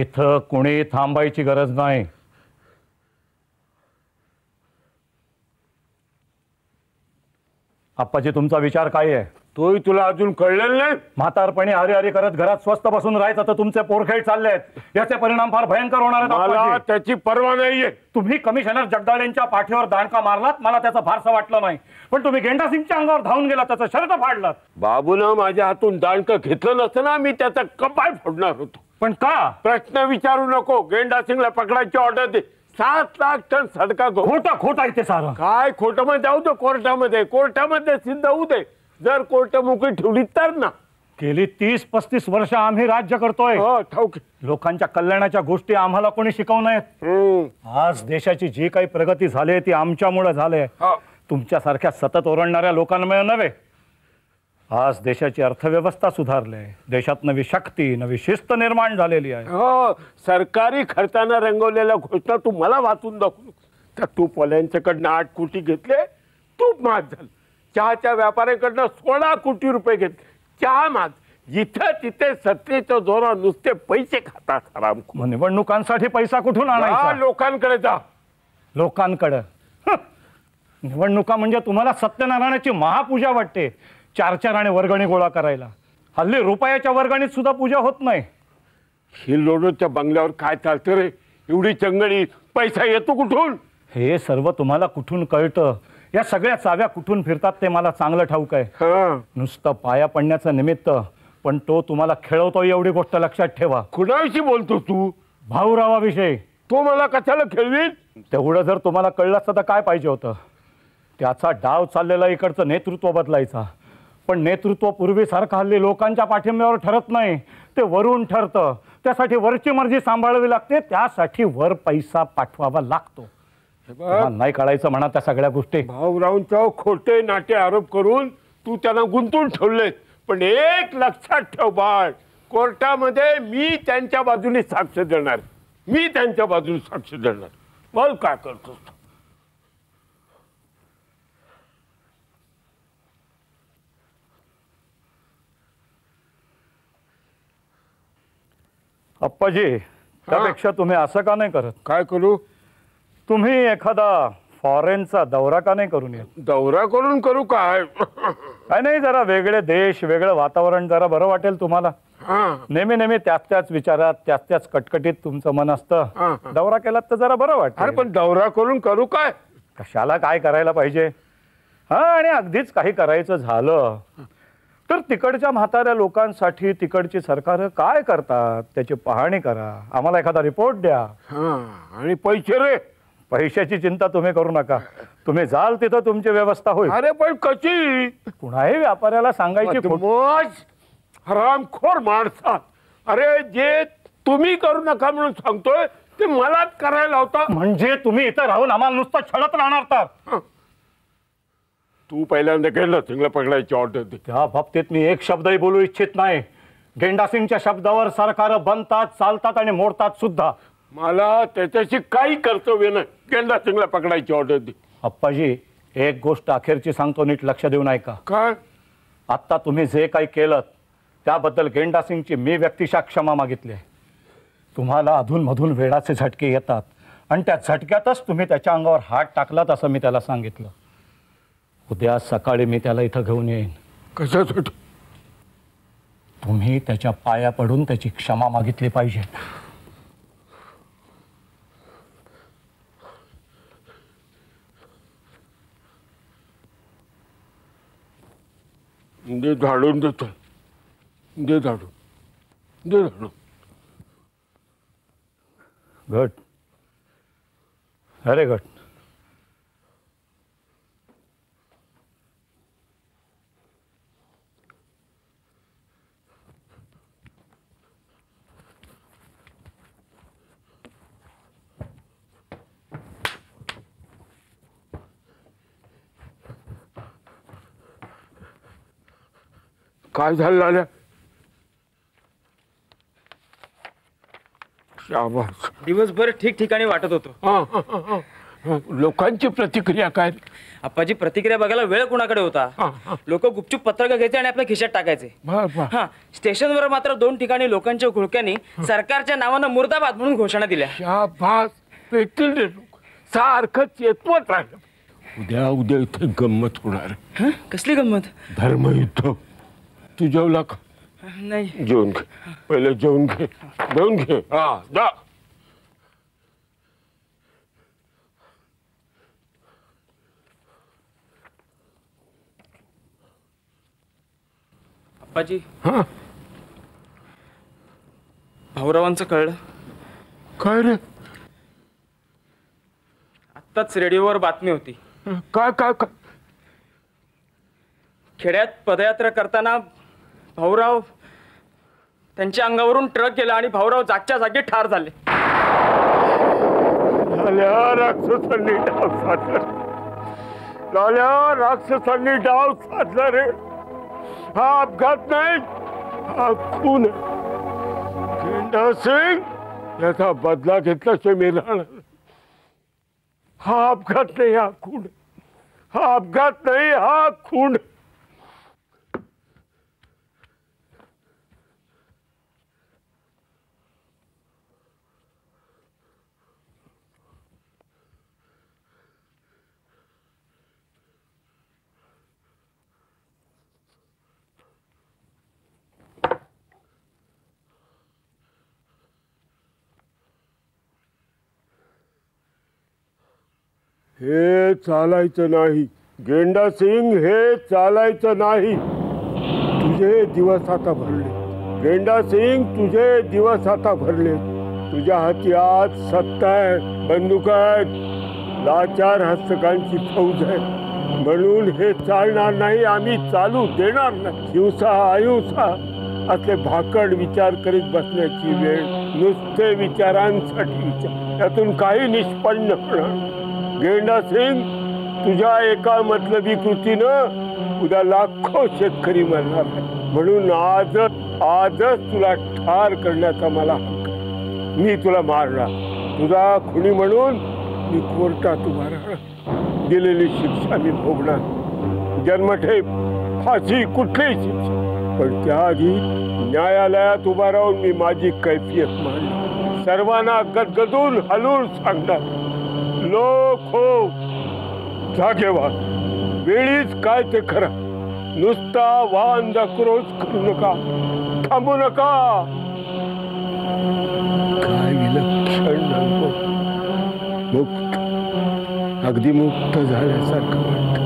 इथं कोणी थांबायची गरज नाही. आप्पाजी तुमचा विचार काय आहे तोही तुला अजून कळलेलं नाही. म्हातारपणी हरी हरी करत घरात स्वस्त बसून राहायचं तर तुमचे पोरखेड चालले आहेत. याचे परिणाम फार भयंकर होणार आहेत. त्याची पर्वा नाहीये. तुम्ही कमिशनर जगदाळेंच्या पाठीवर दांडका मारलात मला त्याचं फारसं वाटलं नाही. पण तुम्ही गेंडा सिंगच्या अंगावर धावून गेला त्याचं शर्ट फाडलात. बाबूनं माझ्या हातून दांडकं घेतलं नसतं ना मी त्याचा कपाळ फोडणार होतो. पण का प्रश्न विचारू नको. गेंडा सिंगला पकडायची ऑर्डर दे. 7 लाख टन सडका खोटा खोटा इथे सारं काय खोटं मध्ये जाऊ दे. कोर्टामध्ये कोर्टामध्ये सिद्ध होऊ दे. जर कोर्ट मोकळी ठेवली तर ना. गेली 30-35 वर्ष आम्ही राज्य करतोय. लोकांच्या कल्याणाच्या गोष्टी आम्हाला कोणी शिकवण्यात. आज देशाची जी काही प्रगती झाली ती आमच्यामुळे झाली. तुमच्यासारख्या सतत ओरडणाऱ्या लोकांमुळे नव्हे. आज देशाची अर्थव्यवस्था सुधारली आहे. देशात नवी शक्ती नवी शिस्त निर्माण झालेली आहे. हो सरकारी खर्चाने रंगवलेल्या घोषणा तू मला वाचून दाखवू. त्या टूपवाल्यांच्याकडनं 8 कोटी घेतले तूप महाग झालं. चहाच्या व्यापाऱ्यांकडनं 16 कोटी रुपये घेतले चहा महाग. इथं तिथे सत्तेच्या जोरावर नुसते पैसे खातात. रामखोर निवडणुकांसाठी पैसा कुठून आणायचा. लोकांकडे जा. लोकांकडे निवडणुका म्हणजे तुम्हाला सत्यनारायणाची महापूजा वाटते. 4-4 आणि वर्गणी गोळा करायला. हल्ली रुपयाच्या वर्गणीत सुद्धा पूजा होत नाही. ही लोडोच्या बंगल्यावर काय चालतं रे. एवढी चंगळी पैसा येतो कुठून. हे सर्व तुम्हाला कुठून कळतं. या सगळ्या चाव्या कुठून फिरतात ते मला चांगलं ठाऊक आहे. नुसतं पाया पडण्याचं निमित्त पण तो तुम्हाला खेळवतो एवढी गोष्ट लक्षात ठेवा. कुणाविषयी बोलतो तू. भाऊरावाविषयी. तो मला कशाला खेळवील. तेवढं जर तुम्हाला कळलं असतं तर काय पाहिजे होतं. त्याचा डाव चाललेला इकडचं नेतृत्व बदलायचा. पण नेतृत्व पूर्वीसारखं हल्ली लोकांच्या पाठिंब्यावर ठरत नाही. ते वरून ठरतं. त्यासाठी वरची मर्जी सांभाळावी लागते. त्यासाठी वर पैसा पाठवावा लागतो. नाही कळायचं म्हणा त्या सगळ्या गोष्टी. भाऊरावांच्या खोटे नाटे आरोप करून तू त्यांना गुंतून ठेवले. पण एक लक्षात ठेव बाळ कोर्टामध्ये मी त्यांच्या बाजूने साक्ष देणार. मी त्यांच्या बाजूने साक्ष देणार. मग काय करतो. अप्पाजी त्यापेक्षा तुम्ही असं का नाही करत. काय करू. तुम्ही एखादा फॉरेनचा दौरा का नाही करून येत. दौरा करून करू काय. काय नाही जरा वेगळे देश वेगळं वातावरण जरा बरं वाटेल तुम्हाला. नेहमी नेहमी त्याच विचारात त्याच कटकटीत तुमचं मन असतं. दौरा केला तर जरा बरं वाटेल. अरे पण दौरा करून करू काय. कशाला काय करायला पाहिजे. आणि अगदीच काही करायचं झालं तर तिकडच्या म्हाताऱ्या लोकांसाठी तिकडची सरकार काय करतात त्याची पाहणी करा. आम्हाला एखादा रिपोर्ट द्या. आणि पैसे रे. पैशाची चिंता तुम्ही करू नका. तुम्ही जाल तिथं तुमची व्यवस्था होईल. अरे पण कशी. कुणाही व्यापाऱ्याला सांगायची हरामखोर माणसात. अरे जे तुम्ही करू नका म्हणून सांगतोय ते मलाच करायला होता. म्हणजे तुम्ही इथं राहून आम्हाला नुसतं छळत राहणार. तू पहिल्यांदा गेंडा सिंगला पकडायची ऑर्डर दे. त्या बाबतीत मी एक शब्दही बोलू इच्छित नाही. गेंडा सिंगच्या शब्दावर सरकार बनतात, चालतात आणि मोडतात सुद्धा. मला त्याच्याशी काही कर्तव्य नाही. गेंडा सिंगला पकडायची ऑर्डर दे. अप्पाजी एक गोष्ट अखेरची सांगतो, नीट लक्ष देऊन ऐका. काय? आत्ता तुम्ही जे काही केलं त्याबद्दल गेंडा सिंगची मी व्यक्तिशः क्षमा मागितली आहे. तुम्हाला अधूनमधून वेडाचे झटके येतात आणि त्या झटक्यातच तुम्ही त्याच्या अंगावर हात टाकलात असं मी त्याला सांगितलं. उद्या सकाळी मी त्याला इथं घेऊन येईन. कशासाठी? तुम्ही त्याच्या पाया पडून त्याची क्षमा मागितली पाहिजे. दे झाडून देतो. दे झाडून. दे झाडून. गुड. Very good. काय झालं आल्या? शाबास. दिवसभर ठिकठिकाणी वाटत होतो. लोकांची प्रतिक्रिया काय? अप्पाजी प्रतिक्रिया बघायला वेळ कोणाकडे होता. लोक गुपचूप पत्रक घ्यायचे आणि आपल्या खिशात टाकायचे. हा, स्टेशनवर मात्र दोन ठिकाणी लोकांच्या घोळक्यांनी सरकारच्या नावानं मुर्दाबाद म्हणून घोषणा दिल्या. शाबास. पेटतील रे लोक. सारखंच येतवत राहिलं. उद्या उद्या इथे गंमत होणार. हा, कसली गंमत? धर्मयुद्ध. तू जेवला का? नाही. जेवण घे. पहिले जेवण घे. जेवण घे. हा जा. अप्पाजी. हा. भाऊरावांचं कळलं काय रे? आत्ताच रेडिओवर बातमी होती. काय काय काय? खेड्यात पदयात्रा करताना भाऊराव त्यांच्या अंगावरून ट्रक गेला आणि भाऊराव जागच्या जागी ठार झाले. राक्षसांनी डाव साधला रे. हा अपघात नाही, हा खून. गेंडा सिंग याचा बदला घेतल्याशिवाय मिळणार. हा अपघात नाही, हा खून. हा अपघात नाही, हा खून. हे चालायचं नाही गेंडा सिंग, हे चालायचं नाही. तुझे दिवस आता भरले गेंडा सिंग, तुझे दिवस आता भरले. तुझ्या हाती आज सत्ता आहे, बंदूक आहेत, लाचार हस्तकांची फौज आहे. म्हणून हे चालणार नाही, आम्ही चालू देणार नाही. दिवसा आयुसा असे भाकड विचार करीत बसण्याची वेळ. नुसते विचारांसाठी विचार, त्यातून काही निष्पन्न होणार. गेंडा सिंग तुझ्या एका मतलबी कृतीनं उद्या लाखो शेतकरी मरणार. म्हणून आजच तुला ठार करण्याचा मला हक्क. मी तुला मारणार. तुझा खुनी म्हणून मी कोर्टात उभा राहणार. दिलेली शिक्षा मी भोगणार. जन्मठेप, फाशी, कुठलीही शिक्षा. पण त्याआधी न्यायालयात उभा राहून मी माझी कैफियत मांडणार. सर्वांना गदगदून हलून सांगणार, लोक हो जागेवा, वेळीच काय ते खरा. नुसता वांदा क्रोध करू नका, थांबू नका. काय विलक्षण अनुभव. मुक्त, अगदी मुक्त झाल्यासारखं वाटत.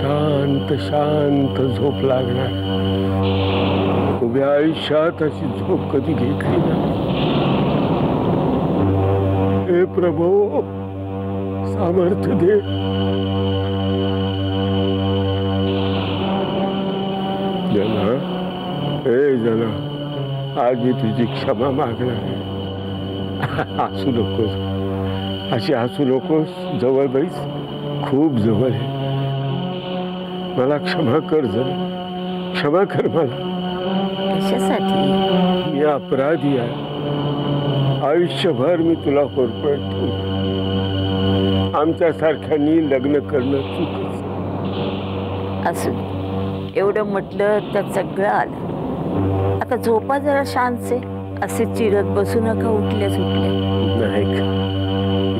शांत शांत झोप लागणार. उभ्या आयुष्यात अशी झोप कधी घेतली नाही. हे प्रभो सामर्थ्य दे. जना, हे जना, आज मी तुझी क्षमा मागणार आहे. हसू नकोस, अशी हसू नकोस. जवळ बैस, खूप जवळ आहे. मला क्षमा कर जरा, क्षमा कर मला. कशासाठी? मी अपराधी आहे. आयुष्यभर मी तुला होरपळतो. आमच्यासारख्यांनी लग्न करणं चुकीचं. असू दे, एवढं म्हटलं तर सगळं आलं. आता झोपा जरा शांत से, असे चिरत बसू नका उठल्यास उठल्या. नाही का,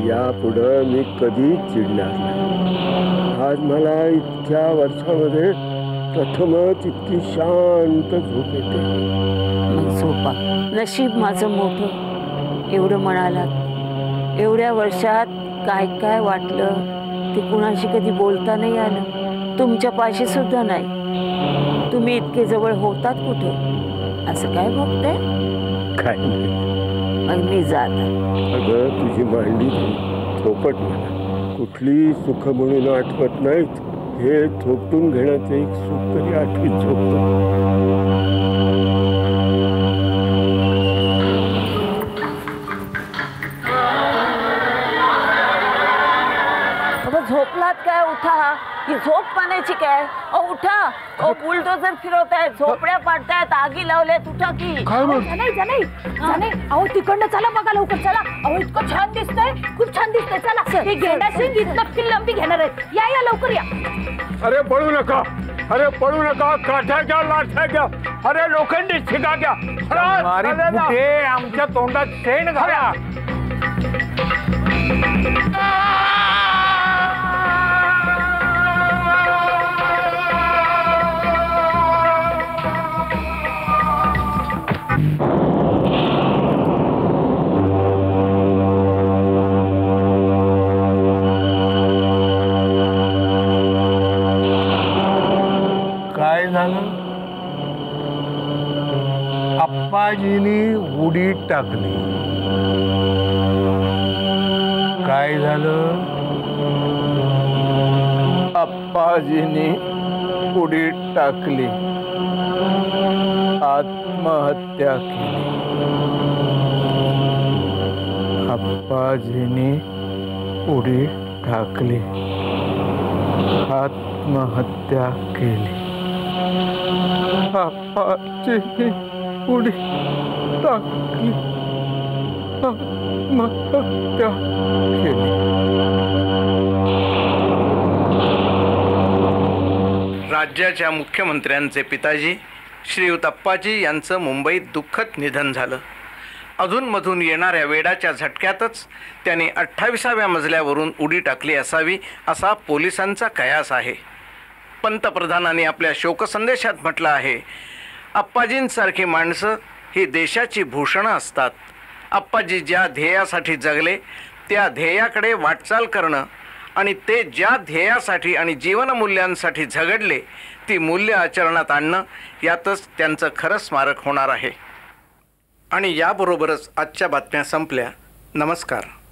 यापुढे मी कधीच चिडणार नाही. आज मला इतक्या वर्षामध्ये प्रथमच इतकी शांत झोप येते. मग झोपा, नशीब माझं मोठं. एवढं म्हणालात, एवढ्या वर्षात काय काय वाटलं ते कुणाशी कधी बोलता नाही आलं, तुमच्यापाशी सुद्धा नाही. तुम्ही इतके जवळ होतात कुठे, असं काय बघताय? काय मग मी जात. अगं तुझी मांडी थोपट म्हणा, कुठली सुख म्हणून आठवत नाहीत. हे थोपटून घेण्याचं एक सुख तरी आठवीत झोपत. झोपलात काय? उठा की झोप पाण्याची काय? ओ उठा, ओ बुलडोजर फिरवतायत, झोपड्या पाडतायत, आगी लावल्यात, उठा की. जाने अहो तिकडनं चला, बघा लवकर चला. अहो इतकं छान दिसतंय, खूप छान दिसतंय. चला, हे गेंडासिंग इतकी लंबी घेणार आहेत. या या लवकर या. अरे पळू नका, अरे पळू नका. काठ्या घ्या, लाठ्या घ्या, अरे लोखंडी शिका घ्या, अरे आमच्या तोंडात शेण घाला. आप्पाजीनी उडी टाकली. काय झालं? आप्पाजीनी उडी टाकली, आत्महत्या केली. आप्पाजीनी उडी टाकली, आत्महत्या केली. आप्पाजीनी उडी टाकली, आत्महत्या केली. राज्याच्या मुख्यमंत्र्यांचे पिताजी श्रीयुत आप्पाजी यांचं मुंबईत दुःखद निधन झालं. अधूनमधून येणाऱ्या वेडाच्या झटक्यातच त्यांनी 28व्या मजल्यावरून उडी टाकली असावी, असा पोलिसांचा कयास आहे. पंतप्रधानांनी आपल्या शोकसंदेशात म्हटलं आहे, आप्पाजींसारखी माणसं ही देशाची भूषणं असतात. आप्पाजी ज्या ध्येयासाठी जगले त्या ध्येयाकडे वाटचाल करणं आणि ते ज्या ध्येयासाठी आणि जीवनमूल्यांसाठी झगडले ती मूल्य आचरणात आणणं, यातच त्यांचं खरं स्मारक होणार आहे. आणि याबरोबरच आजच्या बातम्या संपल्या. नमस्कार.